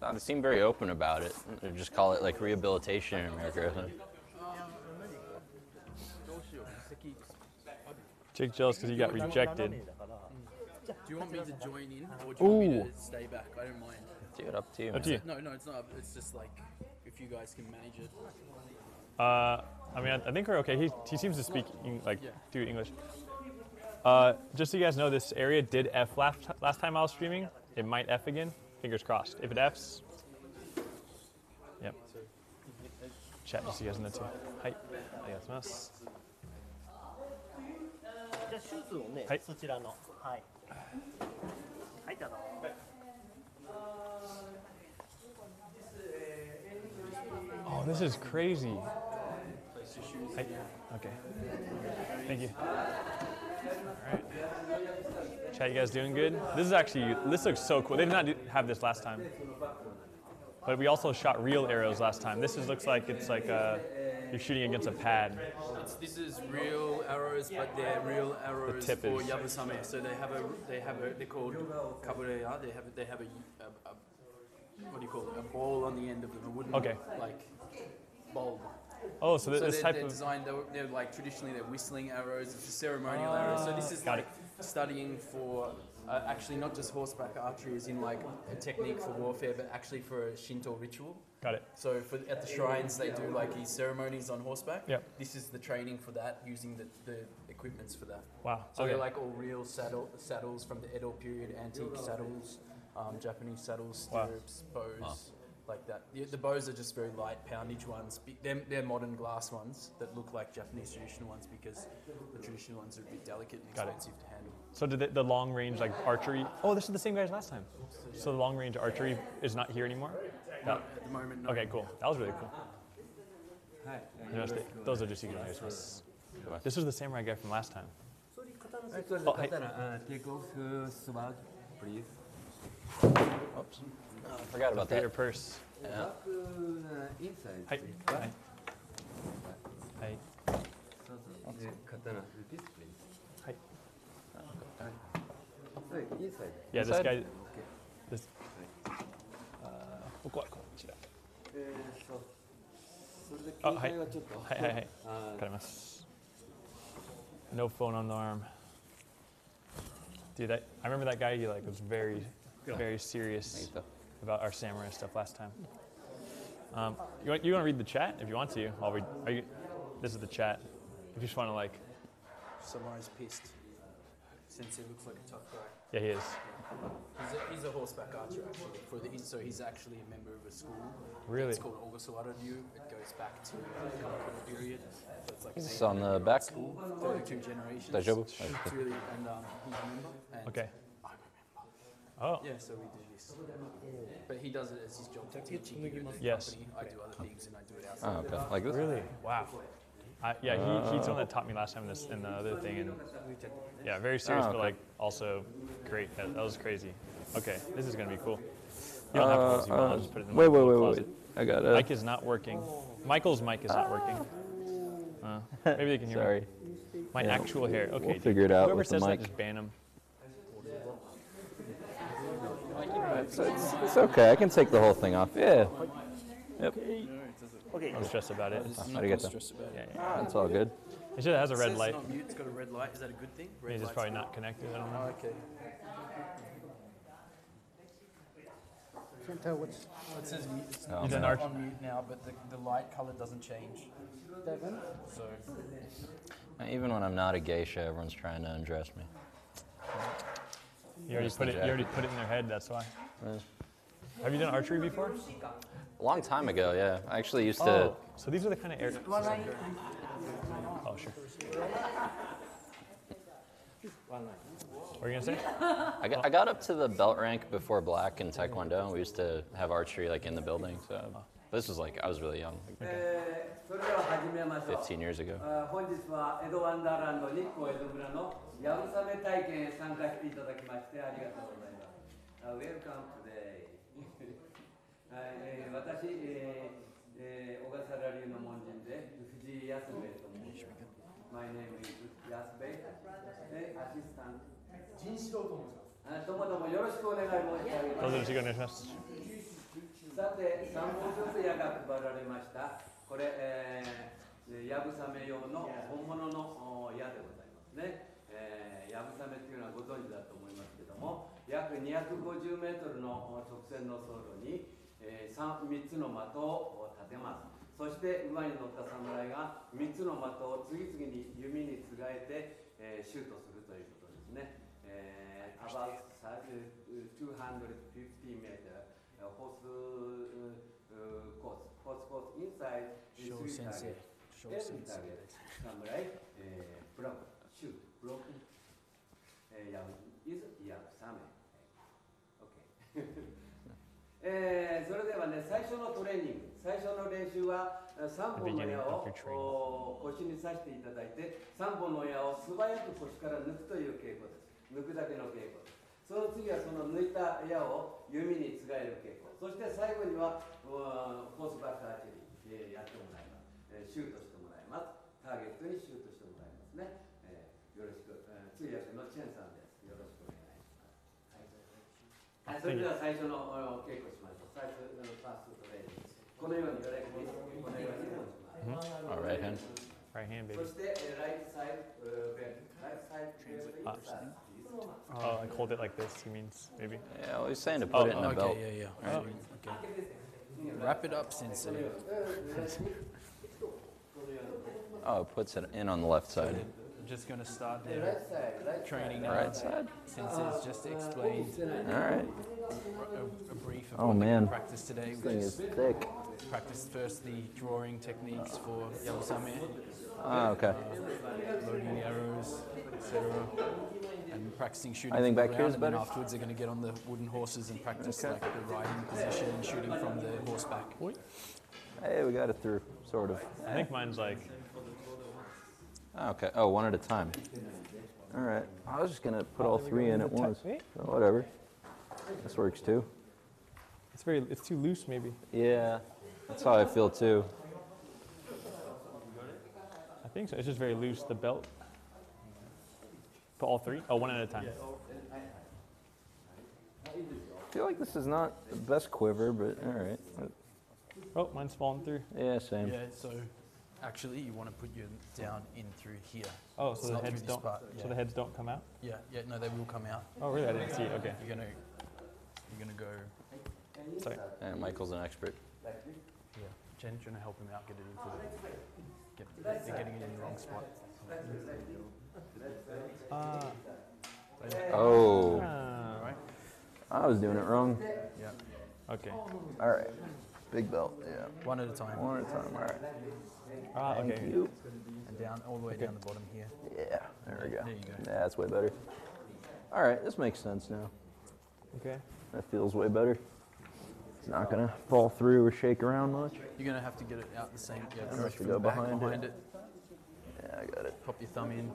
So they seem very open about it. They just call it like rehabilitation in America. Chick's jealous because he got rejected. Do you want me to join in or do you want me to stay back? I don't mind. Dude, up to you. Up to you. No, no, it's not up. It's just like if you guys can manage it. I mean, I think we're okay. He seems to speak like dude English. Just so you guys know, this area did F last time I was streaming. It might F again. Fingers crossed. If it Fs, yep. Chat just so you guys know too. Hi. Hi. Oh, this is crazy. Hi. Okay. Thank you. All right. Chat, you guys doing good? This is actually, this looks so cool. They did not have this last time. But we also shot real arrows last time. This is, looks like it's like a, you're shooting against a pad. This is real arrows, but they're real arrows for Yabusame. So they have a they're called kabureya. They have a what do you call it? A ball on the end of them, a wooden like bulb. Oh, so, this type of design, they're like traditionally they're whistling arrows, it's just ceremonial arrows. So this is like studying for actually not just horseback archery as in like a technique for warfare, but actually for a Shinto ritual. Got it. So for, at the shrines they do like these ceremonies on horseback. Yep. This is the training for that, using the equipments for that. Wow. So they're like all real saddles from the Edo period, antique saddles, Japanese saddles, stirrups, bows. Wow. Like that. The bows are just very light poundage ones. They're modern glass ones that look like Japanese traditional ones because the traditional ones are a bit delicate and expensive to handle. So did the long range like archery? Oh, this is the same guy as last time. So the long range archery is not here anymore? No, at the moment. No. Okay, cool. That was really cool. Hi. Those are just you can use. This is the samurai guy from last time. Oh, hi. Take off your sword, please. Oops. I forgot about that. Your purse. Yeah. Hi. Hi. Hi. Hi. Yeah, this guy. This. Oh, hi. Hi, hi, hi. No phone on the arm. Dude, I remember that guy. He like was very serious about our samurai stuff last time. You want to read the chat if you want to? I'll read. This is the chat. If you just want to like. Samurai's pissed since he looks like a tough guy. Yeah, he is. Yeah. He's a horseback archer actually. So he's actually a member of a school. Really? It's called Ogasawara-ryu. It goes back to the period. So it's like he's on the back. School, 32 generations. It's really, and he's a member. And okay. Oh. Yeah, so we do this. But he does it as his job to teach. Yes. I do other things and I do it outside. Oh, okay. Like this? Really? Wow. He's the one that taught me last time this and the other thing. And yeah, very serious, but like also great. That was crazy. Okay, this is going to be cool. You don't have to close your mouth. I'll just put it in the closet. Wait. I got it. Mic is not working. Michael's mic is not working. Maybe they can hear me. My actual hair. Okay. We'll figure it out. Whoever says that, just ban him. It's okay. I can take the whole thing off. Yeah. Yep. Okay. Don't stress about it. It's all good. It just has a red light. It's got a red light. Is that a good thing? It's just probably not connected. I don't know. Okay. Can't tell what's. It says mute. It's not on mute now, but the light color doesn't change. So. Even when I'm not a geisha, everyone's trying to undress me. You already put it in their head. That's why. Yeah. Have you done archery before? A long time ago. Yeah, I actually used to. So these are the kind of areas. Oh sure. What were you gonna say? I got up to the belt rank before black in Taekwondo. We used to have archery like in the building. So this was like I was really young. Like, 15 years ago. Welcome today. My name is Yasube, assistant. 約250メートルの直線の走路に3つの的を立てます。そして馬に乗った侍が3つの的を次々に弓につがえて、シュートするということですね。about 250 meter horse course inside three target. Every target samurai block shoot block. Yasame. Okay. それではね、最初のトレーニング、最初の練習は3本の矢を腰に刺していただいて、3本の矢を素早く腰から抜くという稽古です。抜くだけの稽古です。その次はその抜いた矢を弓につがえる稽古、そして最後にはホースバックアーチェリーやってもらいます。シュートしてもらいます。ターゲットにシュートしてもらいますね。よろしく。通訳のチェンさんです。よろしくお願いします。 はい、それでは最初の稽古しましょう。最初のファーストトレーニング。このように左手をこのように持ちます。Right hand. Right hand, baby. そして、right side bend. Right side bend. Oh, like hold it like this. He means maybe. Yeah, well, he's saying to put it in the belt. Okay, yeah, yeah. All right. Okay. Wrap it up, sensei. Oh, it puts it in on the left side. Just going to start the training now. Right side? Sensei's just explained a brief of what practice today. This thing is thick. Practiced first the drawing techniques for Yellow Summit. Ah, okay. Loading the arrows, etc. And practicing shooting. I think back here is better. Afterwards, they're going to get on the wooden horses and practice like the riding position and shooting from the horseback. Hey, we got it through, sort of. I think mine's like. Okay. Oh, one at a time. All right. I was just going to put all three in at once. Oh, whatever. This works too. It's it's too loose maybe. Yeah. That's how I feel too. I think so. It's just very loose, the belt. Put all three? Oh, one at a time. I feel like this is not the best quiver, but all right. Oh, mine's falling through. Yeah, same. Yeah, so... Actually, you want to put your down in through here. Oh, so the heads don't. Yeah. So the heads don't come out. Yeah, yeah, no, they will come out. Oh, really? I didn't see it. Okay. You're gonna go. Sorry. And Michael's an expert. Yeah. Jen, do you want to help him out? Get it in. They're getting it in the wrong spot. Oh. Right. I was doing it wrong. Yeah. Okay. All right. Big belt, yeah. One at a time. One at a time, all right. Ah, okay. And down, all the way down the bottom here. Yeah, there we go. There you go. Yeah, that's way better. All right, this makes sense now. Okay. That feels way better. It's not going to fall through or shake around much. You're going to have to get it out the same. Yeah, I'm going to go behind it. Yeah, I got it. Pop your thumb in.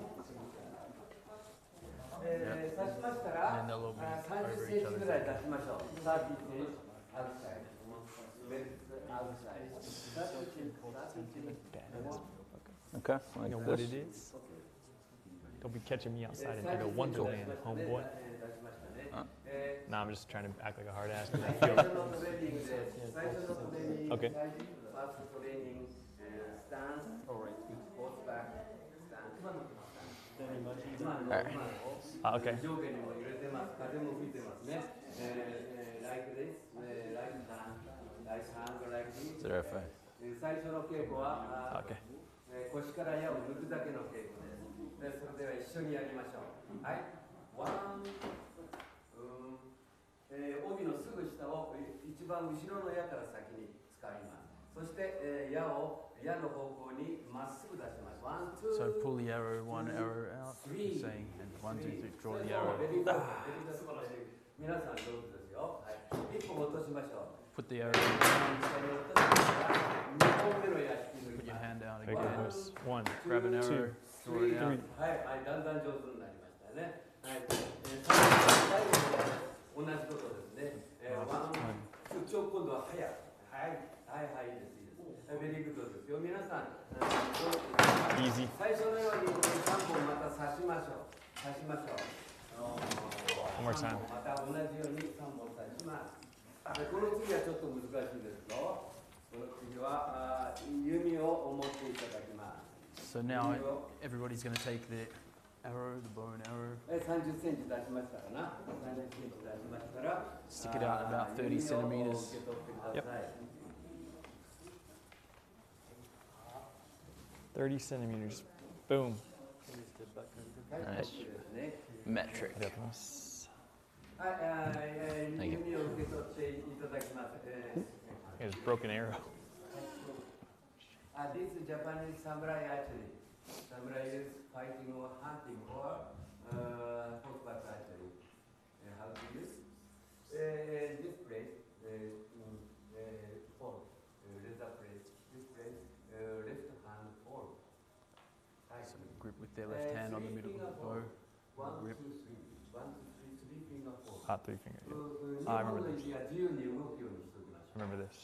Yeah. And then they'll all be over each other. Outside. Outside. Okay, like you know what it is? Don't be catching me outside in Edo Wonderland, homeboy. Nah, I'm just trying to act like a hard ass. Okay. Alright. Okay. Okay. So pull the arrow, one arrow out, you're saying, and 1, 2, 3, draw the arrow. Put the arrow down. Put your hand out again. 1, grab an arrow, draw it out. Very good. Easy. One more time. So now everybody's going to take the Arrow, the bow and arrow. Stick it out about 30 centimeters. Yep. 30 centimeters. Boom. Nice. Metric. Thank you. Here's broken arrow. This is Japanese samurai archery. Samurai is fighting or hunting or combat archery. How to use this place? Fork, leather place. This place, left hand fork. So grip with their left hand on the middle of the bow. Three fingers. Yeah. I remember this.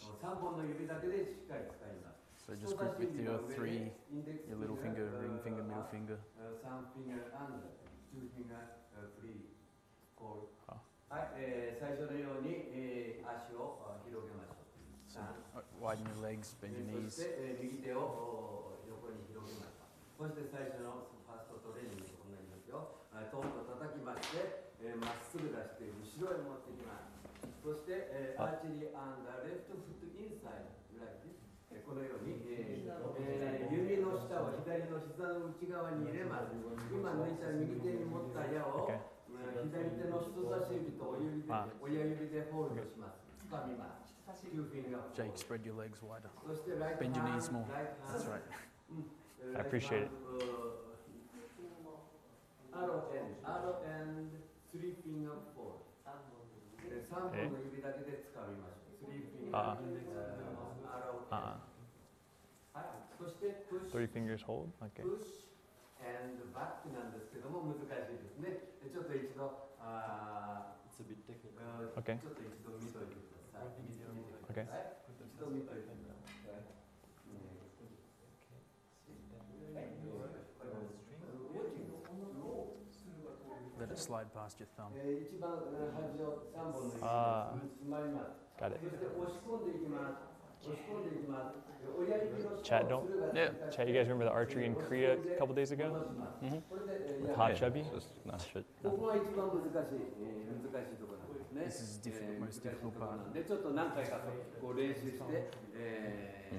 So just grip with your three, your little finger, ring finger, middle finger. So widen your legs, bend your knees. Archery and left foot inside, like this. Okay. Jake, spread your legs wider. Bend your knees more. That's right. I appreciate it. Arrow end, three finger four. Okay. Three fingers hold. Okay. It's a bit technical. Okay. Okay. Let it slide past your thumb. Got it. Yeah. Chat, don't. Yeah. Chat, you guys remember the archery in Korea a couple days ago? Mm-hmm. With Hot Chubby? This is the most difficult part.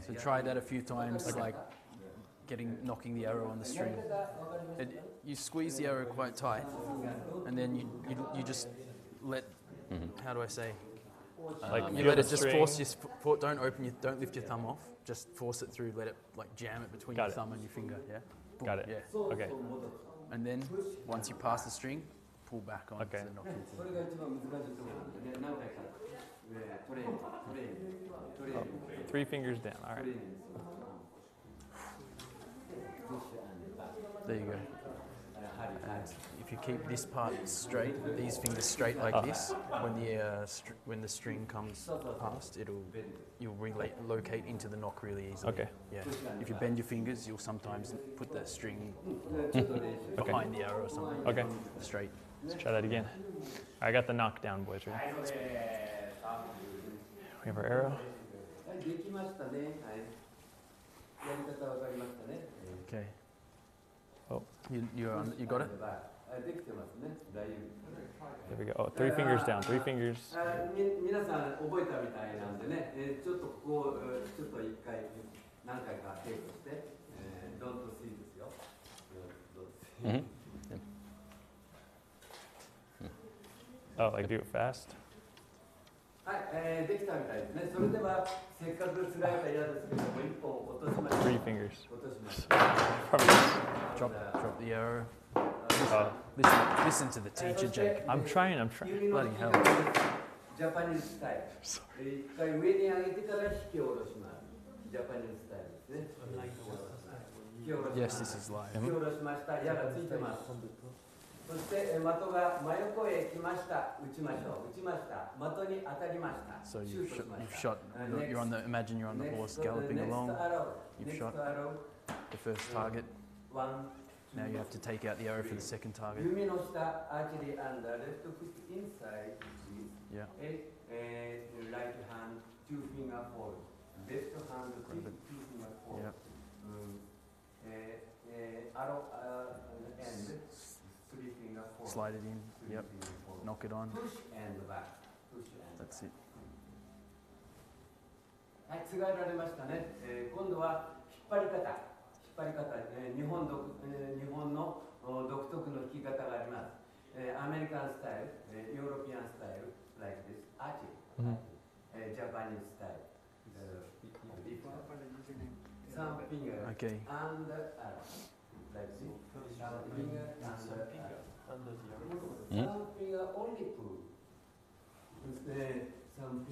So try that a few times, okay. Like knocking the arrow on the string. You squeeze the arrow quite tight, and then you just let. Mm-hmm. How do I say? Like you let it just force your. Don't open your. Don't lift your thumb off. Just force it through. Let it like jam it between your thumb and your finger. Yeah. Boom. Got it. Yeah. Okay. And then once you pass the string, pull back on. Okay. So knock it. Oh, three fingers down. All right. There you go. And if you keep this part straight, these fingers straight like this, when the string comes past, you'll relocate into the knock really easily. Okay. Yeah. If you bend your fingers, you'll sometimes put the string behind the arrow or something. Okay. Straight. Let's try that again. I got the knockdown, boys. Right? We have our arrow. Okay. Oh, you got it? There we go. Oh, three fingers down, three fingers. Mm-hmm. Oh, like do it fast? Three fingers. Drop the arrow. Listen to the teacher, Jake. I'm trying. Bloody hell. Japanese style. Sorry. Yes, this is live. So you've shot. You're on the. Imagine you're on the horse galloping along. You've shot the first target. Now you have to take out the arrow for the second target. Yeah. Right hand, two finger forward. Left hand, two finger forward. and slide it in, yep, knock it on, push and back. Push and that's back. It. はい、つがえられましたね。今度は引っ張り方、日本の独特の引き方があります。アメリカンスタイル、ヨーロピアンスタイル、like this、アジア、ジャパニーズスタイル。Some finger okay. And like this. Some finger and the other. Some finger only pull.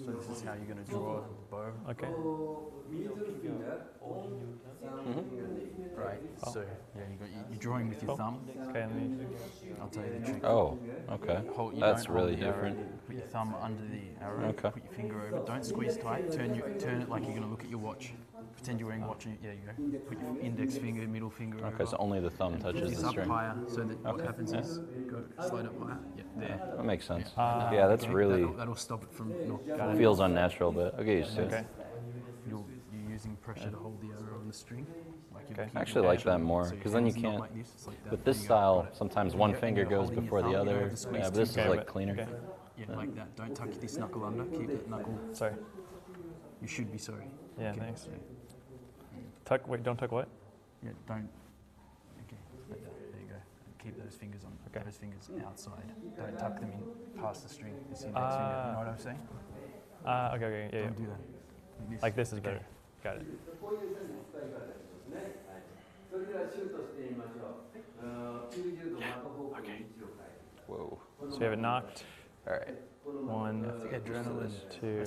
So this is how you're going to draw a bow. Okay. Middle finger, mm-hmm. Right. Oh. So yeah, you're drawing with your thumb. Okay. And then I'll tell you the trick. Oh. Okay. That's really different. Put your thumb under the arrow. Okay. Put your finger over. Don't squeeze tight. Turn it like you're going to look at your watch. Pretend you're wearing a watch. And yeah, you go. Put your index finger, middle finger. Okay. Over. So only the thumb touches the string. Up higher. So that okay. What happens is go slide up higher. Yeah. There. That makes sense. Yeah. Yeah that's really. That'll stop it from. It feels unnatural, but okay, you okay. You're using pressure to hold the arrow on the string. Like okay. I actually like that more, because so then you can't. Like this, like with this style, sometimes one finger goes before the other. Yeah, but this is like cleaner. Okay. Yeah, yeah, like that. Don't tuck this knuckle under. Keep that knuckle. Sorry. You should be sorry. Yeah, okay. Thanks. Tuck. Wait, don't tuck what? Yeah, don't. Okay. Like that. There you go. Keep those fingers on. Okay. Those fingers outside. Don't tuck them in past the string. This index finger. You know what I'm saying? Okay, okay, yeah. Don't do that. Like this is better. Got it. Okay. Whoa. So you have it knocked. All right. One, adrenaline. Two.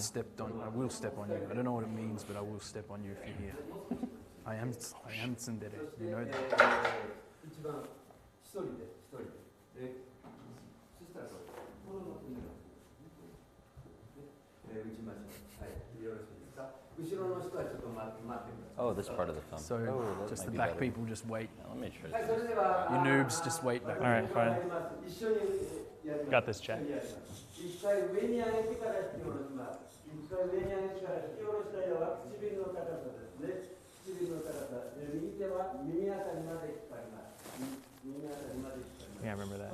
I will step on you. I don't know what it means, but I will step on you if you're here. I am tsundere. You know that. Oh, this part of the thumb. So, oh, just the back better. People just wait. Now, let me try this. You noobs just wait back. All right, fine. Got this, chat. Yeah, I remember that.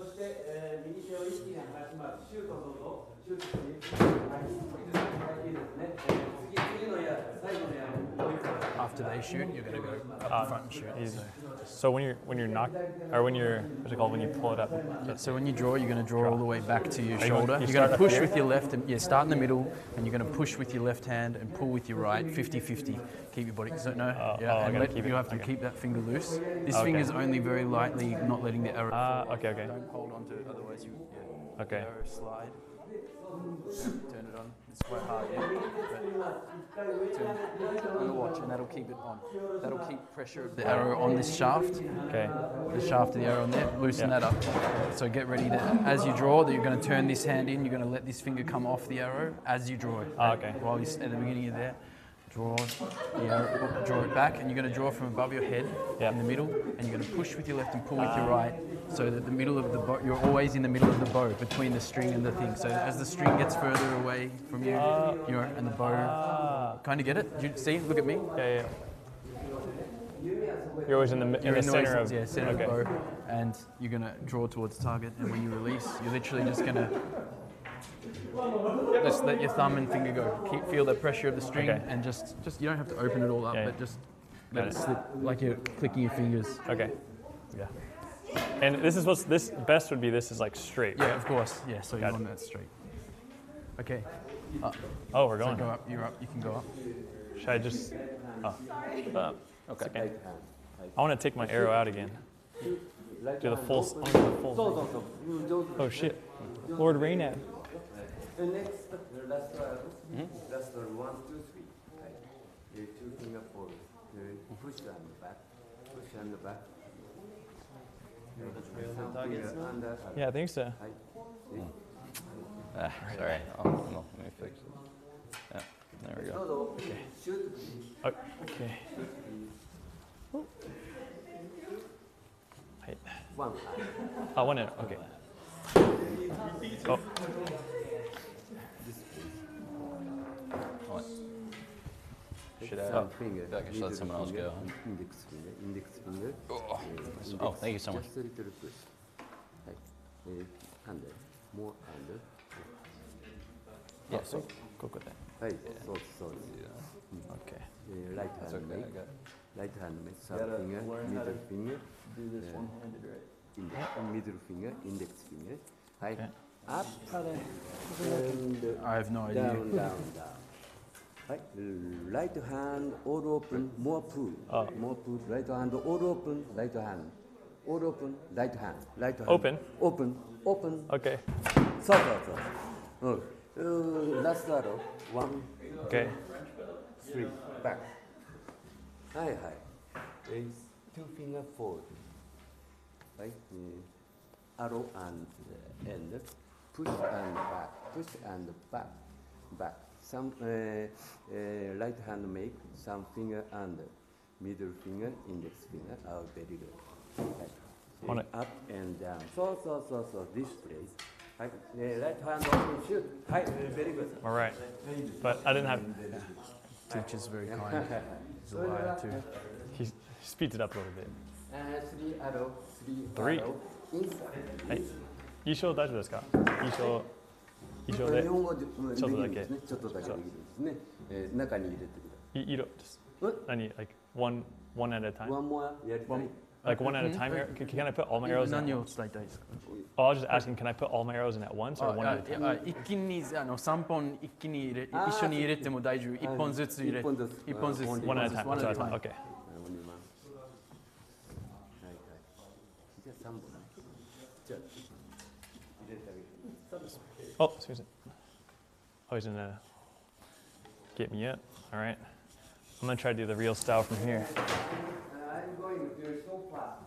After they shoot, you're gonna go up front and shoot. Easy. So when you're knocked, or when you're what's it called when you pull it up. Yeah, so when you draw, you're gonna draw all the way back to your shoulder. You're gonna push with your left, and yeah, start in the middle, and you're gonna push with your left hand and pull with your right. 50-50. Keep your body. So, no. Yeah. And you have to keep that finger loose. This finger is only very lightly, not letting the arrow. Okay. Okay. Don't hold on to it, otherwise you. Yeah, okay. Arrow slide. Turn it on. It's quite hard. Yeah. Turn the watch, and that'll keep it on. That'll keep pressure of the arrow on this shaft. Okay. The shaft of the arrow on there. Loosen that up. So get ready to, as you draw, that you're going to turn this hand in. You're going to let this finger come off the arrow as you draw it. Okay. While you're at the beginning of there. Draw it back, and you're going to draw from above your head in the middle, and you're going to push with your left and pull with your right, so that the middle of the bow, you're always in the middle of the bow between the string and the thing. So as the string gets further away from you, you're and the bow. Kind of get it? Do you see? Look at me. Yeah, yeah. You're always in the center of the bow, and you're going to draw towards target. And when you release, you're literally just going to. Just let your thumb and finger go. Feel the pressure of the string, and just you don't have to open it all up, but just let it slip like you're clicking your fingers. Okay. Yeah. And this is what's this best would be. This is like straight. Yeah, right? Of course. Yeah. So you want that straight. Okay. Oh, we're going. So go up. You're up. You can go up. Should I just? Oh. Sorry. Okay. I want to take my arrow out again. Do the full. Oh shit! Lord Reynad. The next, the last one, last one, 1, 2, 3. Right. Two finger forward. Push on the back. Push on the back. Yeah, I think so. Sorry. Oh, let me fix it. Yeah, there we go. Okay. Okay. Wait. One in. Okay. Oh. should have. I feel like I should let someone else go. Oh, oh, thank you so much. Yeah, so cook with that. Yeah. Okay. That's okay, I got it. Right hand, middle finger, middle finger. Do this one-handed, right? Middle finger, index finger. Right. Okay. Up, and I have no idea. Down, down, down. Right. Right hand, all open, more pull. Oh. More pull. Right hand, all open, right hand. All open, right hand. Right hand. Open. Open. Open. Okay. So, so, so. Last arrow. One. Okay. Two, three. Back. Hi, hi. Two finger forward. Right. Arrow and end. Push and back. Push and back. Back. Some right hand make some finger under. Middle finger, index finger. Oh, very good. Right. On it. Up and down. So, so, so, so. This place. Right. Right hand open shoot. Right. Very good. All right. But I didn't have. Twitch is very kind. He's a liar too. He speeds it up a little bit. Three arrow, three arrow. Hey, you should touch this guy. You should. You should. Just a little bit. Just a little bit. You know, just. I need like one at a time. One more. Like one at a time. Can I put all my arrows in at once? Oh, I was just asking, can I put all my arrows in at once or one at a time? 1本ずつ one at a time. Okay. Oh, excuse me. Oh, he's gonna get me up. All right. I'm gonna try to do the real style from here. I'm going to do so fast.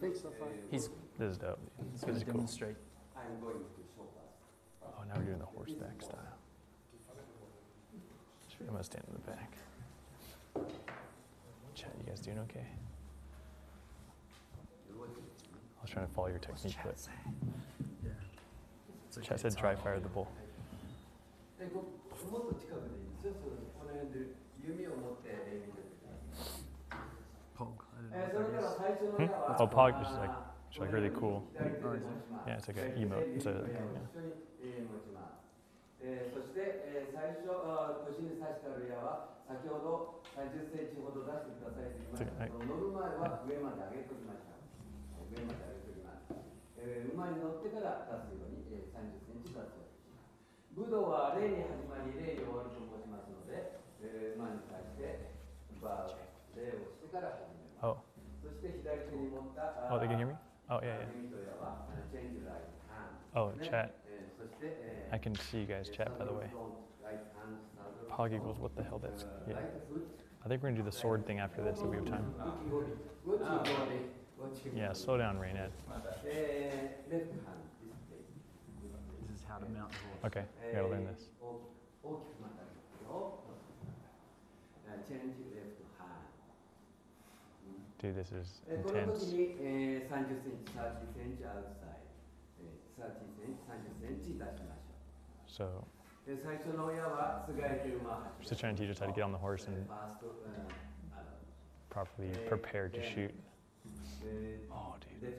This is dope. He's going to demonstrate. I'm going to do so fast. Oh, now we're doing the horseback style. I'm going to stand in the back. Chat, you guys doing okay? I was trying to follow your technique, but Chat said try fire the bull. Oh, Pog is like, it's like really cool. Yeah, it's like an emote. It's a, like, Oh. Oh, they can hear me? Oh, yeah, yeah. Oh, chat. I can see you guys chat, by the way. Pog equals what the hell that's. Yeah. I think we're going to do the sword thing after this if we have time. Yeah, slow down, Reynad. This is how to mount the horse. Okay, we gotta learn this. Dude, this is intense. 30cm, 30cm outside. 30cm, 30cm dash. So, I'm just trying to teach us how to get on the horse and properly prepare to shoot. Oh, dude.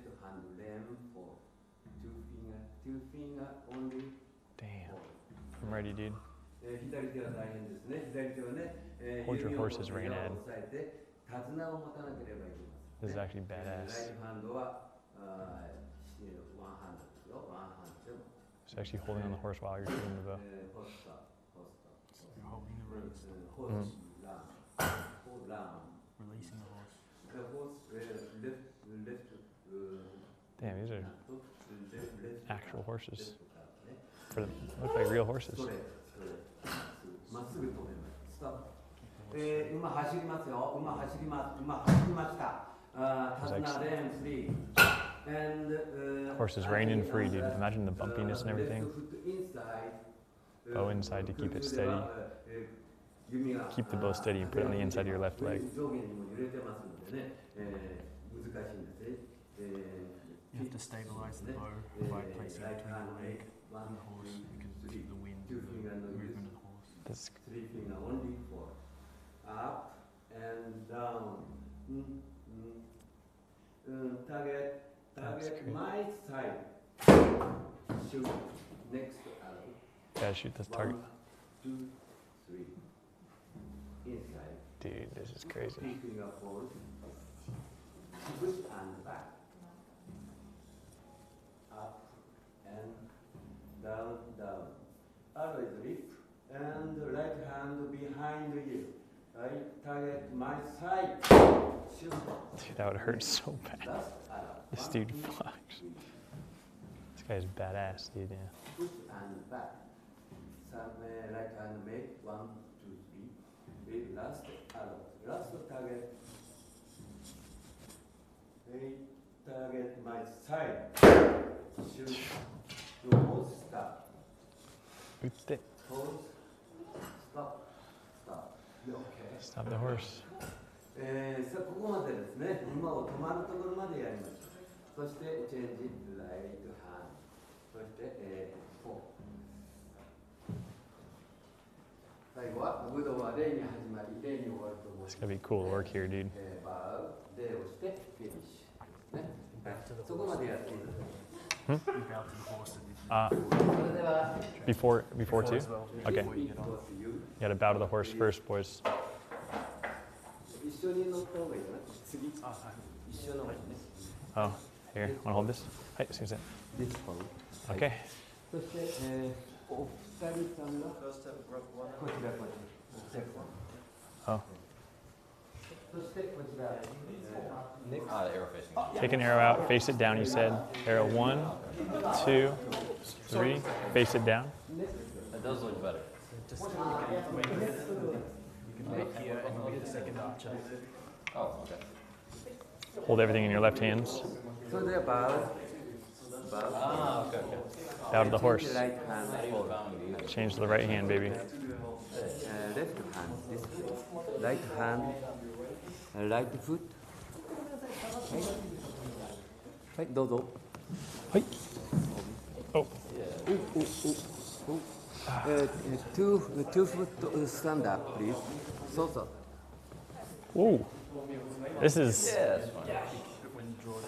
Damn. I'm ready, dude. Hold your horses, Reynad. This is actually badass. It's actually holding on the horse while you're shooting the bow. You're holding the ropes. Releasing the horse. Damn, these are actual horses. For them, look like real horses. Horses reining free, dude. Imagine the bumpiness and everything. Bow inside to keep it steady. Keep the bow steady and put it on the inside of your left leg. You have to stabilize the bow by placing it between your leg and the horse. You can keep the wind and the movement of the horse. That's cool. Up and down. Target my side. Shoot next arrow. Yeah, shoot this target. 1, 2, 3. Inside. Dude, this is crazy. Picking up forward. Push and back. Up and down, down. Arrow is left and right hand behind you. Right target my side. Shoot. Dude, that would hurt so bad. This dude fucks. This guy's badass, dude. Yeah. Push and back. Right hand make 1, 2, 3. Big last arrow. Last target. Right target my side. Shoot. To hold stop. Hold. Stop. Stop. Okay. Stop the horse. It's gonna be cool work here, dude. Back to the horse. Before two? Well. Okay. You gotta bow to the horse first, boys. Oh, here. Wanna hold this? Hey, excuse me. Okay. Oh. Take an arrow out, face it down, you said. Arrow 1, 2, 3, face it down. That does look better. Just you can make here and you'll get the second option. Oh, okay. Hold everything in your left hands. So they're bowed. Ah, okay, okay. Bow to the horse. Change to the right hand, baby. Left hand, right hand, right foot. Hey, dodo. Hey. Oh. Two foot stand up, please. So. Oh. This is. Yeah, that's fine.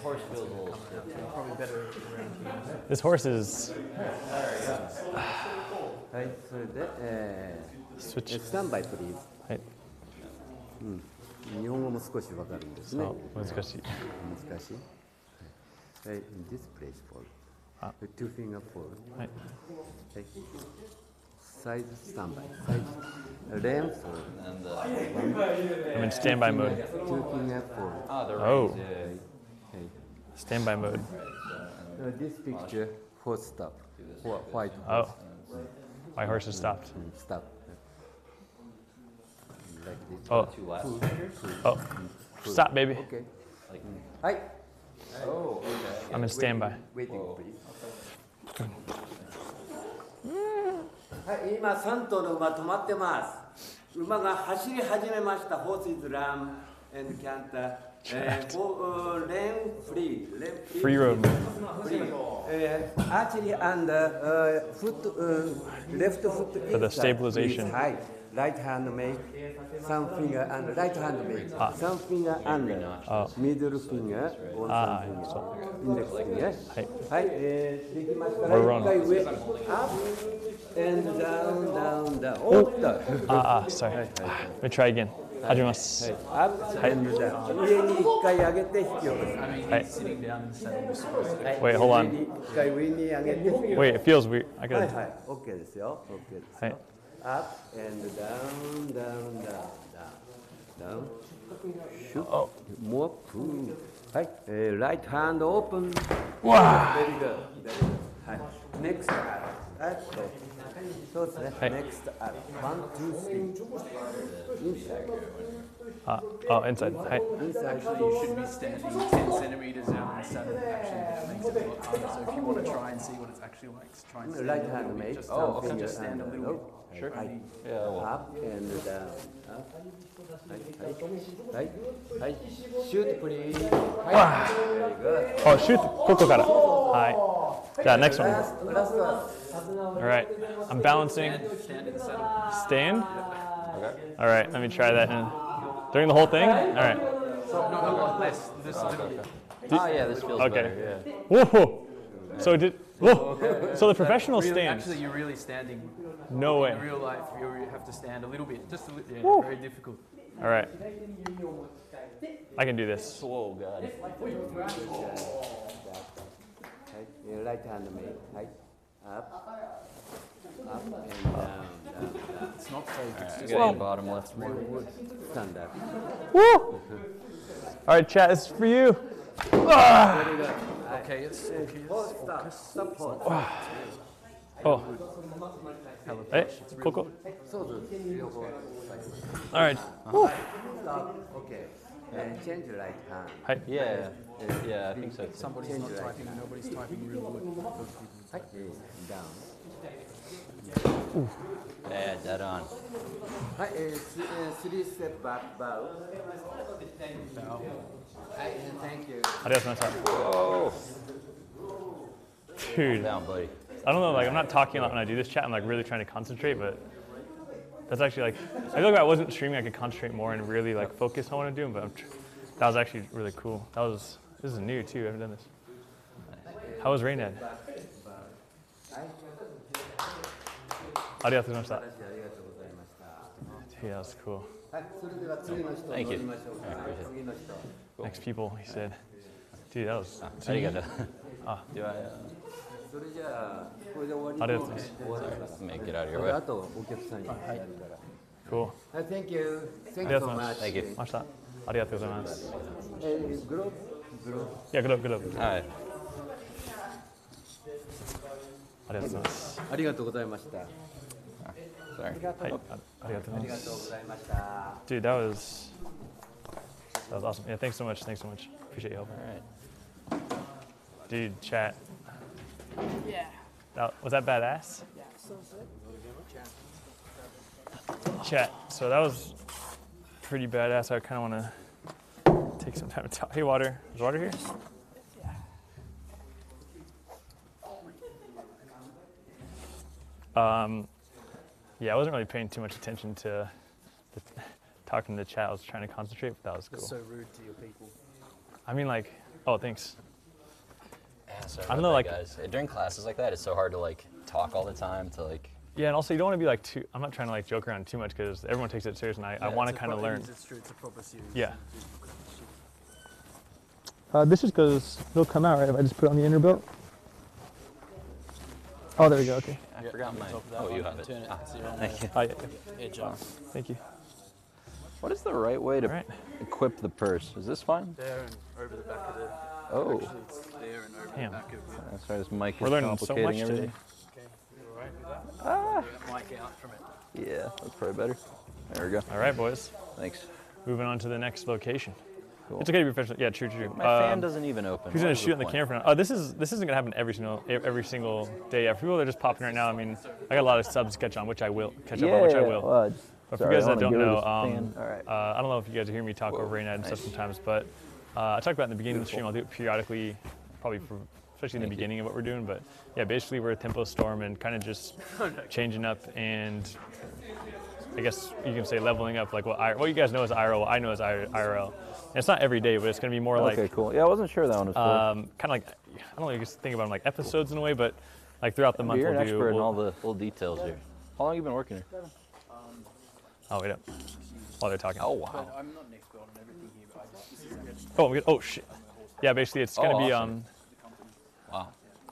Horse feels probably better. This horse is. Switch. Stand by, please. Hey. So, right, in this place, fold. Ah. The two finger fold. Right. Right. Side standby. Side ram fold. And I'm in standby mode. Two finger fold. Oh. Right. Right. Standby mode. This picture, horse stop. White horse. Oh. My horse has stopped. Stop. Oh. Oh. Stop, baby. Okay. Hi. Oh, okay. I'm in standby. Waiting, please. Free road. Actually, and foot, left foot for the stabilization. Right hand make some finger and right hand make some finger and middle finger on some finger. We're wrong. Up and down, down, down. Oh. Sorry. Let me try again. Hajimas. Up and down. Wait, hold on. Wait, it feels weird. I got it. Okay, this is okay. Up and down, down, down, down, down. Shoot. Oh. More. Hi. Right hand open. Wow. Very good. Hi. Next arrow. So next arrow. 1, 2, 3. Inside. Oh, inside. Hi. Actually, you should be standing 10 centimeters out in the saddle. Actually, that makes it a lot harder. So if you want to try and see what it's actually like, try and stand. Right hand, mate. Oh, okay. Just stand a little bit. Sure. Up and down. Shoot, please. Oh, shoot. Yeah, next one. All right. I'm balancing. Stand? Okay. All right, let me try that in. During the whole thing? All right. No, this. Oh, yeah, this feels better. Okay. Yeah. Whoa. So the professional stands. Actually, you're really standing. No way. In real life, you have to stand a little bit. Just a little bit. Yeah, very difficult. All right. I can do this. Oh, God. Your right hand, mate. Up. Up and down, down, down. It's not safe. It's just the bottom left. Stand up. Woo! All right, chat, this is for you. Okay, it's focus. Oh. Hey, Coco. All right. Okay. Change your right hand. Hi. Yeah. Yeah, I think so. Somebody's not typing. Nobody's typing real good. Down. Yeah, dead on. Three step back bow. Thank you. Adios, nice one. Whoa. Dude. Down, buddy. I don't know, like, I'm not talking a lot when I do this chat. I'm like really trying to concentrate, but that's actually like, I feel like if I wasn't streaming, I could concentrate more and really like focus on what I'm doing, but that was actually really cool. This is new too, I haven't done this. How was Reynad? Arigatou gozaimashita. Yeah, that's cool. Thank you. Cool. Next people, he said. Dude, that was. Let's get out of your way. Cool. Thank you. Thank you so much. Thank you. Arigatou gozaimashita. Yeah, good up, good up. All right. Arigatou gozaimashita. Sorry. Dude, that was awesome. Yeah, thanks so much. Thanks so much. Appreciate your help. All right. Dude, chat. Yeah. Was that badass? Yeah. Chat. So that was pretty badass. I kind of want to take some time to talk. Hey, water. Is water here? Yeah. Yeah, I wasn't really paying too much attention to talking to the chat. I was trying to concentrate, but that was cool. That's so rude to your people. I mean, like, oh, thanks. Yeah, sorry, I don't know, like, guys. During classes like that, it's so hard to like talk all the time. To like. Yeah, and also you don't want to be like too. I'm not trying to like joke around too much because everyone takes it serious, and I want to kind of learn. It's a proper series. Yeah. This just goes. It'll come out right if I just put it on the inner belt. Oh, there we go. Okay. I forgot mine. Oh, you have it. Thank you. Thank you. What is the right way to equip the purse? Is this fine? There and over the back of the. Oh. Actually, it's there and over the back of the. I'm sorry, this mic is complicating everything. Okay. You all right with that? Mic out from it. Yeah, that's probably better. There we go. All right, boys. Thanks. Moving on to the next location. Cool. It's okay to be professional. Yeah, true, true. My fan doesn't even open. Who's gonna shoot in the camera? Oh, this isn't gonna happen every single day. Yeah, for people that are just popping right now. I mean, I got a lot of subs to catch on, which I will catch up on, which I will. Well, but for you guys that don't know, I don't know if you guys hear me talk over Reynad and stuff sometimes, but I talk about it in the beginning of the stream. I'll do it periodically, probably for, especially in the beginning of what we're doing. But yeah, basically we're a Tempo Storm and kind of just changing up and. I guess you can say leveling up, like what you guys know as IRL, what I know as IRL. And it's not every day, but it's going to be more like. Okay, cool. Yeah, I wasn't sure that one was cool. Kind of like, I don't know if you think about them like episodes in a way, but like throughout the month we'll do. You're an expert in all the little details here. How long have you been working here? Oh, wait up. While they're talking. Oh, wow. I'm not an expert on everything here, but I just. Oh, good. Oh, shit. Yeah, basically it's going to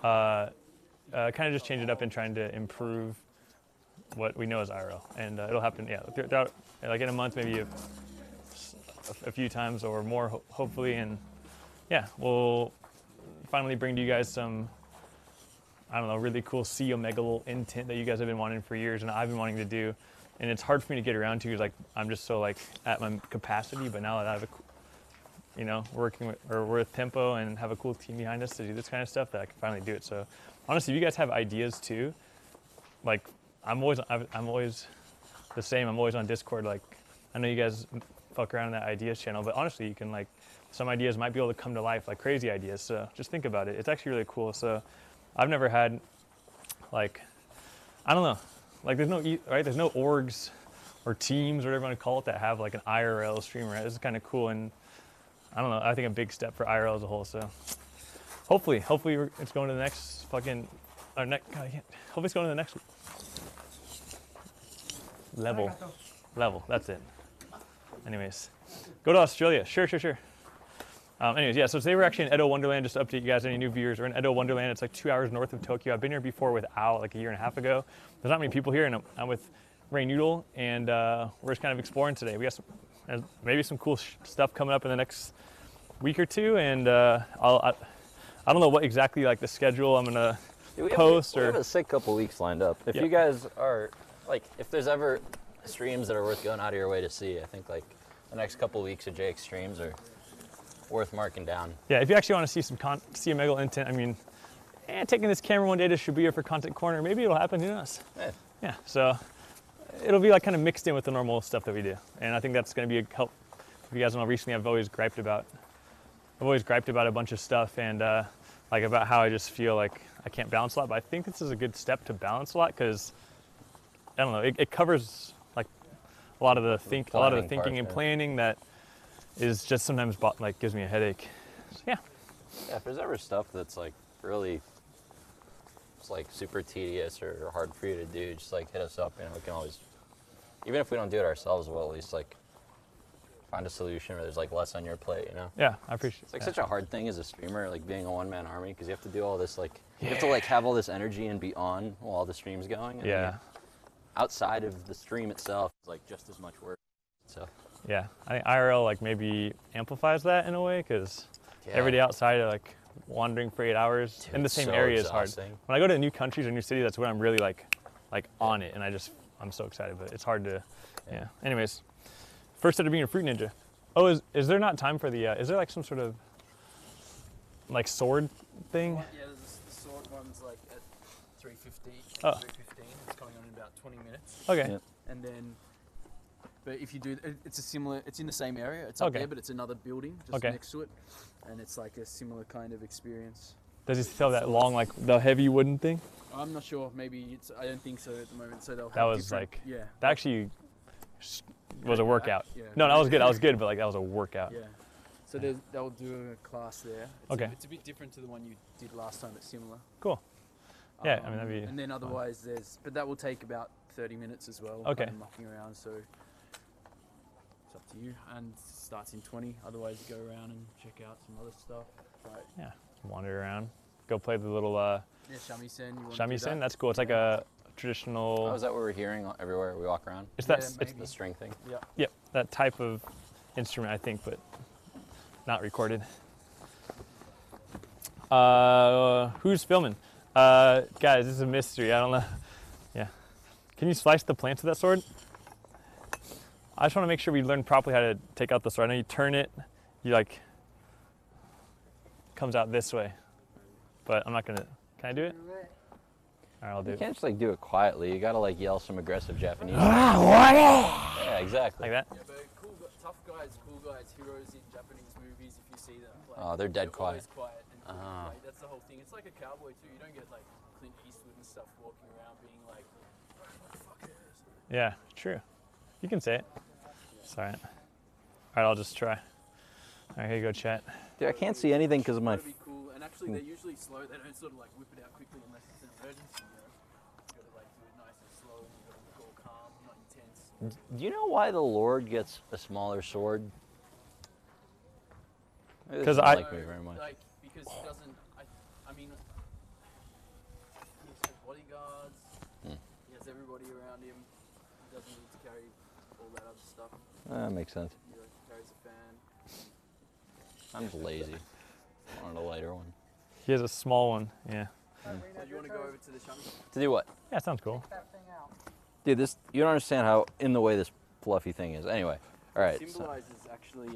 be. Wow. Kind of just change it up and trying to improve what we know as IRL, and it'll happen, yeah, throughout, like in a month, maybe a few times or more, hopefully, and yeah, we'll finally bring to you guys some, I don't know, really cool C-omegal intent that you guys have been wanting for years, and I've been wanting to do, and it's hard for me to get around to, because like I'm just so like at my capacity, but now that I have a, you know, we're with Tempo and have a cool team behind us to do this kind of stuff, that I can finally do it. So honestly, if you guys have ideas too, like. I'm always the same. I'm always on Discord. Like, I know you guys fuck around in that ideas channel, but honestly, you can like, some ideas might be able to come to life, like crazy ideas. So just think about it. It's actually really cool. So I've never had, like, I don't know, like there's no, right? There's no orgs or teams, or whatever you want to call it, that have like an IRL streamer. Right? This is kind of cool. And I don't know, I think a big step for IRL as a whole. So hopefully it's going to the next fucking, or next, God, I can't, hopefully it's going to the next level. Level, that's it. Anyways, go to Australia. Sure. Anyways, yeah, so today we're actually in Edo Wonderland, just to update you guys, any new viewers. We're in Edo Wonderland. It's like 2 hours north of Tokyo. I've been here before with Ao like a year and a half ago. There's not many people here, and I'm with Ray Noodle, and we're just kind of exploring today. We got some, maybe some cool stuff coming up in the next week or two, and I don't know what exactly like the schedule I'm gonna post. We have a sick couple weeks lined up. If you guys are, like, if there's ever streams that are worth going out of your way to see, I think like the next couple weeks of Jake's streams are worth marking down. Yeah, if you actually want to see some megal intent, I mean, taking this camera one day to Shibuya for Content Corner, maybe it'll happen, who knows? Yeah. Yeah, so it'll be like kind of mixed in with the normal stuff that we do. And I think that's going to be a help. If you guys know, recently I've always griped about a bunch of stuff, and like about how I just feel like I can't balance a lot, but I think this is a good step to balance a lot, because I don't know, it covers like a lot of the thinking and planning that is just sometimes like gives me a headache. So, yeah, if there's ever stuff that's like really, it's like super tedious or hard for you to do, just like hit us up, and we can always, even if we don't do it ourselves, we'll at least like find a solution where there's like less on your plate, you know? Yeah, I appreciate it. It's like such a hard thing as a streamer, like being a one-man army, because you have to do all this, like you have to like have all this energy and be on while the stream's going, and then outside of the stream itself it's like just as much work. So yeah, I think IRL like maybe amplifies that in a way, because every day outside of like wandering for 8 hours in the same area is hard. When I go to new countries or new cities, that's when I'm really like on it, and I'm so excited, but it's hard to, Anyways, first set of being a fruit ninja. Oh, is there not time for the, is there like some sort of like sword thing? Yeah, the sword one's like at 3:50, 3:15, it's coming on in about 20 minutes. Okay. Yep. And then, but if you do, it's in the same area, it's up there, but it's another building just next to it. And it's like a similar kind of experience. Does it still have that long, like the heavy wooden thing? I'm not sure, maybe it's, I don't think so at the moment. So they'll have that actually was a workout. Yeah. No, that was good, but like that was a workout. Yeah. So they'll do a class there. It's a bit different to the one you did last time, but similar. Cool. Yeah, I mean, that'd be. And then otherwise there's, but that will take about 30 minutes as well. Okay. Kind of mucking around, so. Up to you, and starts in 20. Otherwise, you go around and check out some other stuff. Right. Yeah, wander around, go play the little. Shamisen. Shamisen, that's cool. It's like a traditional. Oh, is that what we're hearing everywhere we walk around? It's that. It's the string thing. Yeah. Yep, that type of instrument, I think, but not recorded. Who's filming? Guys, this is a mystery. I don't know. Yeah. Can you slice the plants with that sword? I just want to make sure we learn properly how to take out the sword. I know you turn it, you like, comes out this way, but I'm not gonna, can I do it? All right, I'll do it. You can't just like do it quietly. You gotta like yell some aggressive Japanese. Yeah, exactly. Like that? Yeah, but tough guys, heroes in Japanese movies, if you see them. Like, they're dead quiet. And like, that's the whole thing. It's like a cowboy too. You don't get like Clint Eastwood and stuff walking around being like, motherfuckers. Yeah, true. You can say it. It's all right. All right, I'll just try. All right, here you go, chat. Dude, I can't see anything because of my... That'd be cool. And actually, they're usually slow. They don't sort of like whip it out quickly unless it's an emergency. You gotta like do it nice and slow. And you gotta go calm, not intense. Do you know why the Lord gets a smaller sword? Because I... like me very much. Like, because he doesn't... I mean... He has bodyguards. He has everybody around him. He doesn't need to carry... that other stuff. That makes sense. You like carries a fan. I'm just lazy. I wanted a lighter one. He has a small one, yeah. So you want to go over to the shunny? To do what? Yeah, sounds cool. Take that thing out. Dude, this, you don't understand how in the way this fluffy thing is. Anyway, all right. It symbolizes actually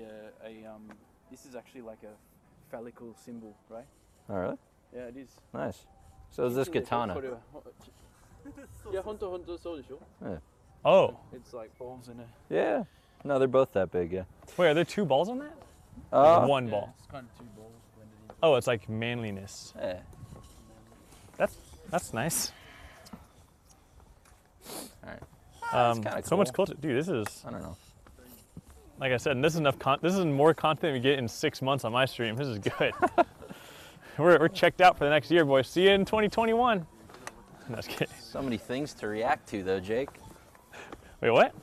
this is actually like a phallical symbol, right? Oh, really? Yeah, it is. Nice. So is this katana? Yeah. Oh. It's like balls in it. Yeah. No, they're both that big, yeah. Wait, are there two balls on that? One ball. It's kind of two balls blended in. Oh, it's like manliness. Yeah. That's nice. All right. Cool. So much culture, dude. This is. I don't know. Like I said, and this is enough. This is more content we get in 6 months on my stream. This is good. we're checked out for the next year, boys. See you in 2021. No, just kidding. So many things to react to, though, Jake. Wait, what?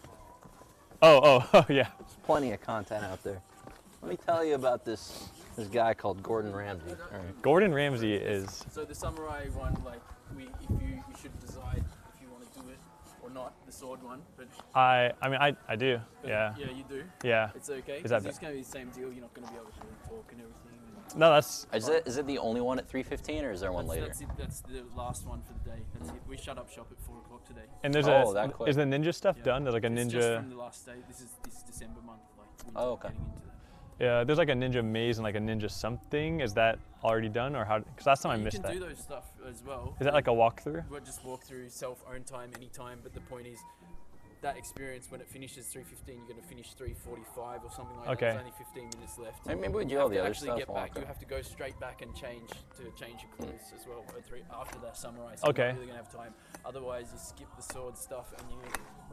Oh, yeah. There's plenty of content out there. Let me tell you about this guy called Gordon Ramsay. All right. Gordon Ramsay is. So the samurai one, like, you should decide if you want to do it or not. The sword one, but. I mean I do. Yeah. Yeah, you do. Yeah. It's okay. Is that it's gonna be the same deal. You're not gonna be able to talk and everything. And no, that's. Is it the only one at 3:15, or is there one later? That's it. That's the last one for the day. That's it. We shut up shop at 4 o'clock today. And there's is the ninja stuff done? There's like a ninja. Just from the last day. This is December month. Like, oh, okay. Yeah, there's like a ninja maze and like a ninja something. Is that already done or how? Because last time I missed that. You can do those stuff as well. Is that like a walkthrough? We'll just walk through self, own time, any time. But the point is, that experience when it finishes 3:15, you're going to finish 3:45 or something like that. There's only 15 minutes left. Maybe we do all the other stuff. You have to go straight back and change your clothes as well after that samurai. So you're really going to have time. Otherwise, you skip the sword stuff and you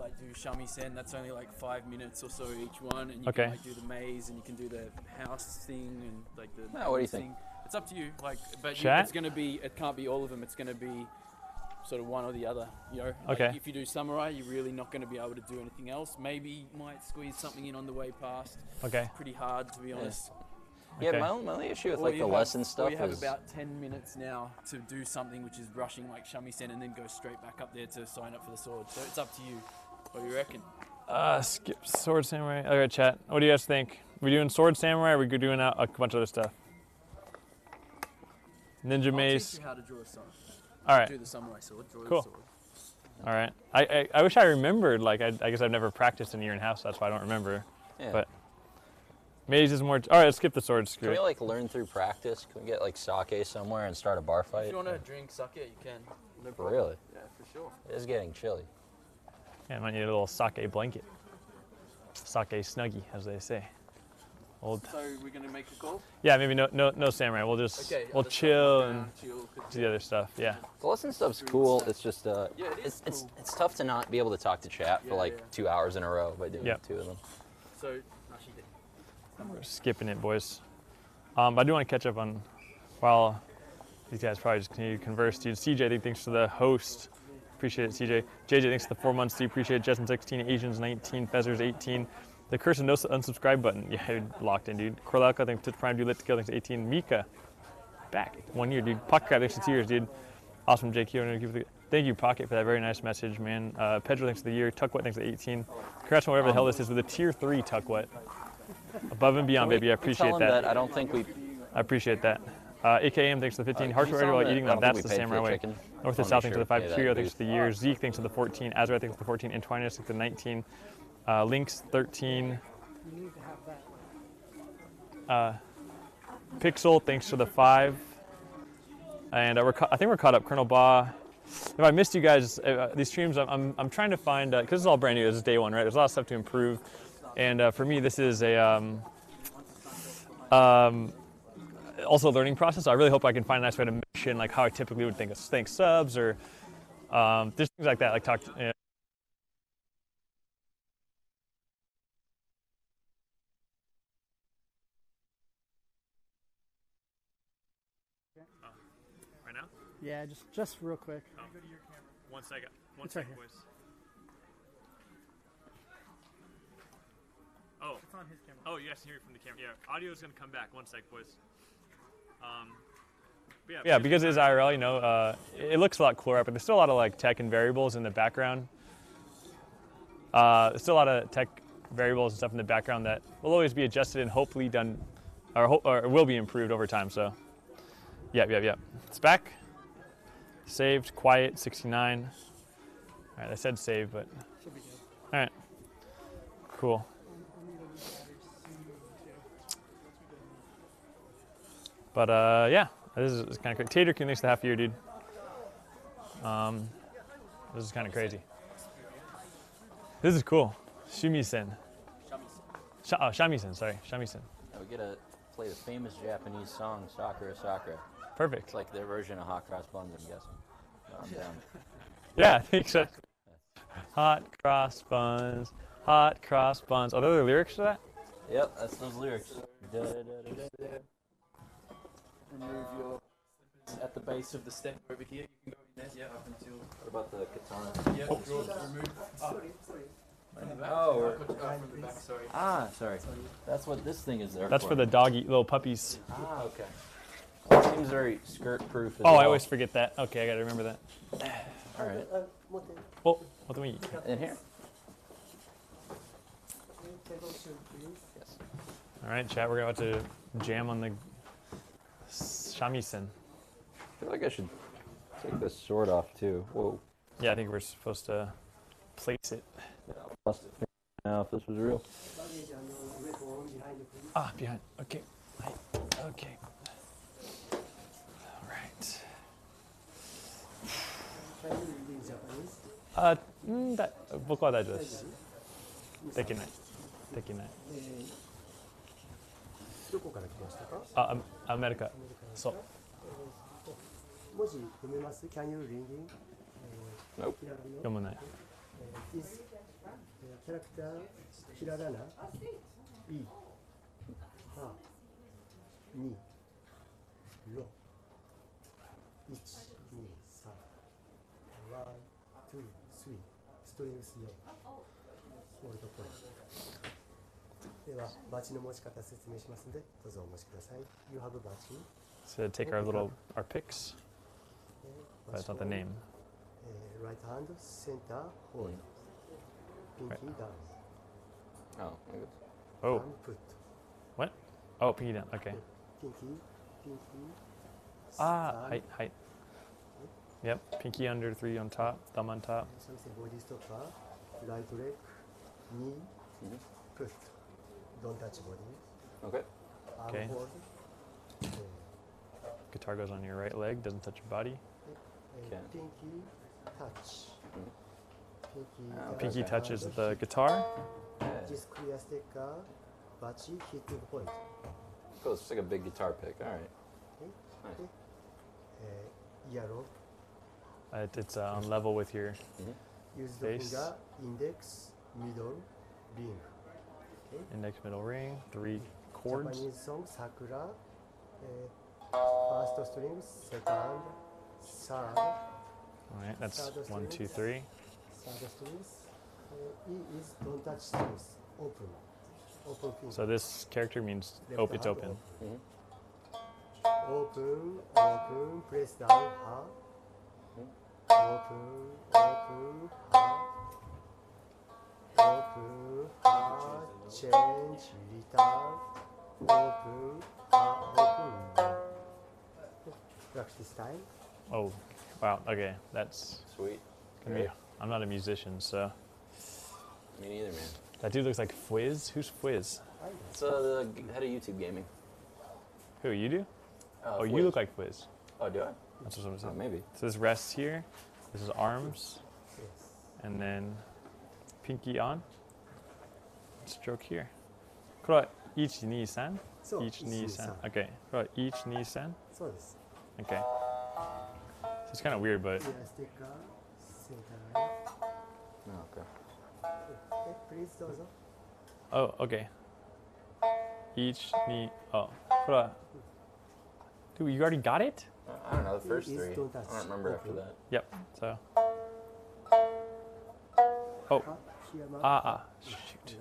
like do shamisen. That's only like 5 minutes or so each one. And you can like do the maze and you can do the house thing and like the. No, what do you think? It's up to you. Like, but it's going to be. It can't be all of them. It's going to be. Sort of one or the other, you know. Okay. Like if you do samurai, you're really not going to be able to do anything else. Maybe you might squeeze something in on the way past. Okay. It's pretty hard, to be honest. Yeah, okay. my only issue with like the lesson stuff is you have about 10 minutes now to do something, which is rushing like shamisen and then go straight back up there to sign up for the sword. So it's up to you. What do you reckon? Skip sword samurai. Okay, chat. What do you guys think? Are we doing sword samurai? Or are we doing a bunch of other stuff? Ninja maze. I'll teach you how to draw a sword. All right. Do the samurai sword, draw cool. The sword. All right. I wish I remembered. Like I guess I've never practiced in a year and a half, so that's why I don't remember. Yeah. But maze is more. All right. Let's skip the sword. Screw it. Can we like learn through practice? Can we get like sake somewhere and start a bar fight? If you want to drink sake, you can. Liberal. Really? Yeah, for sure. It is getting chilly. Yeah, I might need a little sake blanket. Sake snuggie, as they say. So we're gonna make the call? Yeah, maybe no samurai. We'll just we'll chill and do the other stuff. Yeah. The lesson stuff's cool. It's just it's tough to not be able to talk to chat for like 2 hours in a row by doing two of them. So we're skipping it, boys. But I do want to catch up on while these guys probably just continue to converse. Dude, CJ, I think thanks to the host. Appreciate it, CJ. JJ, thanks to the 4 months. Do appreciate it. Justin 16, Asians 19, Fezzers 18. The curse of no unsubscribe button. Yeah, you're locked in, dude. Korlauka, thanks to Prime, dude. Lit to Kill, thanks to 18. Mika, back 1 year, dude. Pocket Crab, thanks to 2 years, dude. Awesome, JQ. Thank you, Pocket, for that very nice message, man. Pedro, thanks to the year. Tuckwet, thanks to 18. Congrats on whatever the hell this is with a tier 3 Tuckwet. Above and beyond, baby. I appreciate that. I don't think we. I appreciate that. AKM, thanks to the 15. Harsh Rider while eating them. That's the samurai way. North to South, thanks to the 5. Trio, thanks to the year. Zeke, thanks to the 14. Azra, thanks to the 14. And Twinus, thanks to the 19. Links 13. You need to have that Pixel, thanks for the 5. And I think we're caught up. Colonel Ba. If I missed you guys, these streams, I'm trying to find, because this is all brand new. This is day 1, right? There's a lot of stuff to improve. And for me, this is a also a learning process. So I really hope I can find a nice way to mention like how I typically would think of thank subs or just things like that, like talk to, yeah, just real quick. Oh. 1 second. 1 second, right, boys. Oh. It's on his camera. Oh, you guys can hear it from the camera. Yeah, audio is going to come back. 1 sec, boys. Yeah, because it's IRL, you know, it looks a lot cooler out, but there's still a lot of like tech and variables in the background. There's still a lot of tech variables and stuff in the background that will always be adjusted and hopefully done, or will be improved over time. So, yeah. It's back. Saved, quiet, 69. All right, I said save, but. Should be good. All right, cool. But yeah, this is kind of crazy. Tater King, thanks for the half year, dude. This is kind of crazy. This is cool. Shumisen. Shamisen, sorry, Shamisen. Yeah, we get to play the famous Japanese song, Sakura Sakura. Perfect. It's like their version of Hot Cross Buns, I'm guessing. No, I'm down. Yeah, I think so. Hot Cross Buns, Hot Cross Buns. Are there the lyrics to that? Yep, that's those lyrics. Remove your at the base of the step over here. You can go in there, yeah, up until. What about the katana? Yeah, oh. Remove. Oh. Oh, from the back, sorry. Ah, sorry. That's what this thing is there. That's for the doggy little puppies. Ah, okay. Well, it seems very skirt-proof. Oh, well. I always forget that. Okay, I gotta remember that. All right. Oh, what do we eat? In here. Yes. All right, chat. We're about to jam on the shamisen. I feel like I should take this sword off too. Whoa. Yeah, I think we're supposed to place it. Yeah, I'll bust it now if this was real. Ah, behind. Okay. Okay. All right. That book what I just. Taking it. Taking it. America. So. Nope. Yomonai. Is character hiragana B ha ni ro 1 2 3 1 2 3 strings 4 オールドポイントではバチの持ち方説明しますのでどうぞお持ちください You have a bachi so take our little our picks that's not the name right hand, center, hold. Pinky right. Down. Oh. Oh. And put. What? Oh, pinky down. Okay. Pinky, pinky. Ah, height, height. Yep. Pinky under, 3 on top, thumb on top. Something body stopper, right leg, knee, put. Don't touch body. Okay. Okay. Guitar goes on your right leg, doesn't touch your body. Okay. Pinky. Touch. Oh, pinky okay. Touches the guitar. Just clear sticker, bachi hit to the point. Cool, it's like a big guitar pick. All right. Okay. Nice. Yellow. It's on level with your use the face. Finger, index, middle, ring. Okay. Index, middle, ring. 3 chords. Japanese song Sakura. First string, second, third. All right, that's 1, 2, 3. So this character means it's open. Open, open, press down, ha. Open, open, ha. Open, ha, change, return. Open, ha, open. Practice time. Oh. Wow, okay, that's sweet. Great. I'm not a musician, so. Me neither, man. That dude looks like Fwiz. Who's Fwiz? It's the head of YouTube gaming. Who, you do? Oh, Fwiz. You look like Fwiz. Oh, do I? That's what I'm saying. Oh, maybe. So this rests here, this is arms, yes. And then pinky on, stroke here. Kura, ichi, ni, san. Ichi, ni, san. Okay, kura, ichi, ni, san. Okay. It's kind of weird, but. Oh, okay. Oh, okay. Each, ni, oh. Dude, you already got it? I don't know, the first 3. I don't remember after that. Yep, so. Oh. Ah, ah. Shoot.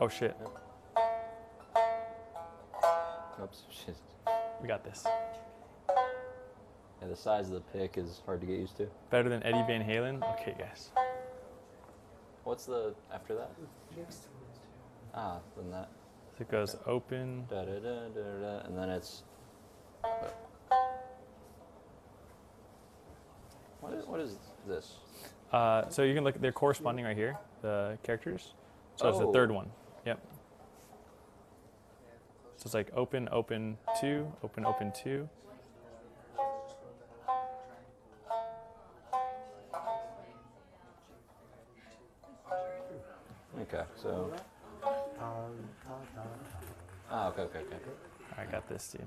Oh, shit. Oops, shit. We got this. Yeah, the size of the pick is hard to get used to. Better than Eddie Van Halen? Okay, guys. What's the after that? Ah, then that. So it goes okay. Open. Da, da, da, da, da, and then it's. What is this? So you can look. They're corresponding right here. The characters. So it's the third one. Yep. So it's like open, open, 2, open, open, 2. Okay, so. Oh, okay, okay, okay. I got this, dude.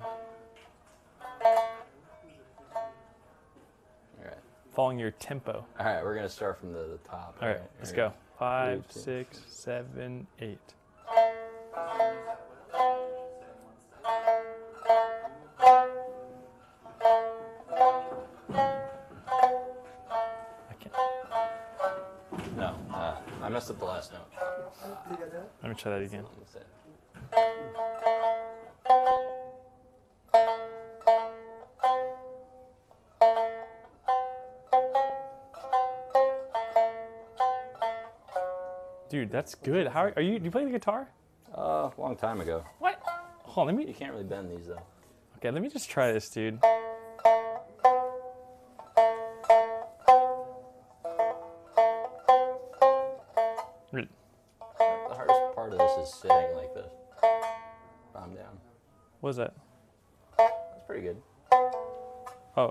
Alright. Following your tempo. Alright, we're going to start from the top. Alright, let's go. 5, 6, 7, 8. No, I messed up the last note. Let me try that again. Dude, that's good. How are you? Do you play the guitar? Long time ago. What? Hold on, let me. You can't really bend these though. Okay, let me just try this, dude. The hardest part of this is sitting like this. Palm down. What is that? That's pretty good. Oh.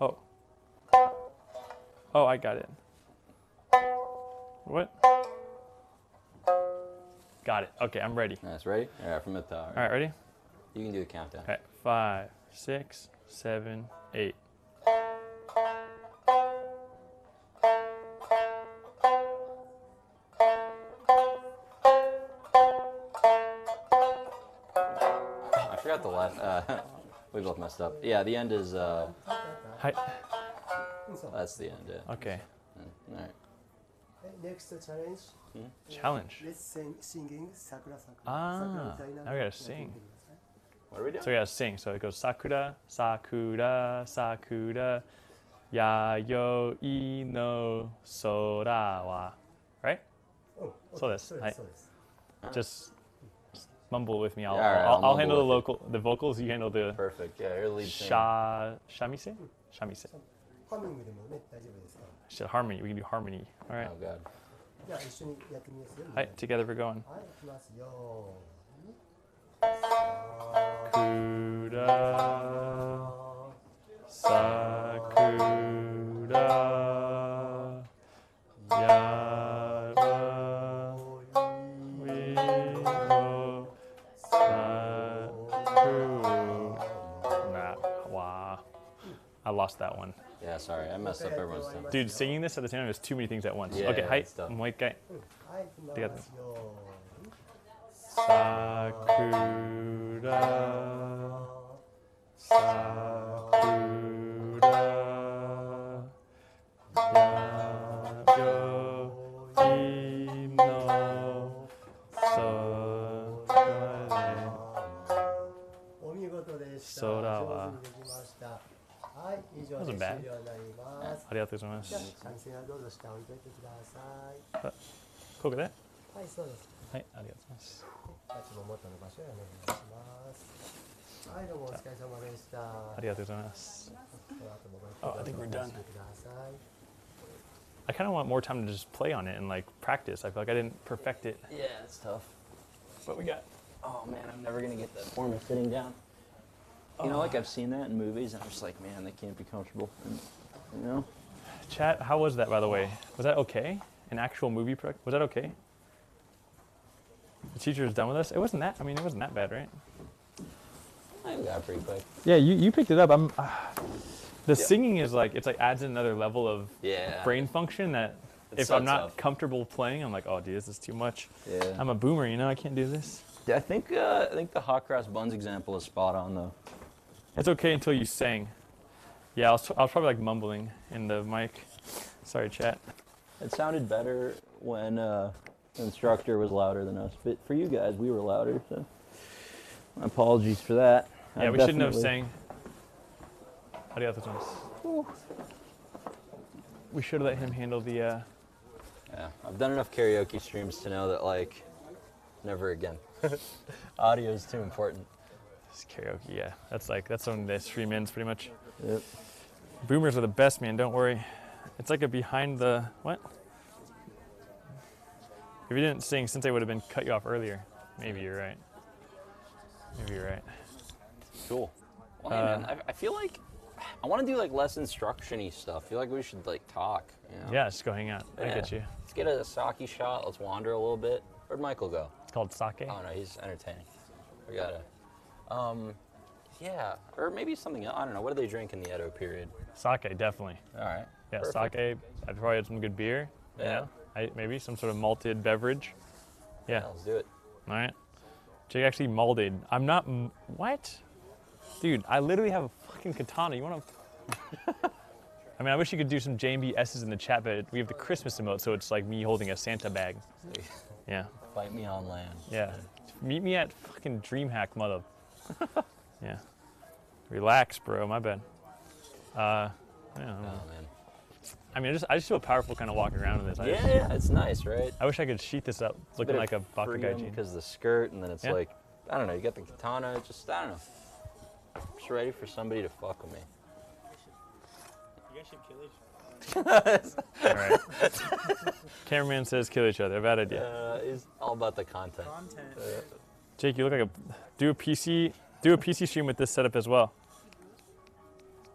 Oh. Oh, I got it. What? Got it. Okay, I'm ready. Nice, ready? All right, from the top. All right, ready? You can do the countdown. All right, 5, 6, 7, 8. I forgot the last. We both messed up. Yeah, the end is. Hi. That's the end. Yeah. Okay. All right. Next challenge. Hmm? Challenge. Let's singing Sakura Sakura. Ah, Sakura, now we gotta sing. What are we doing? So we gotta sing. So it goes Sakura, Sakura, Sakura, Yayoi no Sora wa. Right? Oh, okay. So this. Just mumble with me. I'll handle the local, the vocals. You handle the. Perfect. Yeah, you're lead singer. Shamise? Shamise. Shit, harmony. We can do harmony. All right. Oh god. Hi, together we're going. Sakura, Sakura, Yayoi Sakura. Wow. I lost that one. Yeah, sorry, I messed up everyone's time. Dude, singing this at the same time is too many things at once. Yeah, okay, hi, I'm white guy. Sakura, Sakura, Yayoi no Sora wa. That wasn't bad. Cool with that? Oh, I think we're done. I kind of want more time to just play on it and like practice. I feel like I didn't perfect it. Yeah, it's tough. But we got, oh man, I'm never going to get that form of sitting down. You know, like I've seen that in movies, and I'm just like, man, they can't be comfortable. You know? Chat, how was that, by the way? Was that okay? An actual movie prep? Was that okay? The teacher was done with us? It wasn't that, I mean, it wasn't that bad, right? I got pretty quick. Yeah, you picked it up. I'm. The singing is like, it's like adds another level of brain function that it's if I'm not comfortable playing, I'm like, oh, dude, this is too much. Yeah. I'm a boomer, you know, I can't do this. Yeah, I think the Hot Cross Buns example is spot on, though. It's okay until you sang. Yeah, I was probably like mumbling in the mic. Sorry, chat. It sounded better when the instructor was louder than us. But for you guys, we were louder, so my apologies for that. Yeah, we shouldn't have sang. We should have let him handle the... Yeah, I've done enough karaoke streams to know that, like, never again. Audio is too important. It's karaoke, yeah. That's when the stream ends, pretty much. Yep. Boomers are the best, man. Don't worry. It's like a behind the what? If you didn't sing, since I would have been cut you off earlier. Maybe you're right. Maybe you're right. Cool. Well, hey, man, I feel like I want to do like less instruction-y stuff. I feel like we should like talk. You know? Yeah, just go hang out. Yeah. I get you. Let's get a sake shot. Let's wander a little bit. Where'd Michael go? It's called sake. Oh no, he's entertaining. We gotta. Yeah, or maybe something else. I don't know. What do they drink in the Edo period? Sake, definitely. All right. Yeah, perfect. Sake. I'd probably have some good beer. Yeah. You know? Maybe some sort of malted beverage. Yeah. Yeah, let's do it. All right. Jake actually malted. I'm not. What? Dude, I literally have a fucking katana. You want to? I mean, I wish you could do some JMBS's in the chat, but we have the Christmas emote, so it's like me holding a Santa bag. Yeah. Fight me on land. Yeah. Meet me at fucking DreamHack, mother. Yeah. Relax, bro. My bad. Yeah. Oh man. I mean, I just feel powerful kind of walking around in this. Yeah, it's nice, right? I wish I could sheet this up, looking like a Bakugaijin. Because the skirt, and then it's like, I don't know. You got the katana. It's just, I don't know. I'm just ready for somebody to fuck with me. You guys should kill each other. All right. Cameraman says kill each other. Bad idea. It's all about the content. Jake, you look like a do a PC stream with this setup as well.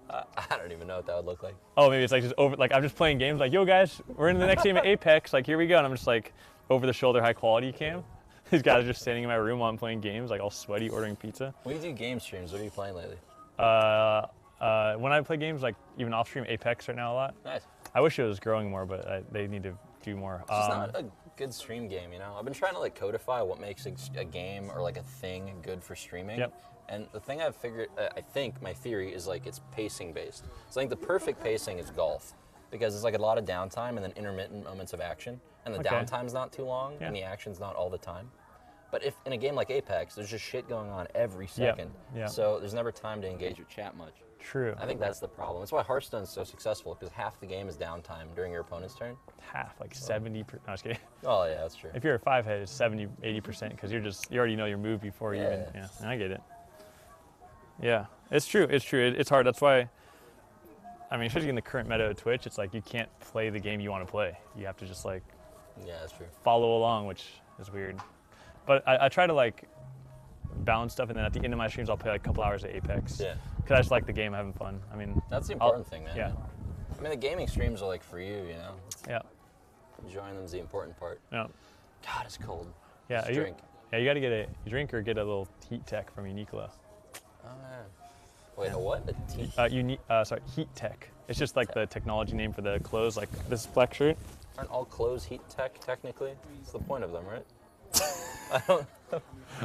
I don't even know what that would look like. Oh, maybe it's like just over. Like I'm just playing games. Like, yo guys, we're in the next game of Apex. Like here we go, and I'm just like over the shoulder high quality cam. These guys are just standing in my room while I'm playing games, like all sweaty, ordering pizza. When you do game streams, what are you playing lately? When I play games, like even off stream, Apex right now a lot. Nice. I wish it was growing more, but they need to do more. It's just not a good stream game, you know? I've been trying to like codify what makes a game or like a thing good for streaming. Yep. And the thing I've figured, I think my theory is like it's pacing based. So I think the perfect pacing is golf. Because it's like a lot of downtime and then intermittent moments of action. And the downtime's not too long, and the action's not all the time. But if in a game like Apex, there's just shit going on every second. Yep. So there's never time to engage with chat much. True. I think that's the problem. That's why Hearthstone's so successful, because half the game is downtime during your opponent's turn. Half, like 70%. No, I'm just kidding. Oh yeah, that's true. If you're a five head, it's 70, 80%, because you already know your move before you even, I get it. Yeah, it's true, it's true. It's hard, that's why, I mean, especially in the current meta of Twitch, it's like you can't play the game you want to play. You have to just like that's true. Follow along, which is weird. But I try to like balance stuff, and then at the end of my streams, I'll play like a couple hours of Apex. Yeah. Because I just like the game, having fun. I mean, that's the important thing, man. Yeah. I mean, the gaming streams are like for you, you know? Yeah. Enjoying them is the important part. Yeah. God, it's cold. Yeah. Just drink. Yeah, you got to get a drink or get a little heat tech from Uniqlo. Oh, man. Wait, a what? A tea? Sorry, heat tech. It's just like the technology name for the clothes, like this black shirt. Aren't all clothes heat tech, technically? That's the point of them, right? I don't know.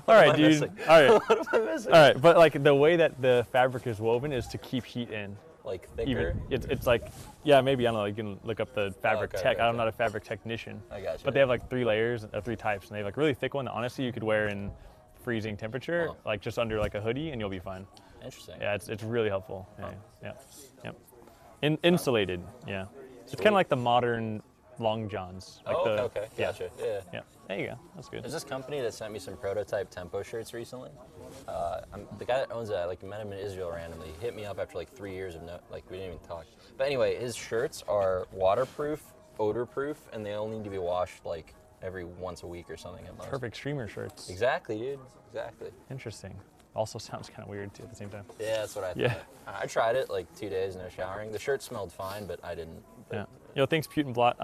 All right, dude. All right. What am I missing? All right, but like the way that the fabric is woven is to keep heat in. Like thicker? Even, it's like, yeah, maybe, I don't know, you can look up the fabric tech. Right, I'm not a fabric technician. I got you. But they have like three layers, three types, and they have like really thick one that honestly you could wear in freezing temperature, like just under like a hoodie, and you'll be fine. Interesting. Yeah, it's really helpful. Yeah, Insulated. Yeah, it's kind of like the modern long johns. Like okay. Gotcha. Yeah. There you go. That's good. There's this company that sent me some prototype Tempo shirts recently. The guy that owns it, I like met him in Israel randomly. He hit me up after like 3 years of we didn't even talk. But anyway, his shirts are waterproof, odorproof, and they only need to be washed like every once a week or something at most. Perfect streamer shirts. Exactly, dude. Exactly. Interesting. Also sounds kind of weird too at the same time. Yeah, that's what I thought. Yeah. I tried it like 2 days, no showering. The shirt smelled fine, but I didn't. But yeah. Yo, thanks, Putin Blot.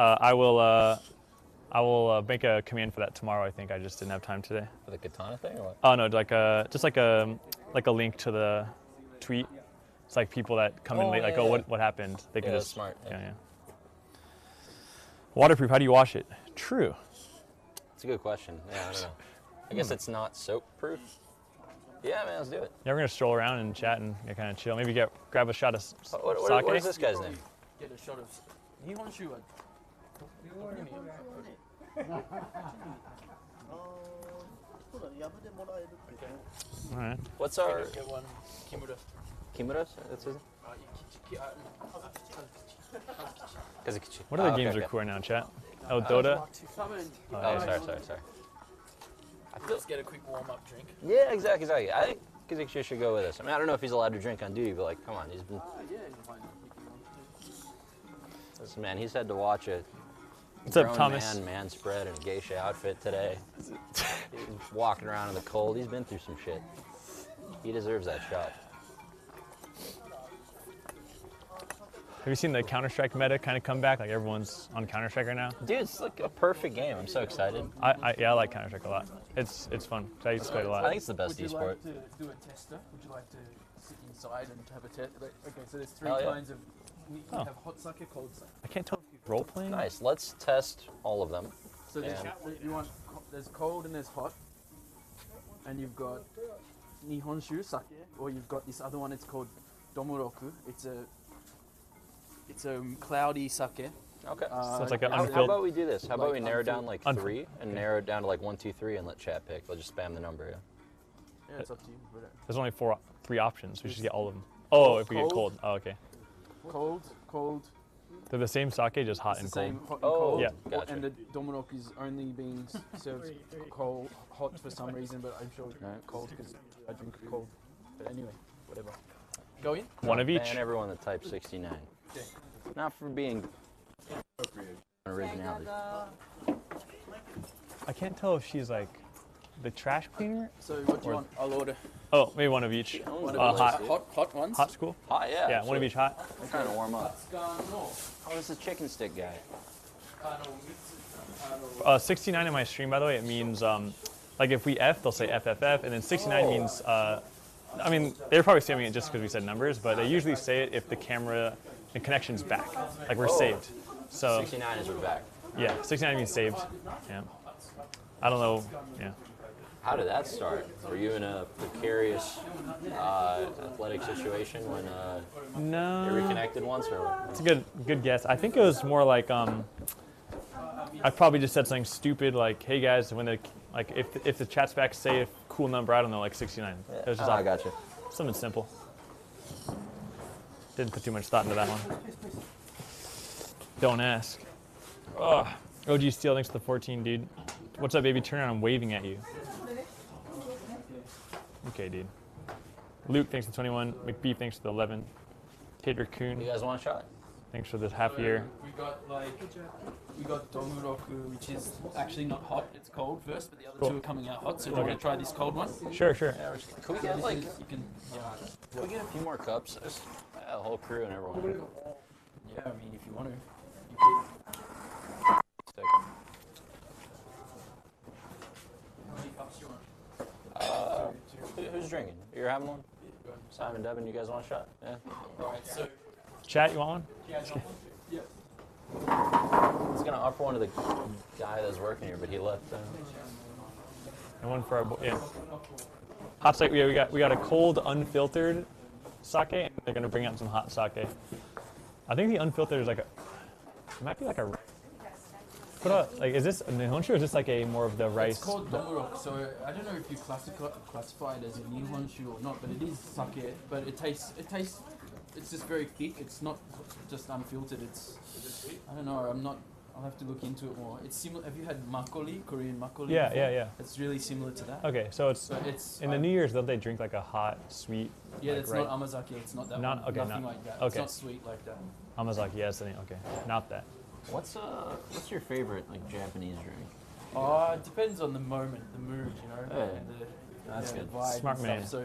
I will make a command for that tomorrow. I think I just didn't have time today. For the katana thing, or what? Oh no, like just like a link to the tweet. It's like people that come in late, like what happened? They can just smart. Yeah. Waterproof. How do you wash it? True. That's a good question. Yeah, I don't know. I guess it's not soap proof. Yeah, man, let's do it. Yeah, we're gonna stroll around and chat and kind of chill. Maybe grab a shot of sake. What is this guy's name? Get a shot of Nihonshu. All right. What's our? Get one. Kimura. That's his name. What other games are cool right now in chat? Oh, Dota. Oh, sorry. Let's get a quick warm-up drink. Yeah, exactly. I think Kazuki should go with us. I mean, I don't know if he's allowed to drink on duty, but like, come on, he's been... Listen, man, he's had to watch a grown man spread in a geisha outfit today. He's walking around in the cold. He's been through some shit. He deserves that shot. Have you seen the Counter-Strike meta kind of comeback? Like everyone's on Counter-Strike right now. Dude, it's like a perfect game. I'm so excited. Yeah, I like Counter-Strike a lot. It's fun. I used to play it a lot. I think it's the best esport. Would you like to do a tester? Would you like to sit inside and have a test? Okay, so there's three kinds of. You can have hot sake, cold sake. I can't tell if you role playing. Nice. Let's test all of them. So there's cold and there's hot, and you've got Nihonshu sake, or you've got this other one. It's called Domoroku. It's a cloudy sake. Okay. So it's like an unfilled. How about we do this? How about we narrow down like three and narrow it down to like 1, 2, 3 and let chat pick. Let's just spam the number. Yeah, it's up to you. There's only three options. We should get all of them. Oh, if we get cold. Oh, okay. Cold. They're the same sake, just hot and cold. Hot and cold. Yeah. Gotcha. And the Domoroku is only being served cold, hot for some reason, but I'm sure cold because I drink cold. But anyway, whatever. Go in. One of each. And everyone that types 69. Not for being originality. I can't tell if she's like the trash cleaner. So what do you want? I'll order. Oh, maybe one of each. Hot ones? Hot's cool? Hot, yeah. Yeah, one of each hot. I'm trying to warm up. Oh, it's a chicken stick guy. 69 in my stream, by the way, it means, like if we F, they'll say FFF, and then 69 means, I mean, they're probably assuming it just because we said numbers, but they usually say it if the camera, the connection's back. Like we're saved. So 69 is we're back. Yeah, 69 means saved. Yeah. I don't know. Yeah. How did that start? Were you in a precarious athletic situation when you reconnected once? It's a good guess. I think it was more like I probably just said something stupid like, "Hey guys, when the if the chat's back, say a cool number." I don't know, like 69. Yeah. It was just like, I got you. Something simple. Didn't put too much thought into that one. Don't ask. Oh, OG Steel, thanks for the 14, dude. What's up, baby? Turn around, I'm waving at you. Okay, dude. Luke, thanks for 21. McBee, thanks for the 11. Tater Coon. You guys want a shot? Thanks for the half year. We got Domoroku, which is actually not hot, it's cold first, but the other two are coming out hot, so do you want to try this cold one? Sure. Yeah, can we get like, can we get a few more cups? Just a whole crew and everyone. Yeah, I mean, if you want to. You could. How many cups do you want? Who's drinking? You're having one? Simon, Devin, you guys want a shot? Yeah. All right, so. Chat, you want one? Yeah, I want one. Yeah. I was going to offer one to the guy that was working here, but he left. And one for our boy. Yeah. Hot sake, yeah, we got a cold, unfiltered sake, and they're going to bring out some hot sake. I think the unfiltered is like a. It might be like a. Like, is this a Nihonshu or is this like a more of the rice? It's called Domoroku, so I don't know if you classify it as a Nihonshu or not, but it is sake. But it tastes, it's just very thick. It's not just unfiltered. It's, I don't know. I'm not. I'll have to look into it more. It's similar. Have you had makgeolli, Korean makgeolli? Yeah, before? Yeah. It's really similar to that. Okay, so it's in the New Year's, don't they drink like a hot, sweet? Yeah, like, it's right? Not Amazake. It's not that. Not one. Okay. Nothing not, like that. Okay. It's not sweet like that. Amazake, yes, yeah, okay, not that. What's your favorite like Japanese drink? It depends on the moment, the mood, you know. Yeah. That's good. The vibe. Smart man. So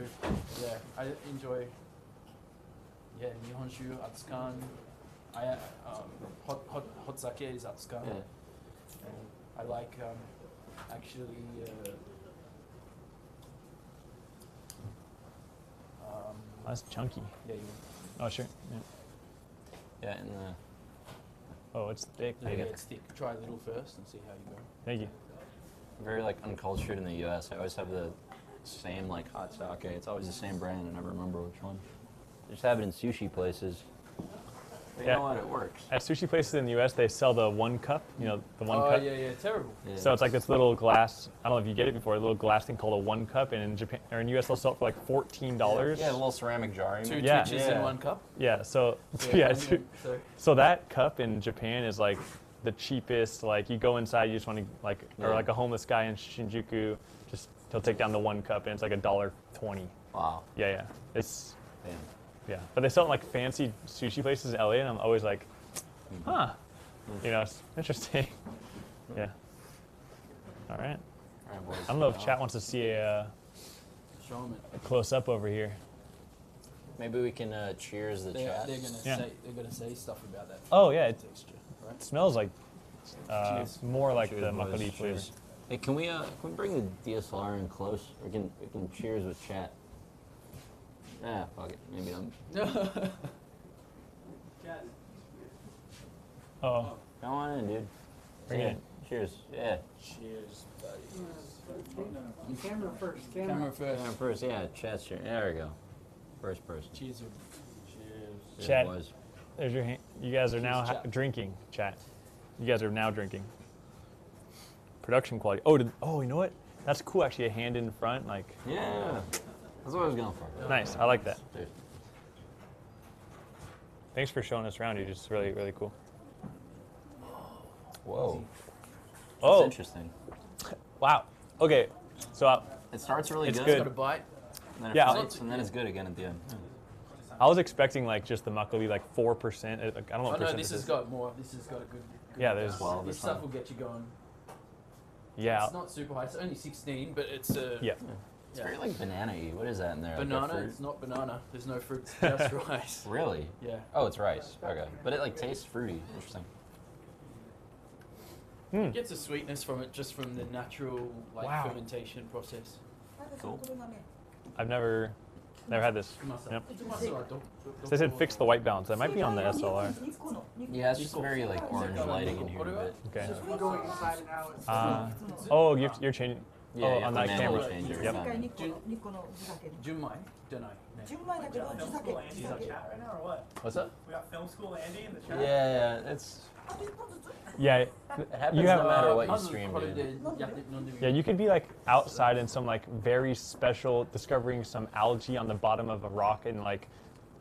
yeah, I enjoy Nihonshu, Atsukan. I hot sake is Atsukan. Yeah. And I like that's chunky. Yeah. Oh sure. Yeah. Yeah, and the. Oh, it's thick. Yeah, it's thick. Try a little first and see how you go. Thank you. Very like uncultured in the U.S. I always have the same like hot sake. It's always the same brand, and I never remember which one. They just have it in sushi places. They know how it works. At sushi places in the U.S., they sell the one cup. You know, the one cup. Oh yeah, terrible. Yeah. So it's like this little glass. I don't know if you get it before. A little glass thing called a one cup, and in Japan or in the U.S., they'll sell it for like $14. Yeah, a little ceramic jar. Two Twitches in one cup. Yeah. So so that cup in Japan is like the cheapest. Like you go inside, you just want to or like a homeless guy in Shinjuku, just he'll take down the one cup, and it's like $1.20. Wow. Yeah. It's. Damn. Yeah, but they sell it in like fancy sushi places in LA, and I'm always like, huh, you know, it's interesting. Yeah. All right, boys. I don't know if chat wants to see a close up over here. Maybe we can cheers the chat. They're gonna say stuff about that. Oh yeah, right? It smells like more like cheers, the makgeolli flavors. Hey, can we bring the DSLR in close? We can cheers with chat. Ah, fuck it. Maybe I'm. Oh. Come on in, dude. Bring it. Cheers. Yeah. Cheers, buddy. Camera first. Camera first. Yeah. Chat's here. There we go. First person. Cheers. Cheers. Chat. There's your hand. You guys are now drinking. Chat. You guys are now drinking. Production quality. Oh, you know what? That's cool. Actually, a hand in front, like. Yeah. That's what I was going for. Nice. I like that. Cheers. Thanks for showing us around. You're just really, really cool. Whoa. Oh. That's interesting. Wow. Okay. So it starts really good. It's got a bite. And then it fights, and then it's good again at the end. I was expecting like just the makgeolli, like 4%. I don't know what percent. No, this has got more. This has got a good there's 12. This stuff will get you going. Yeah. It's not super high. It's only 16, but it's it's very like banana-y. What is that in there? Banana? Like it's not banana. There's no fruit. It's just rice. Really? Yeah. Oh, it's rice. Okay. But it like tastes fruity. Interesting. Mm. It gets a sweetness from it just from the natural like fermentation process. Cool. I've never had this. Yep. They said fix the white balance. That might be on the SLR. Yeah, it's just very like orange lighting in here. Okay. Oh, you're changing. Yeah, on that camera. Yep. Junmai, don't I? What's up? We got film school Andy in the chat. Yeah, it's. Yeah, it happens no matter what you stream, dude. Yeah, you could be like outside in some like very special, discovering some algae on the bottom of a rock in like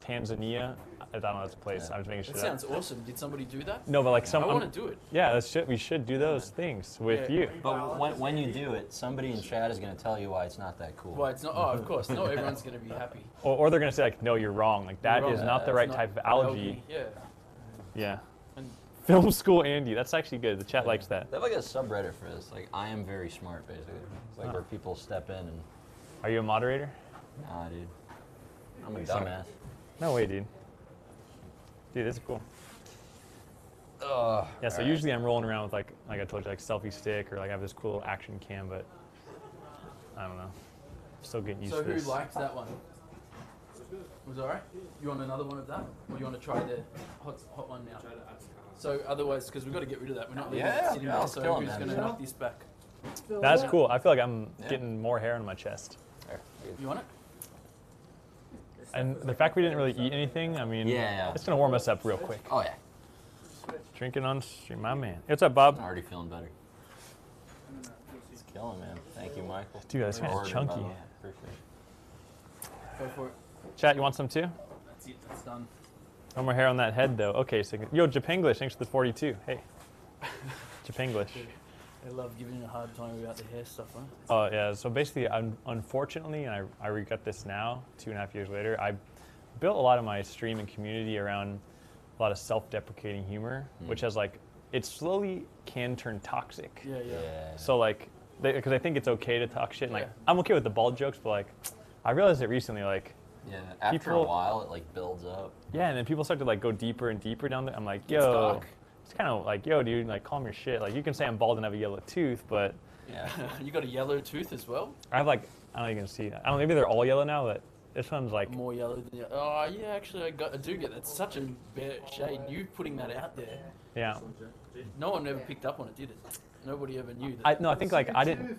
Tanzania. I don't know, that's a place. Yeah. I'm just making sure. That sounds awesome. Did somebody do that? No, but like someone. I want to do it. Yeah, we should do those things with you. But when you do it, somebody in chat is going to tell you why it's not that cool. Why it's not? Oh, of course. Not everyone's going to be happy. Or they're going to say like, no, you're wrong. Like that is not the right type of algae. Yeah. Yeah. Film school Andy, that's actually good. The chat likes that. They have like a subreddit for this. Like I am very smart, basically. It's like where people step in and. Are you a moderator? Nah, dude. I'm a dumbass. No way, dude. Dude, this is cool. Yeah. So usually I'm rolling around with like I told you, like selfie stick or like I have this cool action cam, but I don't know. I'm still getting used to this. So who likes that one? Was it all right? You want another one of that, or you want to try the hot one now? So otherwise, because we've got to get rid of that, we're not leaving it sitting there. So who's going to knock this back? That's cool. I feel like I'm getting more hair on my chest. There. You want it? And the fact we didn't really eat anything, I mean, it's going to warm us up real quick. Oh yeah. Drinking on stream, my man. What's up, Bob? I'm already feeling better. It's killing, man. Thank you, Michael. Dude, that's kind of chunky. Go for it. Chat, you want some too? That's it, that's done. No more hair on that head, though. Okay, so yo, Japanglish, thanks for the 42. Hey, Japanglish. I love giving you a hard time about the hair stuff, huh? Oh yeah. So basically, unfortunately, and I regret this now, 2.5 years later. I built a lot of my streaming community around a lot of self-deprecating humor, which has like it slowly can turn toxic. Yeah. So like, because I think it's okay to talk shit. And, like I'm okay with the bald jokes, but like I realized it recently, like. Yeah, after a while it like builds up. Yeah, and then people start to like go deeper and deeper down there. I'm like, yo, it's kind of like, yo, dude, like calm your shit. Like you can say I'm bald and have a yellow tooth, but you got a yellow tooth as well. I have like I don't even see. I don't know, maybe they're all yellow now, but this one's like more yellow than yellow. Oh yeah, actually I do get that's such a bad shade. You putting that out there. Yeah. No one ever picked up on it, did it? Nobody ever knew. I think like I didn't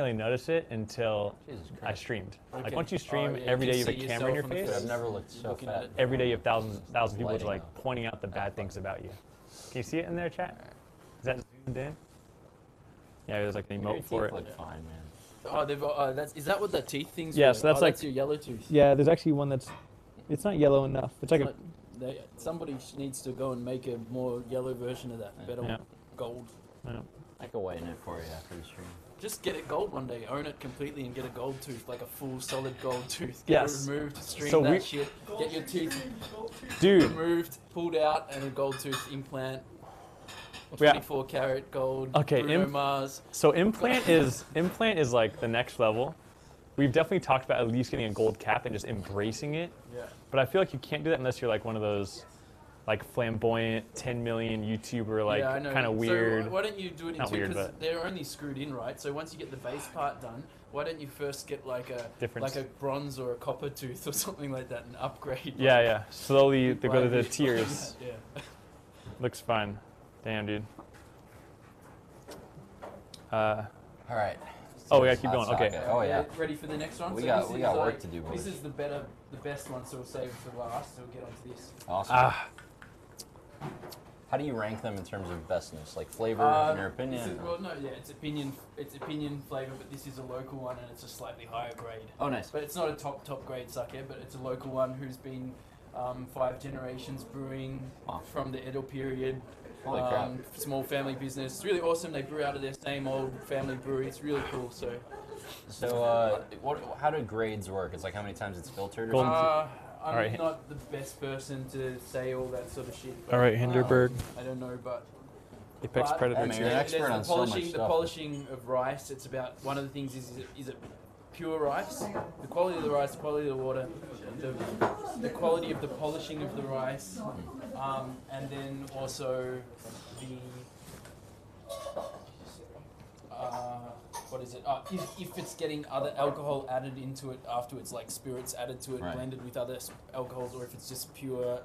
really notice it until I streamed. Okay. Like once you stream, every day you have a camera in your face. I've never looked so fat. Every day you have thousands of people just, like pointing out the bad things about you. Can you see it in there, chat? Is that zoomed in? Yeah, there's like an emote for it. Look fine, man. Oh, is that what the teeth things? Yeah, so that's like that's your yellow tooth. Yeah, there's actually one that's. It's not yellow enough. It's like somebody needs to go and make a more yellow version of that. Better gold. Yeah. I can wait in it for you after the stream. Just get it gold one day, own it completely, and get a gold tooth, like a full solid gold tooth. Get it removed, stream that shit, get your teeth removed, pulled out, and a gold tooth implant. 24 karat gold. Okay, Bruno Mars. So implant is like the next level. We've definitely talked about at least getting a gold cap and just embracing it. Yeah. But I feel like you can't do that unless you're like one of those like flamboyant 10 million YouTuber, like kind of weird. So why don't you do it in two? Because they're only screwed in, right? So once you get the base part done, why don't you first get like a bronze or a copper tooth or something like that and upgrade? Yeah, yeah. Slowly they go to the tiers. Yeah. Looks fun. Damn, dude. All right. Oh, we gotta keep going. Okay. Oh yeah. Ready for the next one? We got work to do. This is the best one, so we'll save it for last. So we'll get onto this. Awesome. How do you rank them in terms of bestness, like flavor in your opinion? It's opinion. It's opinion flavor, but this is a local one and it's a slightly higher grade. Oh, nice. But it's not a top grade sake, but it's a local one who's been 5 generations brewing from the Edo period. Holy crap. Small family business. It's really awesome. They brew out of their same old family brewery. It's really cool. So how do grades work? It's like how many times it's filtered. Or I'm not the best person to say all that sort of shit. But, all right, Hinderberg. I don't know, but Apex Predator. I mean, you're an expert on so much stuff. The polishing of rice. It's about one of the things is it pure rice? The quality of the rice, the quality of the water, the quality of the polishing of the rice, and then also the. What is it? If it's getting other alcohol added into it afterwards, like spirits added to it, blended with other alcohols, or if it's just pure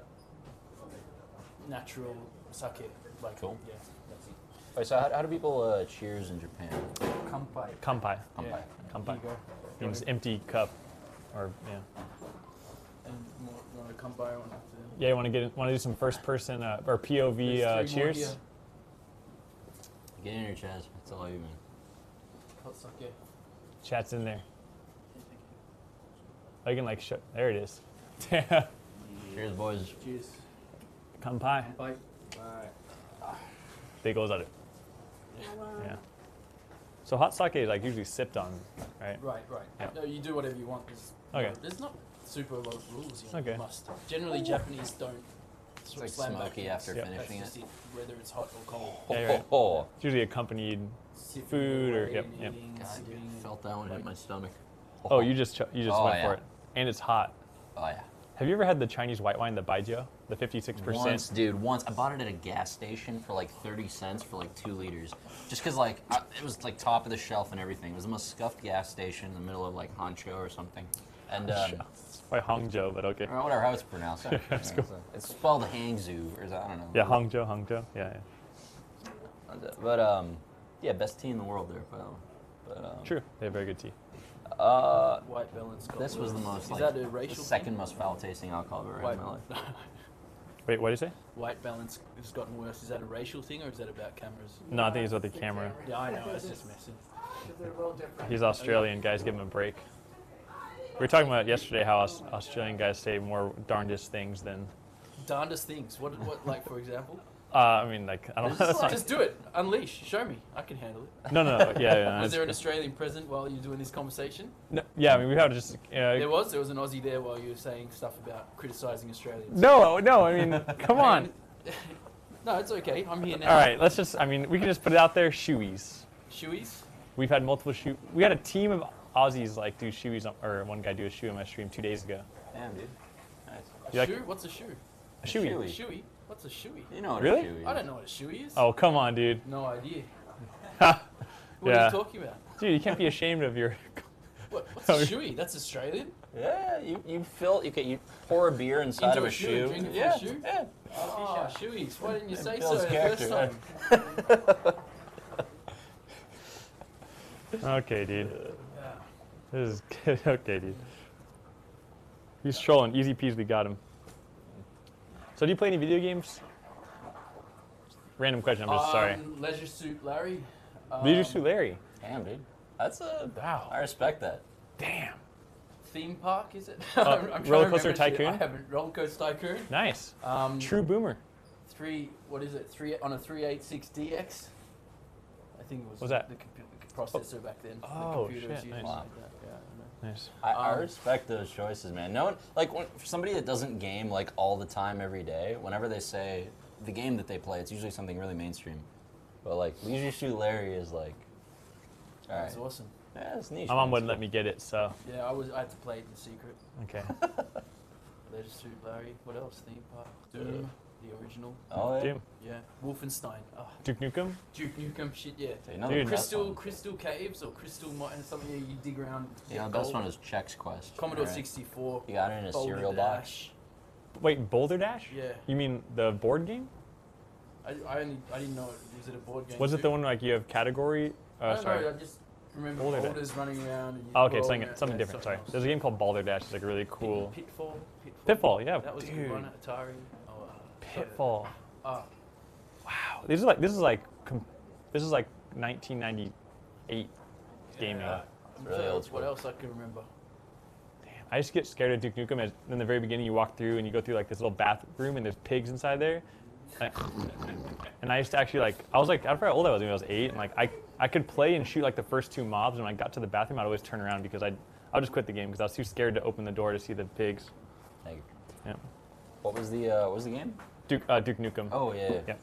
natural sake. Like, cool. Yeah. That's it. All right, so how do people cheers in Japan? Kanpai. Kanpai. Yeah. Kanpai. Means empty cup, or yeah. And you want to kanpai? Yeah, you want to do some first person or POV cheers? More, yeah. Get in your chest. That's all you mean. Chat's in there. I can like shut. There it is. Cheers, boys. Cheers. Kanpai. Kanpai. They goes at it. Yeah. So hot sake is like usually sipped on, right? Right. Yeah. No, you do whatever you want. There's not super a lot of rules. You know, you must. Generally, Japanese don't. It's like smoky after finishing it. That's just it. Whether it's hot or cold. It's usually accompanied. Food or yep. God, I felt that one hit my stomach. Oh, you just went for it, and it's hot. Oh yeah. Have you ever had the Chinese white wine, the baijiu, the 56%? Once, dude. Once I bought it at a gas station for like 30 cents for like 2 liters, just because like it was like top of the shelf and everything. It was the most scuffed gas station in the middle of like Hangzhou or something. And it's probably Hangzhou, but okay. Or whatever how it's pronounced. It's cool. It's spelled Hangzhou, or I don't know. Yeah, Hangzhou. Yeah. But. Yeah, best tea in the world there, but true. They have very good tea. White balance. This was the most. Is that a racial thing? Second most foul-tasting alcohol I've ever had in my life. Wait, what did you say? White balance has gotten worse. Is that a racial thing, or is that about cameras? No, I think it's about the camera. Yeah, I know. It's just messing. He's Australian. Guys, give him a break. We were talking about yesterday how Australian guys say more darndest things than. Darndest things. What like for example? I mean, like, I don't know. Just do it. Unleash. Show me. I can handle it. No. Yeah. Was there an Australian present while you were doing this conversation? No, yeah, I mean, we had just... There was an Aussie there while you were saying stuff about criticising Australians. No, I mean, come on. No, it's okay. I'm here now. All right, let's just... I mean, we can just put it out there. Shoeies. Shoeies? We've had multiple shoe... We had a team of Aussies, like, do shoeies... Or one guy do a shoe on my stream 2 days ago. Damn, dude. Nice. A shoe? Like, what's a shoe? A shoeie. A shoeie? What's a shoeie? You know what a shoeie is. I don't know what a shoeie is. Oh, come on, dude. No idea. What are you talking about? Dude, you can't be ashamed of your... What's a shoeie? That's Australian? Yeah, you pour a beer inside of a shoe. Drink it from a shoe? Yeah. Oh, shoeies. Why didn't you say so the first time? Okay, dude. Yeah. This is good. Okay, dude. He's trolling. Easy peasy, got him. So do you play any video games? Random question, I'm just sorry. Leisure Suit Larry. Leisure Suit Larry? Damn, dude. That's a... Wow. I respect that. Damn. Theme Park, is it? I'm Rollercoaster Tycoon? I haven't. Rollercoaster Tycoon. Nice. True Boomer. On a 386DX? I think it was the processor back then. Oh, the computer shit. Nice. Wow. Like that. Nice. I respect those choices, man. No one, like for somebody that doesn't game like all the time every day. Whenever they say the game that they play, it's usually something really mainstream. But like Leisure Suit Larry is like, all right. That's awesome. Yeah, it's niche. My mum wouldn't let me get it, so. Yeah, I had to play it in secret. Okay. Leisure Suit Larry. What else? Theme Park. Doom. The original. Oh, yeah. Doom. Yeah. Wolfenstein. Oh. Duke Nukem? Duke Nukem, shit, yeah. Dude, crystal Caves or Crystal Mine, something you dig around. Yeah, the best one is Chex Quest. Commodore 64. You got it in a cereal box. Wait, Boulder Dash? Yeah. You mean the board game? I didn't know it. Was it a board game? Was it the one like you have category? Sorry. No, I just remember boulders running around. And you something different. Sorry. There's a game called Boulder Dash. It's like really cool. Pitfall. Yeah. That was a good one at Atari. Oh, Pitfall. Wow. This is like 1998 gaming. Really old school. What else I can remember? I used to get scared of Duke Nukem. As in the very beginning, you walk through and you go through like this little bathroom and there's pigs inside there. And I used to actually I forgot how old I was. Maybe I was 8, and I could play and shoot like the first 2 mobs. And when I got to the bathroom, I'd always turn around because I'd just quit the game because I was too scared to open the door to see the pigs. Thank you. Yeah. What was the game? Duke Nukem. Oh yeah.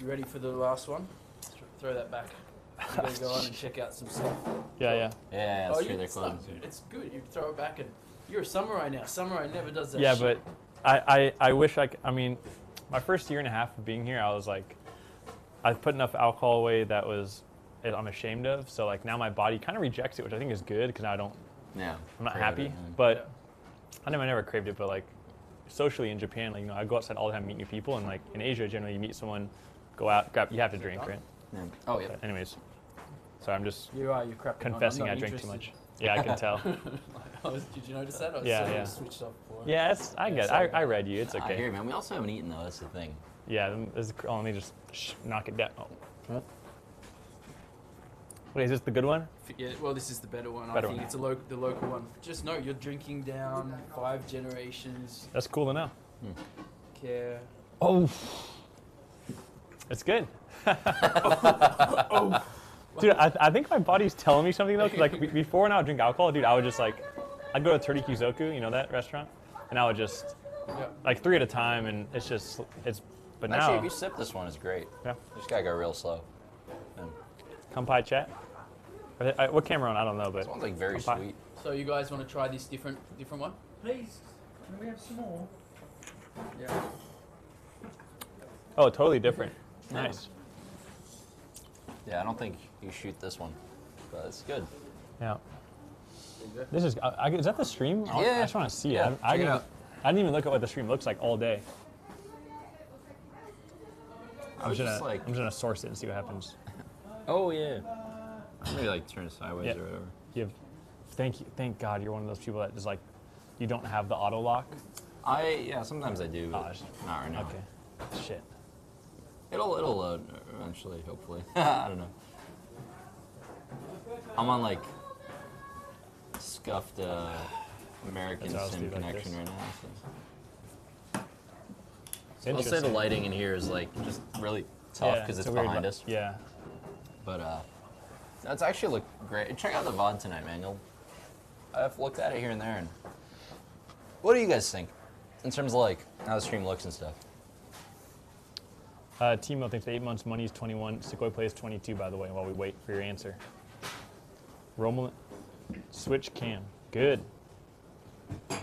You ready for the last one? Throw that back. You gotta go on and check out some stuff. Yeah. That's true. They're closed. It's good. You throw it back, and you're a samurai now. Samurai never does that. Yeah, shit. But I wish I mean, my first year and a half of being here, I was like, I put enough alcohol away that I'm ashamed of. So like now my body kind of rejects it, which I think is good because now I'm not happy. But I never craved it. But like socially in Japan, like I go outside all the time, meet new people, and like in Asia generally you meet someone, go out, grab, you have to drink, right? Yeah. Oh yeah. But anyways. So I'm just confessing I drink too much. Yeah, I can tell. Did you notice that? I switched up before. Yeah, I read you. It's okay. I hear, man. We also haven't eaten though. That's the thing. Yeah. Let me just knock it down. Oh. Wait, is this the good one? Yeah. Well, this is the better one. I think it's the local one. Just know you're drinking down 5 generations. That's cool enough. Care. Oh. It's good. Oh. Dude, I think my body's telling me something though, cause like before when I would drink alcohol, dude, I would just like, I'd go to Torikizoku, you know that restaurant, and I would just like 3 at a time, and but now. Actually, if you sip this one, it's great. Yeah. You just gotta go real slow. Yeah. Kanpai chat. What camera on? I don't know, but. This one's like very sweet. So you guys want to try this different one? Please. Can we have some more? Yeah. Oh, totally different. Nice. Yeah, I don't think you shoot this one, but it's good. Yeah. This is, is that the stream? I just want to see it. I didn't even look at what the stream looks like all day. I'm just gonna source it and see what happens. Oh yeah. Maybe like turn it sideways or whatever. Thank God you're one of those people that is like, you don't have the auto lock. Sometimes I do, but not right now. Okay. Shit. It'll load eventually, hopefully. I don't know. I'm on like scuffed American sim connection right now. So I'll say the lighting in here is like just really tough because it's behind us. Yeah. But that's actually looked great. Check out the VOD tonight, man. I've looked at it here and there. And what do you guys think in terms of like how the stream looks and stuff? Timo thinks the 8 months money is 21. Sequoia plays 22, by the way, while we wait for your answer. Romulan, switch cam. Good. It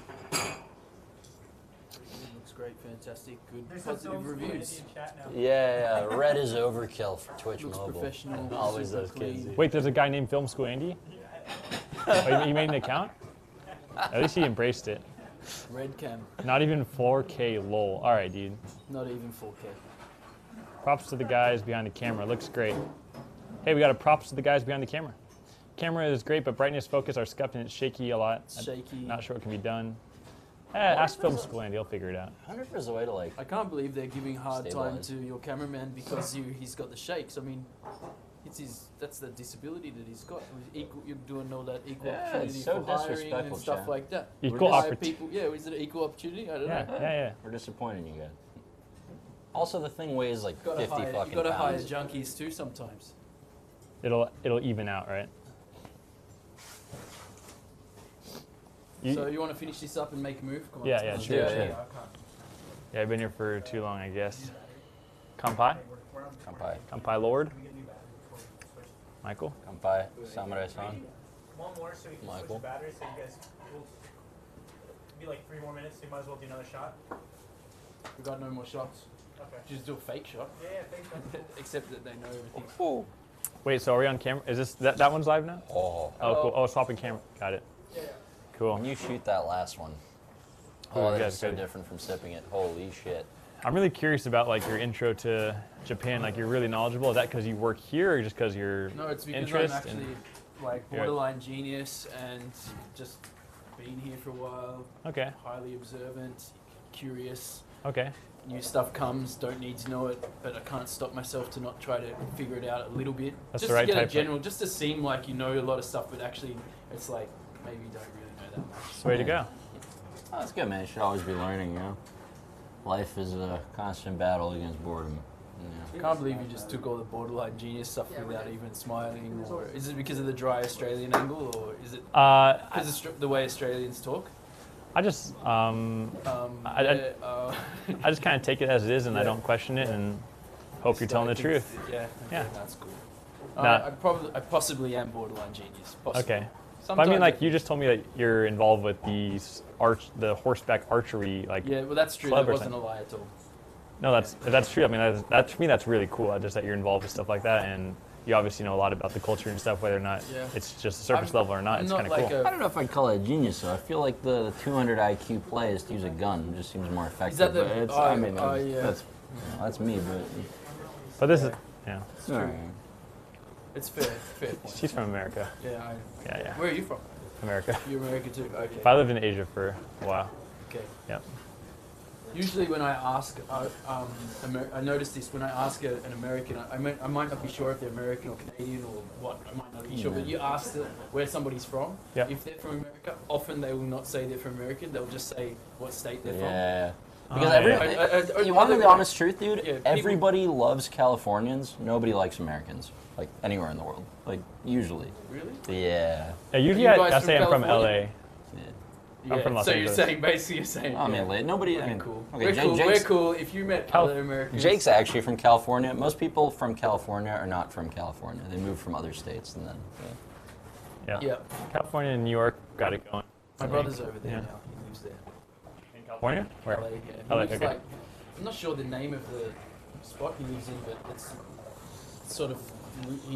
looks great, fantastic, good, positive reviews. Yeah. Red is overkill for Twitch Mobile. Professional. Always those kids. Wait, there's a guy named Film School Andy? You made an account? At least he embraced it. Red cam. Not even 4K, lol. All right, dude. Not even 4K. Props to the guys behind the camera. Looks great. Hey, we got a props to the guys behind the camera. Camera is great, but brightness, focus are scuffed and it's shaky a lot. Shaky. Not sure what can be done. Ask Film School Andy. He'll figure it out. I wonder if there's a way to like. I can't believe they're giving hard time to your cameraman because he's got the shakes. I mean, that's the disability that he's got. You're doing all that equal opportunity for hiring and stuff like that. Equal opportunity. Is it an equal opportunity? I don't know. Yeah. We're disappointing you guys. Also, the thing weighs like 50 fucking pounds. You gotta hire junkies too sometimes. It'll even out, right? So you want to finish this up and make a move? Come on, sure. Yeah, I've been here for too long, I guess. Kanpai? Kanpai Lord. Michael? Kanpai, Samurai-san. One more so you can switch the battery, so you guys will be like 3 more minutes, so you might as well do another shot. We got no more shots. Okay. Just do a fake shot. Yeah, fake shot. Except that they know everything. Oh. Wait, so are we on camera? Is this that one's live now? Oh. Oh, cool. Oh, swapping camera. Got it. Yeah. Cool. When you shoot that last one, oh, that's so different from sipping it. Holy shit. I'm really curious about like your intro to Japan. Like, you're really knowledgeable. Is that because you work here, or just because you're interested? No, it's because I'm actually like borderline genius and just been here for a while. Okay. Highly observant, curious. Okay. New stuff comes, don't need to know it, but I can't stop myself to not try to figure it out a little bit. That's just the right to get type a general, just to seem like you know a lot of stuff, but actually it's like maybe you don't really know that much. Way to go. Oh, that's good, man. You should always be learning, you know? Life is a constant battle against boredom. Yeah. I can't believe you just took all the borderline genius stuff without even smiling. Or is it because of the dry Australian angle, or is it because of the way Australians talk? I just I just kind of take it as it is, and I don't question it, and hope you're telling the truth. Yeah, that's cool. I possibly am borderline genius. Possibly. Okay. Sometimes I mean, like, you just told me that you're involved with the horseback archery, like. Yeah, well, that's true. That wasn't a lie at all. No, that's true. I mean, that to me, that's really cool. Just that you're involved with stuff like that, and you obviously know a lot about the culture and stuff, whether or not it's just the surface level or not. It's kind of cool. I don't know if I'd call it a genius, though. I feel like the 200 IQ play is to use a gun. It just seems more effective. Is that the? But it's, I mean, that's you know, that's me, but this is It's true. Right. It's fair point. She's from America. Yeah. Where are you from? America. You're America too. Okay. I lived in Asia for a while. Okay. Yep. Usually when I ask, I notice this when I ask an American, I might not be sure if they're American or Canadian or what, I might not be sure, but you ask where somebody's from. Yep. If they're from America, often they will not say they're from America, they'll just say what state they're from. Yeah. Because you want to be the honest truth, dude? Yeah, everybody loves Californians. Nobody likes Americans, like anywhere in the world, like usually. Really? Yeah. Usually I say I'm from LA. I'm from Los Angeles. You're saying, basically you're saying. I'm in LA. Nobody, I mean, cool. Okay, we're cool if you met other Americans. Jake's actually from California. Most people from California are not from California. They move from other states and then. Yeah. California and New York got it going. My brother's over there now. He lives there. In California? Where? LA, yeah. Like, I'm not sure the name of the spot he lives in, but it's sort of.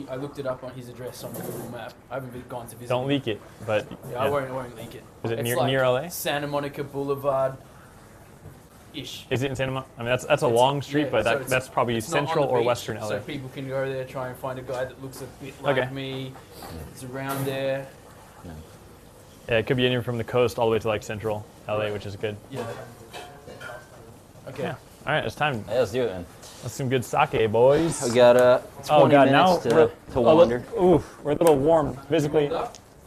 I looked it up on his address on the Google map. I haven't gone to visit. Don't leak it, but I won't leak it. Is it near LA? Santa Monica Boulevard, ish. Is it in Santa Monica? I mean, that's a long street, but so that's probably central or western LA. So people can go there, try and find a guy that looks a bit like me. It's around there. Yeah, it could be anywhere from the coast all the way to like central LA, which is good. Yeah. Okay. Yeah. All right, it's time. Yeah, let's do it, man. That's some good sake, boys. We got 20 minutes to wander. Oof, we're a little warm, physically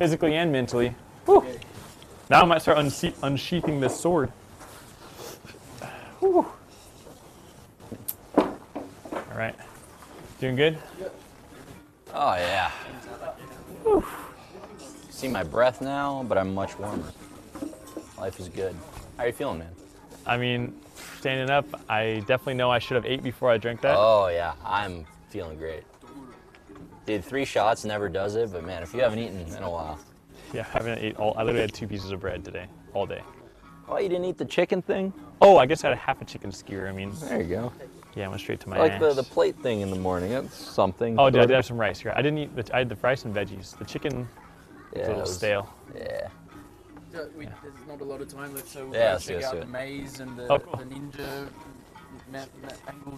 and mentally. Whew. Now I might start unsheathing this sword. Whew. All right, doing good? Oh yeah. Whew. See my breath now, but I'm much warmer. Life is good. How are you feeling, man? I mean, standing up, I definitely know I should have ate before I drank that. Oh yeah, I'm feeling great. Dude, 3 shots never does it, but man, if you haven't eaten in a while. Yeah, I haven't eaten I literally had 2 pieces of bread today, all day. Oh, you didn't eat the chicken thing? Oh, I guess I had a half a chicken skewer, I mean. There you go. Yeah, I went straight to my ass. Like the plate thing in the morning, that's something. Oh, dude, I did have some rice here. I didn't eat, I had the rice and veggies. The chicken was a little stale. Yeah. There's not a lot of time left, so we're going to check out the maze and the ninja.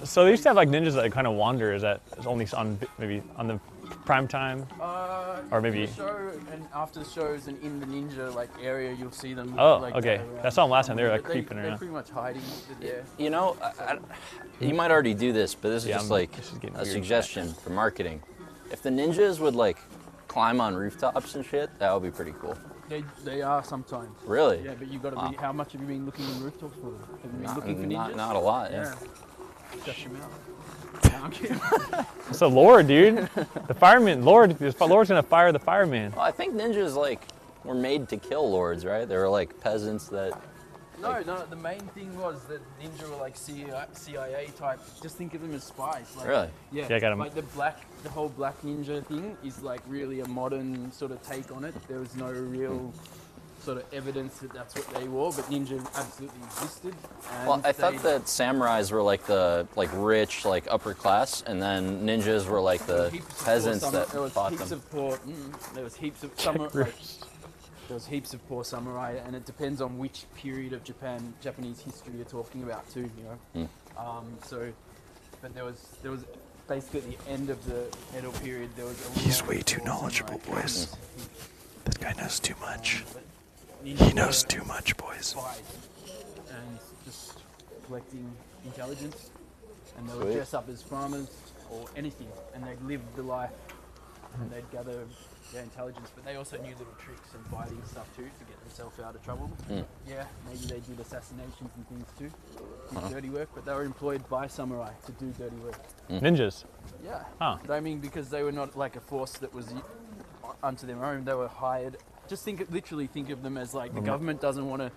So they used to have like ninjas that kind of wander. Is that only on the prime time, or maybe? Show and after the shows and in the ninja like area, you'll see them. Oh, like, okay. I saw them last time. They were like creeping around. They're pretty much hiding there. You know, you might already do this, but this is just like a suggestion for marketing. If the ninjas would like climb on rooftops and shit, that would be pretty cool. They are sometimes. Really? Yeah, but you got to be. How much have you been looking in rooftops for? Have you been looking for ninjas? Not a lot. Yeah. Shut your mouth. It's a lore, dude. The fireman, Lord's gonna fire the fireman. Well, I think ninjas like were made to kill lords, right? They were like peasants that No, no, the main thing was that ninja were like CIA type. Just think of them as spies. Like, really? Yeah. Check out like the whole black ninja thing is like really a modern sort of take on it. There was no real sort of evidence that that's what they wore, but ninja absolutely existed. And well, I thought that samurais were like the rich, like upper class, and then ninjas were like the peasants that fought them. There was heaps of poor samurai, and it depends on which period of Japanese history you're talking about too, you know. Mm. But there was basically at the end of the Edo period there was. He's way too knowledgeable, boys. This guy knows too much. He knows too much, boys. And just collecting intelligence, and they would dress up as farmers or anything, and they'd live the life, and they'd gather their intelligence, but they also knew little tricks and fighting stuff too to get themselves out of trouble. Mm. Yeah, maybe they did assassinations and things too, dirty work, but they were employed by samurai to do dirty work. Mm. Ninjas? Yeah. Huh. But I mean, because they were not like a force that was unto their own, they were hired. Just literally think of them as like the government doesn't want to,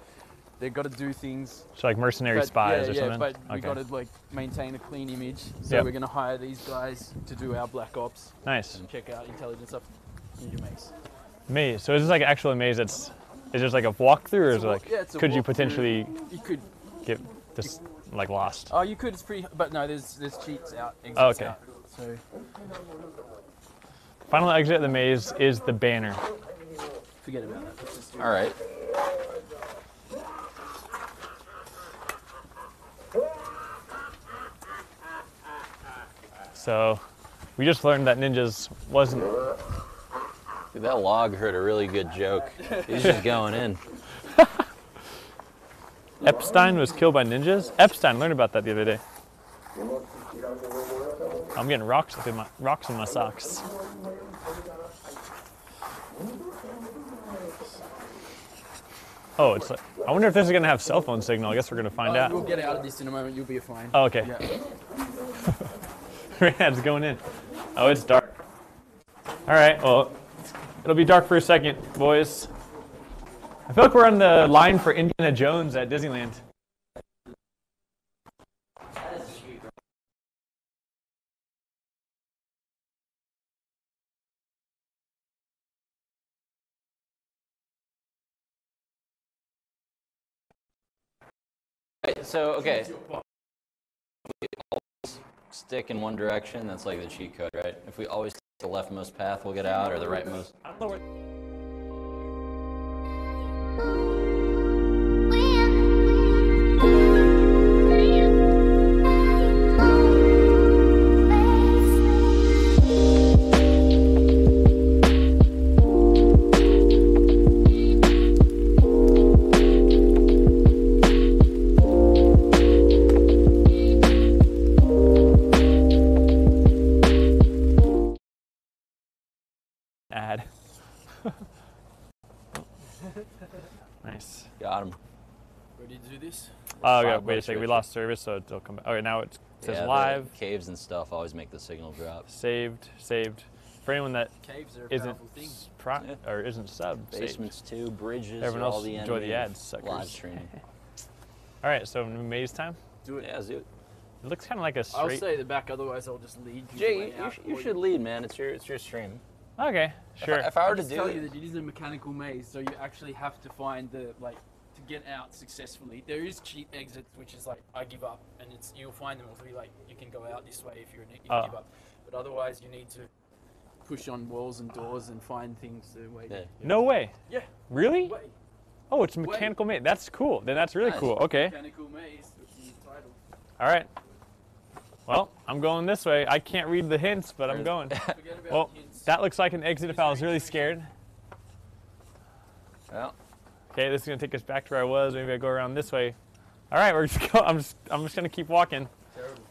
they've got to do things. So like mercenary spies or something? Yeah, but we've got to like maintain a clean image, so we're going to hire these guys to do our black ops. Nice. And check out intelligence stuff. Ninja maze. Maze. So is this like an actual maze? That's is just like a walkthrough, or is it like could you potentially get just like lost? Oh, you could. It's pretty, but no, there's cheats out. Oh, okay. Out, so final exit of the maze is the banner. Forget about that. All right. So we just learned that ninjas wasn't. Dude, that log heard a really good joke. He's just going in. Epstein was killed by ninjas? Epstein, learned about that the other day. I'm getting rocks in my socks. Oh, it's like, I wonder if this is going to have cell phone signal. I guess we're going to find out. We'll get out of this in a moment. You'll be fine. Oh, okay. Yeah, it's going in. Oh, it's dark. All right, well, it'll be dark for a second, boys. I feel like we're on the line for Indiana Jones at Disneyland. So, okay. We always stick in one direction. That's like the cheat code, right? If we always the leftmost path will get out, or the rightmost. I don't know Oh, okay, wait a second. We lost service, so it'll come back. Okay, now it says live. Caves and stuff always make the signal drop. Saved, saved. For anyone that isn't subbed, basements too, bridges. Everyone else all the enjoy the ads, suckers. Live streaming. All right, so maze time. Do it. Yeah, do it. It looks kind of like a straight. I'll stay in the back, otherwise I'll just lead you. Jay, you should lead, man. It's your stream. Okay, sure. If I were to tell you that it is a mechanical maze, so you actually have to find the to get out successfully. There is cheap exits, which is like, I give up, and it's you'll find them. It'll be like, you can go out this way if you're give up. But otherwise, you need to push on walls and doors and find things the way. Yeah. No way. Yeah. Really? Way. Oh, it's mechanical maze. That's cool. Then that's really cool. Okay. Mechanical maze, which is the title. All right. Well, I'm going this way. I can't read the hints, but I'm going. Forget about hints. That looks like an exit if I was really scared. Well. Okay, this is gonna take us back to where I was. Maybe I go around this way. All right, I'm just gonna keep walking. Terrible.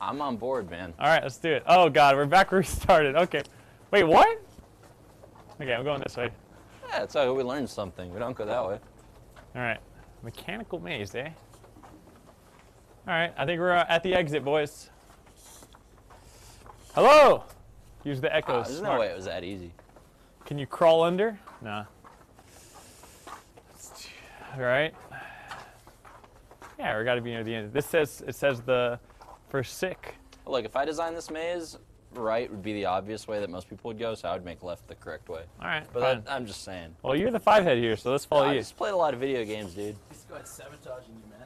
I'm on board, man. All right, let's do it. Oh God, we're back where we started. Okay, wait, what? Okay, I'm going this way. Yeah, that's how we learned something. We don't go that way. All right, mechanical maze, eh? All right, I think we're at the exit, boys. Hello. Use the echoes. There's no way it was that easy. Can you crawl under? Nah. All right, Yeah, we got to be near the end. This says, it says the for sick. Look, if I design this maze, right would be the obvious way that most people would go, so I would make left the correct way. All right, but that, I'm just saying. Well, you're the five head here, so let's follow you. I just played a lot of video games, dude. This guy's sabotaging you, man.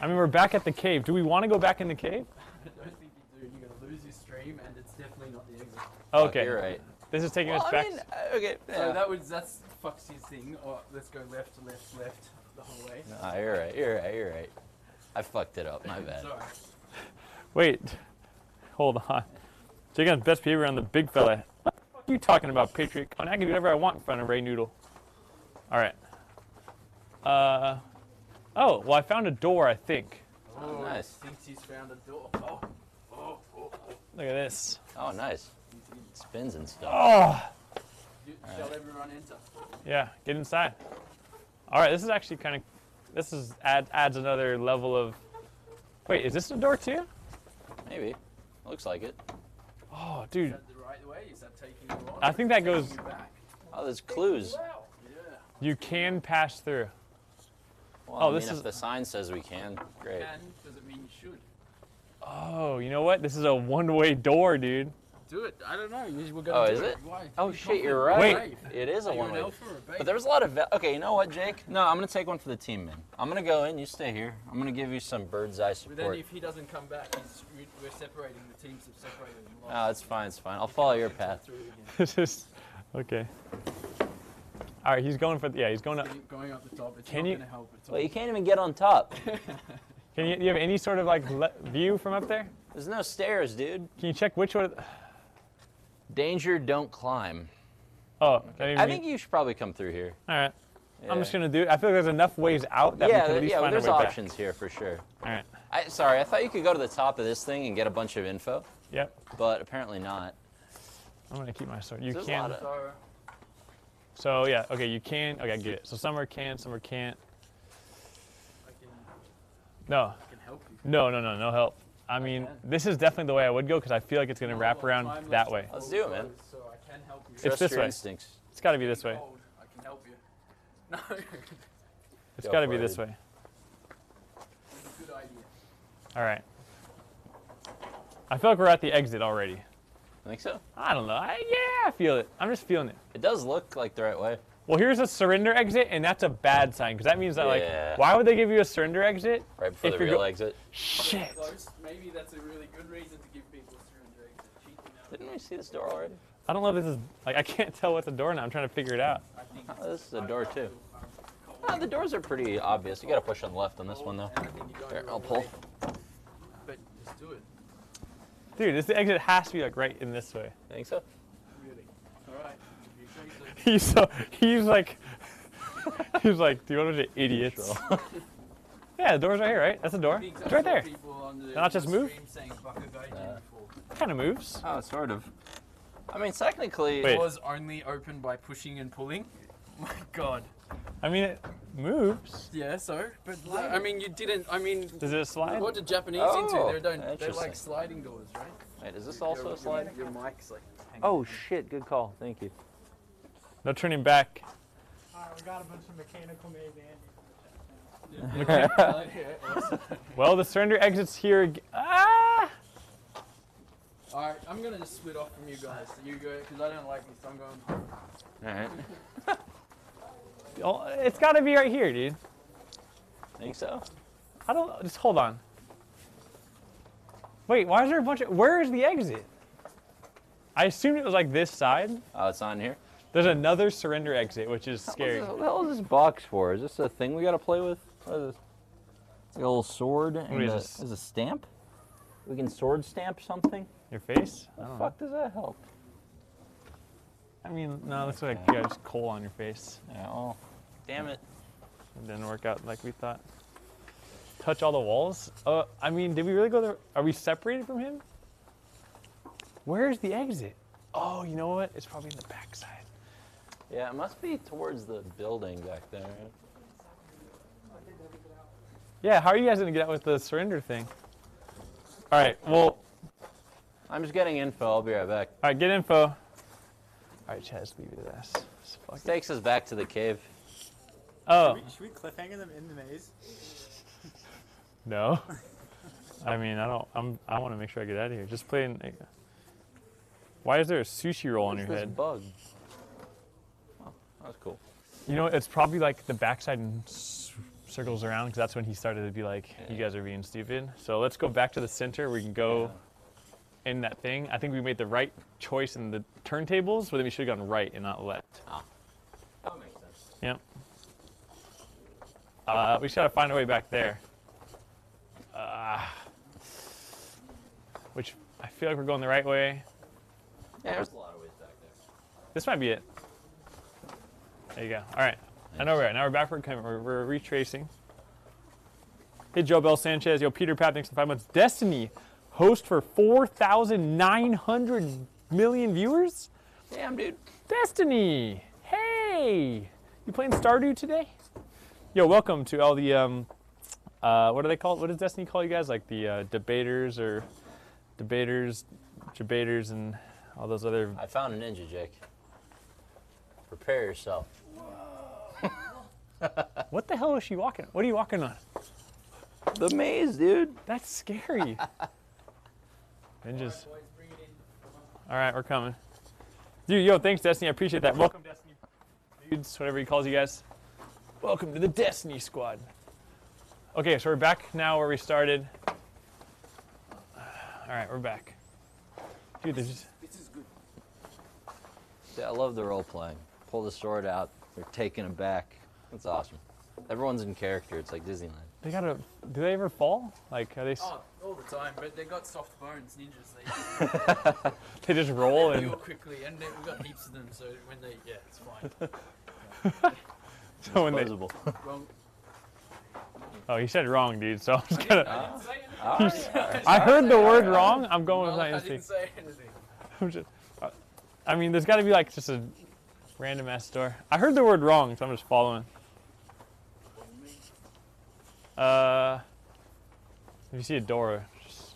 I mean, we're back at the cave. Do we want to go back in the cave? I don't think you do. You're gonna lose your stream, and it's definitely not the exit. Okay, oh, you're right. This is taking us back. I mean, okay, yeah. So that's Foxy's thing. Or let's go left, left, left the whole way. Nah, you're right. You're right. You're right. I fucked it up. My bad. Sorry. Wait. Hold on. Check out best behavior on the big fella. What the fuck are you talking about, Patriot? I can do whatever I want in front of Ray Noodle. Alright. Oh, well, I found a door, I think. Oh, nice. Thinks he's found a door. Oh, oh, oh, oh. Look at this. Oh, nice. It spins and stuff. Oh! Shall everyone enter? Yeah, get inside. Alright, this is actually kind of... This is adds another level of... Wait, is this a door too? Maybe. Looks like it. Oh, dude. Is that the right way? Is that taking you on? I think that goes... Oh, there's clues. Yeah. You can pass through. Well, oh, I mean, this if the sign says we can, great. Can, does it mean you should? Oh, you know what? This is a one-way door, dude. Do it. I don't know. We're gonna do it. Why? Oh, you shit, you're right. Wait. It is a one-way. But there's a lot of... Okay, you know what, Jake? No, I'm going to take one for the team, man. I'm going to go in. You stay here. I'm going to give you some bird's eye support. But then if he doesn't come back, we're separating. The teams have separated. No, it's fine. It's fine. I'll follow your path. Okay. All right, he's going for... Yeah, he's going up. Going up the top. It's not going to help at all. Well, you can't even get on top. Can you have any sort of, like, view from up there? There's no stairs, dude. Can you check which one... Danger, don't climb. Oh, okay. I think you should probably come through here. All right. Yeah. I'm just going to do it. I feel like there's enough ways out that we can at least find there's options back. Here for sure. All right. Sorry, I thought you could go to the top of this thing and get a bunch of info. Yep. But apparently not. I'm going to keep my sword. You can. So, yeah, okay, you can. Okay, I get it. So some are can, some are can't. No. I can help you. No, no, no, no help. I mean, this is definitely the way I would go because I feel like it's going to wrap around that way. Let's do it, man. So I can help you. It's this way. Instincts. It's got to be this way. I can help you. No. It's got to be this way. Good idea. All right. I feel like we're at the exit already. I think so. I don't know. Yeah, I feel it. I'm just feeling it. It does look like the right way. Well, here's a surrender exit, and that's a bad sign, because that means that, like, why would they give you a surrender exit? Right before the real exit. Shit. Maybe that's a really good reason to give people a surrender exit. Didn't we see this door already? I don't know if this is, like, I can't tell what's a door now. I'm trying to figure it out. Oh, this is a door, too. Oh, the doors are pretty obvious. You got to push on the left on this one, though. There, I'll pull. But just do it. Dude, this exit has to be, like, right in this way. You think so? Really? All right. He's like, dude, what are you idiots? Yeah, the door's right here, right? That's the door. It's right there. Did not just move? Kind of moves. Oh, sort of. I mean, technically, it was only open by pushing and pulling. My God. I mean, it moves. Yeah, so, but like, I mean, you didn't. I mean, does it slide? What do Japanese into? They're like sliding doors, right? Wait, is this also a slide? Your mic's like. Oh shit! Good call. Thank you. No turning back. All right, we got a bunch of mechanical maze. Well, the surrender exit's here. Ah! All right, I'm gonna just split off from you guys. So you go, because I don't like this. I'm going. All right. It's gotta be right here, dude. Think so? I don't. Just hold on. Wait, why is there a bunch of? Where is the exit? I assumed it was like this side. Oh, it's on here. There's another surrender exit, which is scary. What the hell is this box for? Is this a thing we gotta play with? What is this? It's like a little sword and is a stamp? We can sword stamp something? Your face? How the fuck does that help? I mean, no, that's like you got just coal on your face. Yeah, oh. Damn it. It didn't work out like we thought. Touch all the walls? I mean, did we really go there? Are we separated from him? Where's the exit? Oh, you know what? It's probably in the backside. Yeah, it must be towards the building back there. Yeah, how are you guys gonna get out with the surrender thing? All right, well. I'm just getting info, I'll be right back. All right, get info. All right, Chaz, leave it to this. This takes us back to the cave. Oh. Should we cliffhanger them in the maze? No. I mean, I want to make sure I get out of here. Just play. Why is there a sushi roll on your head? Bug. Oh, that was cool. You know, it's probably like the backside and circles around, because that's when he started to be like, yeah, you guys are being stupid. So let's go back to the center. We can go in that thing. I think we made the right choice in the turntables, but then we should have gone right and not left. Ah, that makes sense. Yep. We should have found a way back there. Which I feel like we're going the right way. Yeah, there's a lot of ways back there. This might be it. There you go. All right. Nice. I know we're right. Now we're backward. We're retracing. Hey, Joe Bell Sanchez. Yo, Peter Papp, thanks for 5 months. Destiny, host for 4,900 million viewers? Damn, dude. Destiny. Hey. You playing Stardew today? Yo, welcome to all the, what do they call it? What does Destiny call you guys? Like the debaters, and all those other... I found a ninja, Jake. Prepare yourself. What the hell is she walking on? What are you walking on? The maze, dude. That's scary. Ninjas. All right, we're coming. Dude, yo, thanks, Destiny. I appreciate that. Welcome, Destiny. Dudes, whatever he calls you guys. Welcome to the Destiny squad. Okay, so we're back now where we started. All right, we're back. Dude, there's just... This is good. Yeah, I love the role playing. Pull the sword out. They're taking them back. That's awesome. Everyone's in character. It's like Disneyland. They gotta... Do they ever fall? Like, are they... Oh, all the time, but they got soft bones, ninjas. They just roll and... They heal quickly, and we've got heaps of them, so when they... Yeah, it's fine. Yeah. So when they... Wrong. Oh, he said wrong, dude, so I'm just gonna... I heard the word wrong, I'm going with my instinct. I didn't say anything. I mean, there's gotta be like just a random ass door. I heard the word wrong, so I'm just following. If you see a door, just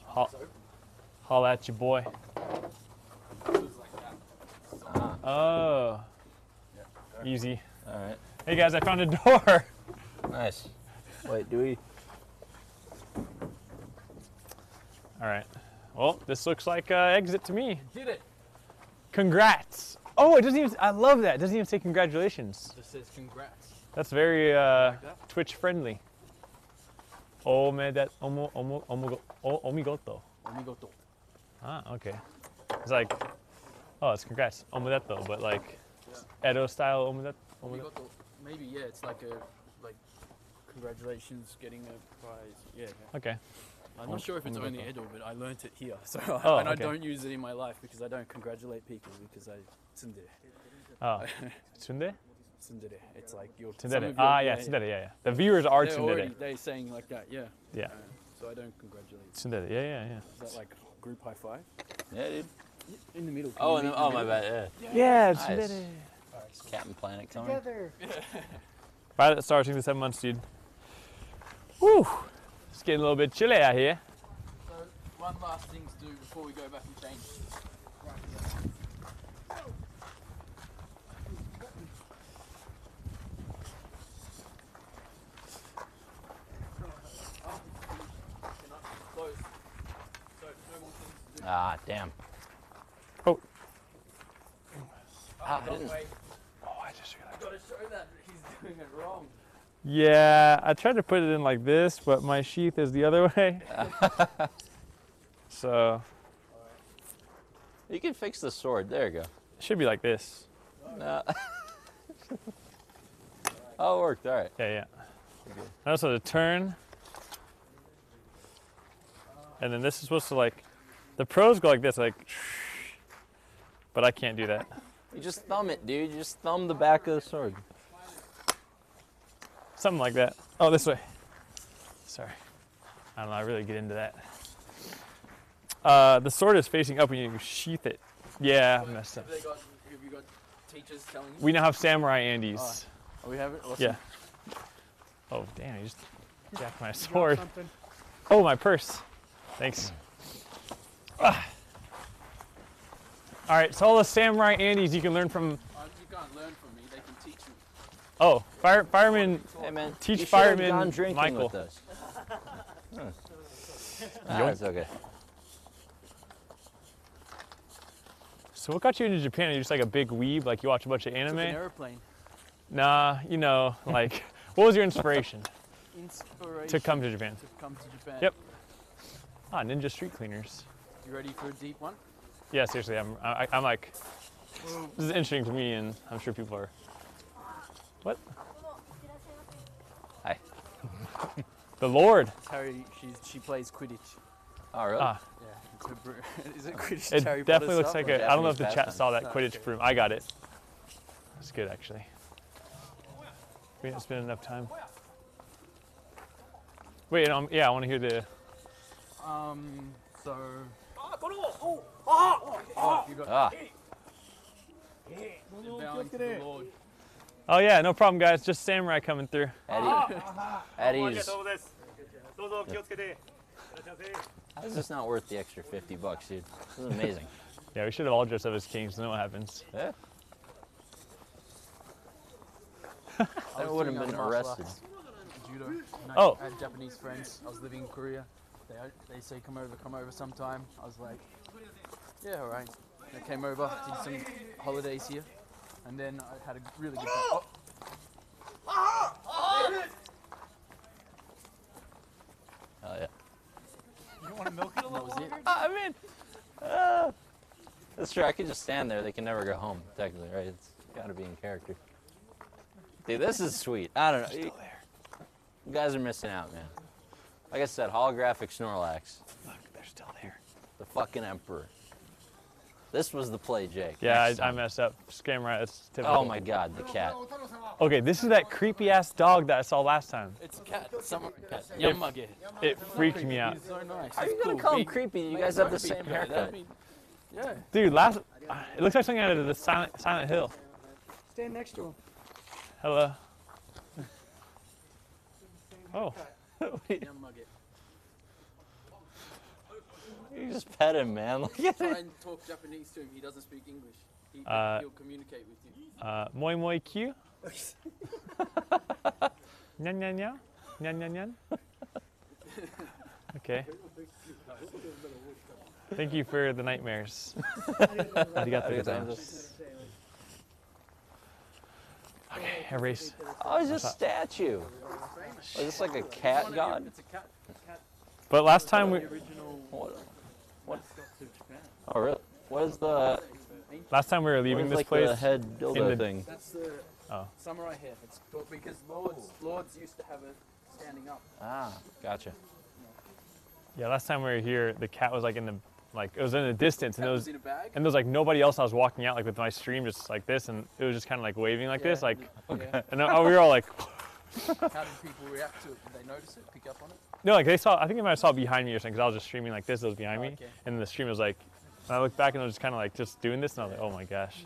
holla at your boy. Oh. Easy. Alright. Hey guys, I found a door. Nice. Wait, do we? All right. Well, this looks like exit to me. Did it. Congrats. Oh, it doesn't even, I love that. It doesn't even say congratulations. It just says congrats. That's very like that? Twitch friendly. Omigoto. Omigoto. Ah, okay. It's like, oh, it's congrats. Omedeto, but like Edo style omedeto. Omigoto. Maybe, yeah, it's like a, like, congratulations, getting a prize, yeah. Okay. I'm not sure if it's only Edo, but I learnt it here, so, oh, and okay. I don't use it in my life because I don't congratulate people, because I, tsundere. Oh, tsundere? Tsundere, it's like your... Tsundere, ah, yeah, tsundere, yeah, yeah. The viewers are tsundere. They're saying like that, yeah. Yeah. So I don't congratulate. Tsundere, yeah, yeah, yeah. Is that like group high five? Yeah, dude. In the middle. Oh, no, oh my bad, yeah. Yeah, tsundere. Nice. Captain Planet coming. Together. Violet Star, 7 months, dude. Woo! It's getting a little bit chilly out here. So, one last thing to do before we go back and change. Right, ah, damn. Oh. Ah, I didn't. Show that he's doing it wrong. Yeah, I tried to put it in like this, but my sheath is the other way. So. All right. You can fix the sword. There you go. It should be like this. No. Oh, it worked. All right. Yeah, yeah. Okay. And also the turn. And then this is supposed to like, the pros go like this, like, but I can't do that. You just thumb it, dude. You just thumb the back of the sword. Something like that. Oh, this way. Sorry. I don't know. I really get into that. The sword is facing up when you sheath it. Yeah, I messed up. Have you got teachers telling you? We now have Samurai Andes. Oh, we have it? Awesome. Yeah. Oh, damn. I just jacked my sword. Oh, my purse. Thanks. Ah. All right, so all the Samurai Andes you can learn from. You can't learn from me; they can teach me. Oh, firemen! Hey man, teach firemen. Michael. With us. It's okay. So what got you into Japan? Are you just like a big weeb? Like you watch a bunch of anime? It's an airplane. Nah, you know, like, what was your inspiration? To come to Japan. To come to Japan. Yep. Ah, ninja street cleaners. You ready for a deep one? Yeah, seriously, I'm like, this is interesting to me, and I'm sure people are. What? Hi. The Lord. Terry, she plays Quidditch. Oh, really? Ah. Yeah. Is it Quidditch? It Harry definitely looks like a. I don't know if the chat saw that Quidditch broom. I got it. It's good, actually. We haven't spent enough time. Wait, yeah, I want to hear the. So. Oh yeah, no problem, guys. Just samurai coming through. At ease. How is this not worth the extra $50, dude? This is amazing. Yeah, we should have all dressed up as kings. Know what happens? Yeah. I would have been arrested. Judo. I had Japanese friends. I was living in Korea. They say come over sometime. I was like, yeah, all right. I came over, did some holidays here, and then I had a really good time. Oh yeah. You don't want to milk it a little longer? That's true. I could just stand there. They can never go home, technically, right? It's got to be in character. Dude, this is sweet. I don't know. You guys are missing out, man. Like I said, holographic Snorlax. Look, they're still there. The fucking Emperor. This was the play, Jake. Yeah, I messed up. Scam right. It's typical. Oh my God, the cat. Okay, this is that creepy ass dog that I saw last time. It's a cat. Some cat. It freaked me out. So nice. How are you gonna call him creepy? You guys have the same haircut. Yeah. Dude, it looks like something out of the Silent Hill. Stand next to him. Hello. Oh. You just pet him, man. Look at him. Try and talk Japanese to him. He doesn't speak English. He'll communicate with you. Moi moi Q. Nyan nyan nyan. Nyan nyan nyan. Okay. Thank you for the nightmares. Okay, erase. Oh, it's just a statue. Oh, is this like a cat god? It's a cat. But last time we. What? Oh really? What is the? Last time we were leaving this place. The head dildo thing. That's the samurai head. It's because lords used to have it standing up. Ah, gotcha. Yeah, last time we were here, the cat was like in the it was in the distance, and there was like nobody else. I was walking out like with my stream just like this, and it was just kind of like waving like this, like. Okay. And we were all like. How did people react to it? Did they notice it? Pick up on it? No, like they saw. I think they might have saw behind me or something, because I was just streaming like this. It was behind me, and the stream was like. And I looked back, and I was just kind of like just doing this, and I was like, oh my gosh,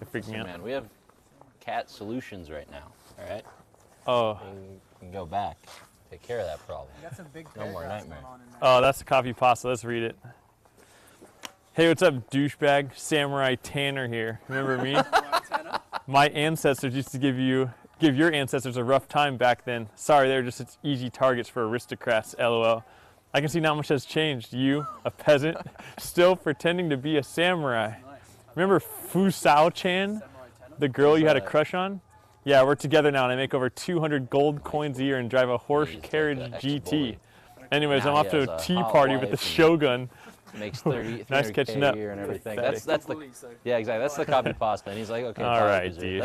it freaked me out. Man, we have cat solutions right now. All right. Oh. You can go back, take care of that problem. That's a big. No more nightmare. Oh, that's the coffee pasta. Let's read it. Hey, what's up, douchebag? Samurai Tanner here. Remember me? My ancestors used to give your ancestors a rough time back then. Sorry, they were just such easy targets for aristocrats, lol. I can see not much has changed. You, a peasant, still pretending to be a samurai. Remember Fusao-chan, the girl you had a crush on? Yeah, we're together now, and I make over 200 gold coins a year and drive a horse carriage GT. Anyways, I'm off to a tea party with the Shogun. Makes 30 nice catching up and everything. That's the, yeah, exactly. That's the copy pasta, and he's like, okay. All right, dude.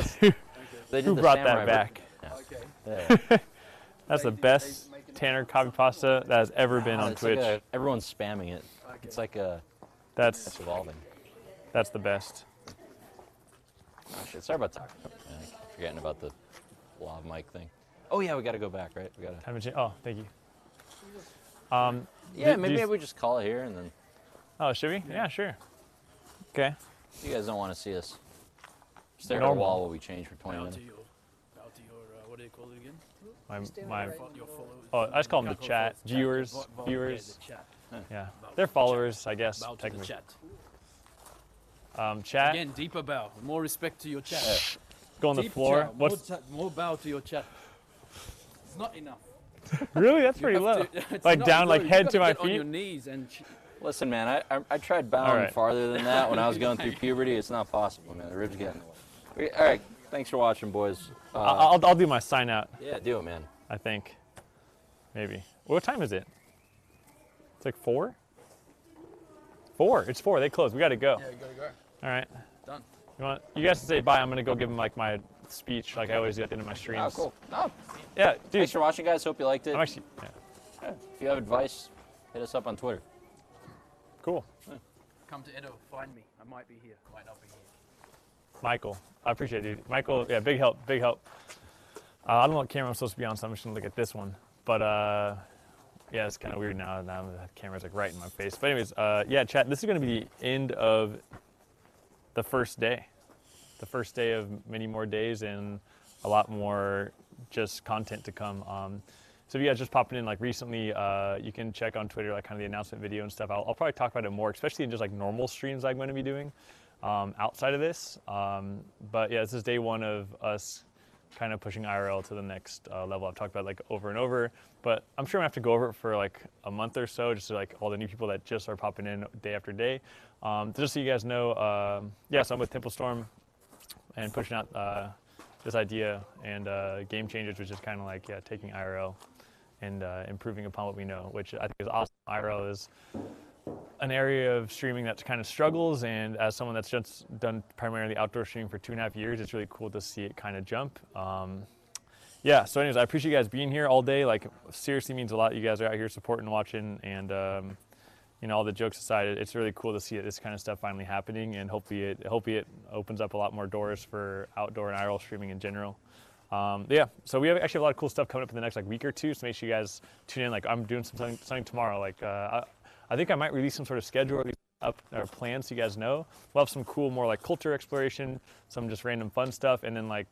Who brought that back? Yeah. Okay. That's the best Tanner copy pasta that has ever been on Twitch. Like everyone's spamming it. It's like a. That's evolving. That's the best. Oh shit! Sorry about talking. Man, I keep forgetting about the lav mic thing. Oh yeah, we got to go back, right? We got to. Oh, thank you. Yeah, maybe we just call it here and then. Oh, should we? Yeah, sure. Okay. You guys don't want to see us. Stare at a wall while we change for 20 minutes. What do you call it again? I just call them the chat. Viewers. Yeah. They're followers, I guess. Bow to the chat. Chat. Again, deeper bow. More respect to your chat. Go on the floor. More bow to your chat. It's not enough. Really? That's pretty low. Like down, like head to my feet? On your knees and listen, man, I tried bowing farther than that when I was going through puberty. It's not possible, man. The ribs get in the way. All right. Thanks for watching, boys. I'll do my sign out. Yeah, do it, man. I think. Maybe. What time is it? It's like 4? 4. It's 4. They close. We got to go. Yeah, you got to go. All right. Done. You guys say bye. I'm going to go give them like my speech like I always do at the end of my streams. Oh, cool. No. Yeah, dude. Thanks for watching, guys. Hope you liked it. I'm actually, yeah. Yeah, if you have advice, hit us up on Twitter. Cool. Yeah. Come to Edo. Find me. I might be here. Might not be here. Michael. I appreciate it, dude. Michael, yeah, big help, big help. I don't know what camera I'm supposed to be on, so I'm just going to look at this one. But, yeah, it's kind of weird now. Now the camera's, like, right in my face. But anyways, yeah, chat, this is going to be the end of the first day. The first day of many more days and a lot more just content to come. So if you guys just popping in, like, recently, you can check on Twitter, like, kind of the announcement video and stuff. I'll probably talk about it more, especially in just, like, normal streams I'm going to be doing. Outside of this, but yeah, this is day one of us kind of pushing IRL to the next level. I've talked about it, like, over and over, but I'm sure I'm gonna have to go over it for like a month or so, just to, like, all the new people that just are popping in day after day. Just so you guys know, yeah, so I'm with Tempo Storm and pushing out this idea and Game Changers, which is kind of like, yeah, taking IRL and improving upon what we know, which I think is awesome. IRL is an area of streaming that kind of struggles, and as someone that's just done primarily outdoor streaming for 2.5 years, it's really cool to see it kind of jump. Yeah, so anyways, I appreciate you guys being here all day. Like, seriously means a lot. You guys are out here supporting, watching, and you know, all the jokes aside, it's really cool to see this kind of stuff finally happening, and hopefully it opens up a lot more doors for outdoor and IRL streaming in general. Yeah, so we have actually a lot of cool stuff coming up in the next, like, week or two, so make sure you guys tune in. Like, I'm doing something tomorrow. Like, I think I might release some sort of schedule or plan so you guys know. We'll have some cool, more like culture exploration, some just random fun stuff, and then like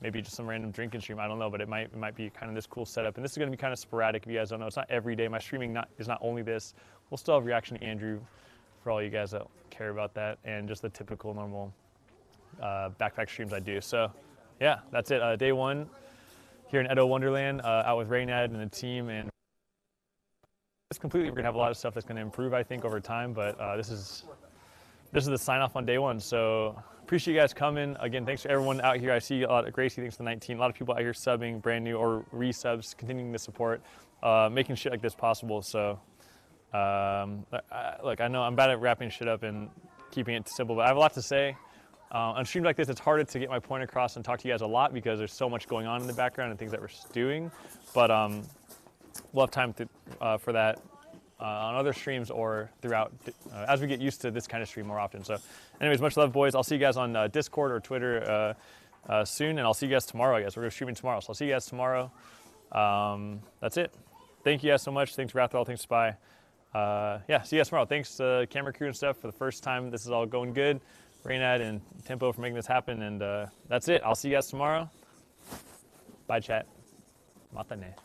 maybe just some random drinking stream. I don't know, but it might be kind of this cool setup. And this is going to be kind of sporadic if you guys don't know. It's not every day. My streaming is not only this. We'll still have Reaction to Andrew for all you guys that care about that, and just the typical normal backpack streams I do. So yeah, that's it. Day one here in Edo Wonderland, out with Reynad and the team, and completely, we're gonna have a lot of stuff that's gonna improve, I think, over time. But this is the sign off on day one. So appreciate you guys coming again. Thanks to everyone out here. I see a lot of Gracie. Thanks to 19. A lot of people out here subbing, brand new or resubs, continuing the support, making shit like this possible. So look, I know I'm bad at wrapping shit up and keeping it simple, but I have a lot to say. On streams like this, it's harder to get my point across and talk to you guys a lot because there's so much going on in the background and things that we're doing. But we'll have time for that on other streams or throughout as we get used to this kind of stream more often. So anyways, much love, boys. I'll see you guys on Discord or Twitter soon, and I'll see you guys tomorrow, I guess. We're streaming tomorrow, so I'll see you guys tomorrow. That's it. Thank you guys so much. Thanks, Rathrall. Thanks, Spy. Yeah, see you guys tomorrow. Thanks to camera crew and stuff for the first time. This is all going good. Reynad and Tempo for making this happen, and that's it. I'll see you guys tomorrow. Bye, chat. Matane.